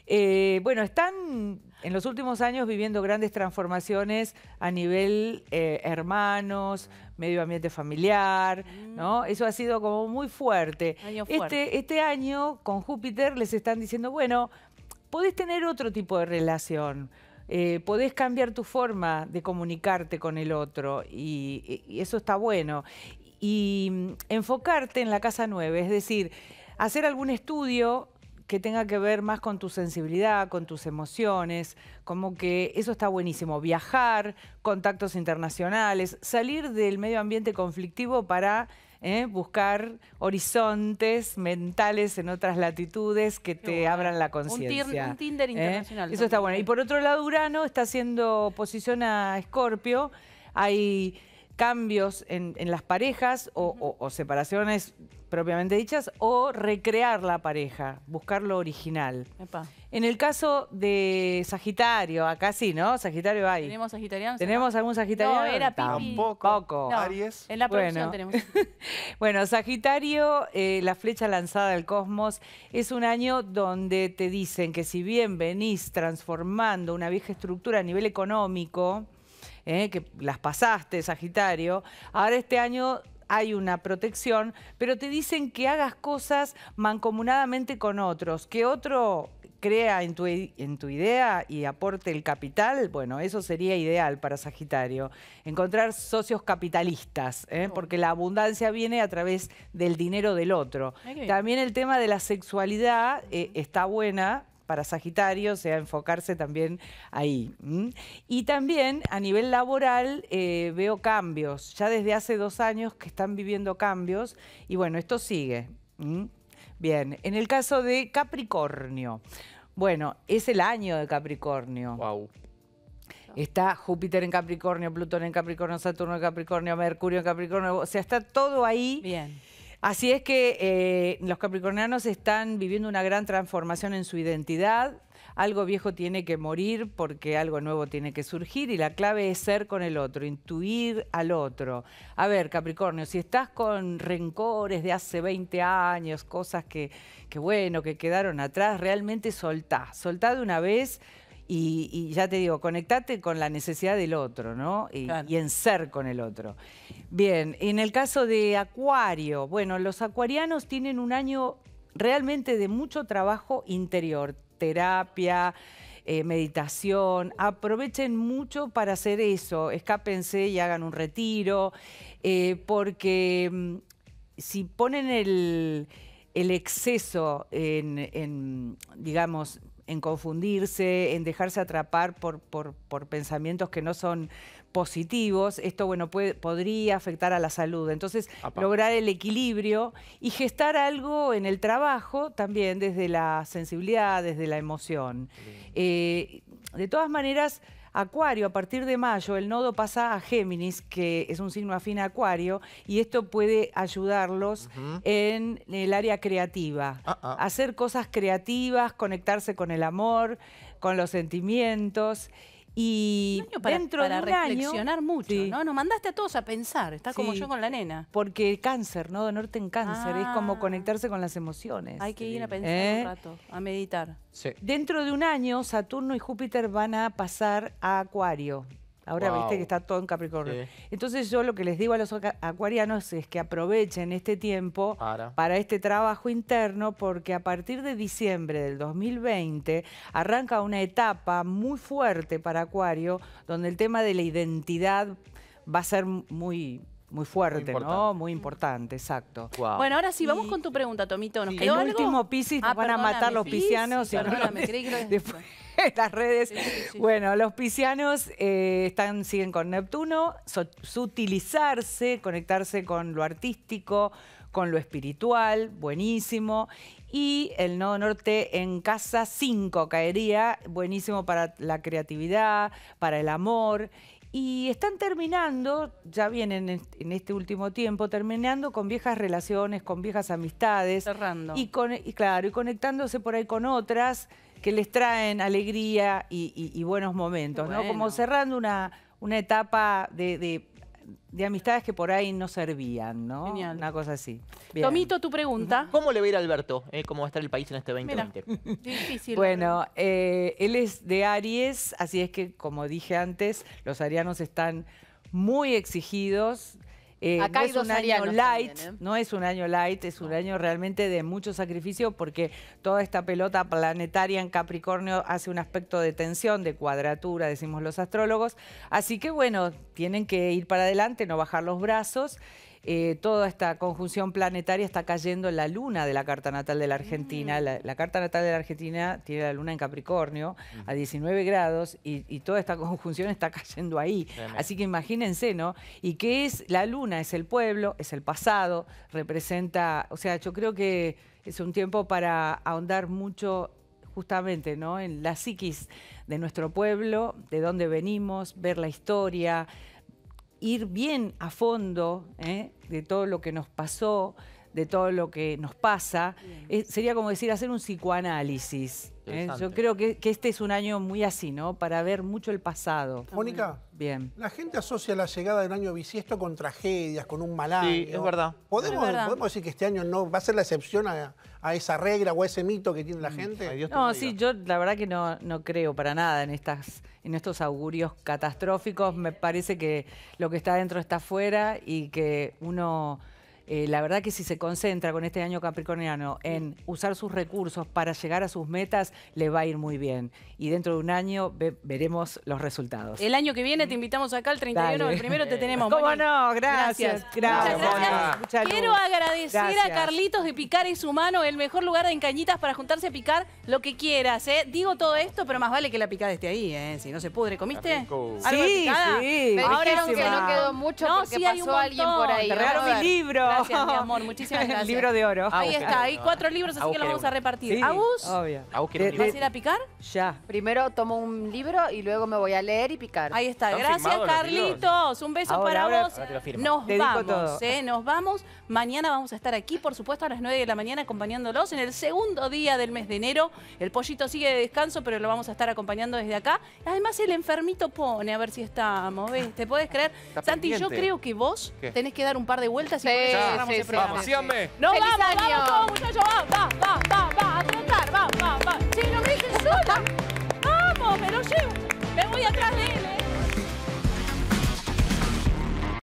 están en los últimos años viviendo grandes transformaciones a nivel hermanos, medio ambiente familiar, ¿no? Eso ha sido como muy fuerte. Este año con Júpiter les están diciendo, bueno, podés tener otro tipo de relación, podés cambiar tu forma de comunicarte con el otro y eso está bueno. Y enfocarte en la casa 9, es decir, hacer algún estudio que tenga que ver más con tu sensibilidad, con tus emociones, como que eso está buenísimo. Viajar, contactos internacionales, salir del medio ambiente conflictivo para buscar horizontes mentales en otras latitudes que te abran la conciencia. Un Tinder internacional. Eso está bueno. Y por otro lado, Urano está haciendo oposición a Escorpio. Hay cambios en las parejas o separaciones propiamente dichas o recrear la pareja, buscar lo original. Epa. En el caso de Sagitario, acá sí, ¿no? Sagitario hay. ¿Tenemos sagitarianos? ¿Tenemos algún sagitariano? No, era Pipi. Tampoco. No. Aries. En la producción tenemos. Bueno, Sagitario, la flecha lanzada del cosmos, es un año donde te dicen que si bien venís transformando una vieja estructura a nivel económico, que las pasaste, Sagitario, ahora este año hay una protección, pero te dicen que hagas cosas mancomunadamente con otros, que otro crea en tu idea y aporte el capital, bueno, eso sería ideal para Sagitario. Encontrar socios capitalistas, porque la abundancia viene a través del dinero del otro. También el tema de la sexualidad está buena para Sagitario, o sea, enfocarse también ahí. Y también a nivel laboral veo cambios. Ya desde hace 2 años que están viviendo cambios y bueno, esto sigue. Bien, en el caso de Capricornio. Bueno, es el año de Capricornio. Wow. Está Júpiter en Capricornio, Plutón en Capricornio, Saturno en Capricornio, Mercurio en Capricornio. O sea, está todo ahí. Bien. Así es que los capricornianos están viviendo una gran transformación en su identidad. Algo viejo tiene que morir porque algo nuevo tiene que surgir y la clave es ser con el otro, intuir al otro. A ver, Capricornio, si estás con rencores de hace 20 años, cosas que quedaron atrás, realmente soltá de una vez. Y ya te digo, conectate con la necesidad del otro, ¿no? Y en ser con el otro. Bien, en el caso de Acuario, bueno, los acuarianos tienen un año realmente de mucho trabajo interior, terapia, meditación, aprovechen mucho para hacer eso, escápense y hagan un retiro, porque si ponen el exceso digamos, en confundirse, en dejarse atrapar por pensamientos que no son positivos, esto bueno podría afectar a la salud. Entonces, lograr el equilibrio y gestar algo en el trabajo también desde la sensibilidad, desde la emoción. De todas maneras, Acuario, a partir de mayo, el nodo pasa a Géminis, que es un signo afín a Acuario, y esto puede ayudarlos en el área creativa. Hacer cosas creativas, conectarse con el amor, con los sentimientos. Y un dentro para de un reflexionar año, mucho, sí. ¿No? Nos mandaste a todos a pensar, está sí, como yo con la nena. Porque el cáncer, ¿no? De norte en cáncer, es como conectarse con las emociones. Hay que ir a pensar un rato, a meditar. Sí. Dentro de un año, Saturno y Júpiter van a pasar a Acuario. Ahora viste que está todo en Capricornio. Sí. Entonces yo lo que les digo a los acuarianos es que aprovechen este tiempo para este trabajo interno, porque a partir de diciembre del 2020 arranca una etapa muy fuerte para Acuario, donde el tema de la identidad va a ser muy fuerte, ¿no? Muy importante, exacto. Wow. Bueno, ahora sí, vamos con tu pregunta, Tomito. ¿Nos quedó algo? El último Piscis nos van a matar los piscianos. Perdóname, creí que después... Las redes. Sí, sí, sí. Bueno, los piscianos siguen con Neptuno, sutilizarse, conectarse con lo artístico, con lo espiritual, buenísimo. Y el nodo norte en casa 5 caería, buenísimo para la creatividad, para el amor. Y están terminando, ya vienen en este último tiempo, terminando con viejas relaciones, con viejas amistades. Cerrando. Y conectándose por ahí con otras que les traen alegría y buenos momentos, ¿no? Como cerrando una etapa de amistades que por ahí no servían, ¿no? Genial. Una cosa así. Bien. Tomito, tu pregunta. ¿Cómo le va a ir a Alberto? ¿Cómo va a estar el país en este 2020? Difícil. Bueno, él es de Aries, así es que, como dije antes, los arianos están muy exigidos. Acá no es un año light, también, no es un año light, es un año realmente de mucho sacrificio, porque toda esta pelota planetaria en Capricornio hace un aspecto de tensión, de cuadratura, decimos los astrólogos. Así que bueno, tienen que ir para adelante, no bajar los brazos. Toda esta conjunción planetaria está cayendo en la luna de la carta natal de la Argentina. La carta natal de la Argentina tiene la luna en Capricornio a 19 grados y toda esta conjunción está cayendo ahí. Bien. Así que imagínense, ¿no? ¿Y qué es? La luna es el pueblo, es el pasado, representa... O sea, yo creo que es un tiempo para ahondar mucho justamente, ¿no? En la psiquis de nuestro pueblo, de dónde venimos, ver la historia... ir bien a fondo de todo lo que nos pasó, de todo lo que nos pasa. Sería como decir, hacer un psicoanálisis. Yo creo que este es un año muy así, ¿no? Para ver mucho el pasado. Mónica, bien. La gente asocia la llegada del año bisiesto con tragedias, con un mal año. Sí, es verdad. ¿Podemos decir que este año no va a ser la excepción a esa regla o a ese mito que tiene la gente? Ay, Dios te bendiga. Sí, yo la verdad que no creo para nada en estos augurios catastróficos. Me parece que lo que está adentro está afuera y que uno... la verdad que si se concentra con este año capricorniano en usar sus recursos para llegar a sus metas, le va a ir muy bien. Y dentro de un año veremos los resultados. El año que viene te invitamos acá, el 31, dale. El primero te tenemos. ¿Cómo no? Gracias. Gracias. Muchas gracias. Mucha Quiero agradecer gracias. A Carlitos de Picares Humano, el mejor lugar en Cañitas para juntarse a picar lo que quieras. Digo todo esto, pero más vale que la picada esté ahí, si no se pudre. ¿Comiste? Sí, sí. Ahora que no quedó mucho porque sí, pasó alguien por ahí. Te regalo mi libro. Gracias, mi amor. Muchísimas gracias. Libro de oro. Ahí está. Hay 4 libros, así que los vamos a repartir. Sí, ¿Agus? Obvio. ¿Vas a ir a picar? Ya. Primero tomo un libro y luego me voy a leer y picar. Ahí está. Gracias, Carlitos. Un beso para vos. Nos vamos. Nos vamos. Mañana vamos a estar aquí, por supuesto, a las 9 de la mañana acompañándolos en el segundo día del mes de enero. El pollito sigue de descanso, pero lo vamos a estar acompañando desde acá. Además, el enfermito pone, a ver si estamos. ¿Ves? ¿Te podés creer? Santi, yo creo que vos tenés que dar un par de vueltas y vamos, síganme. No, vamos, vamos, muchachos. Va, a trotar, va. Sí, no me dejen sola. Vamos, me lo llevo. Me voy atrás de él.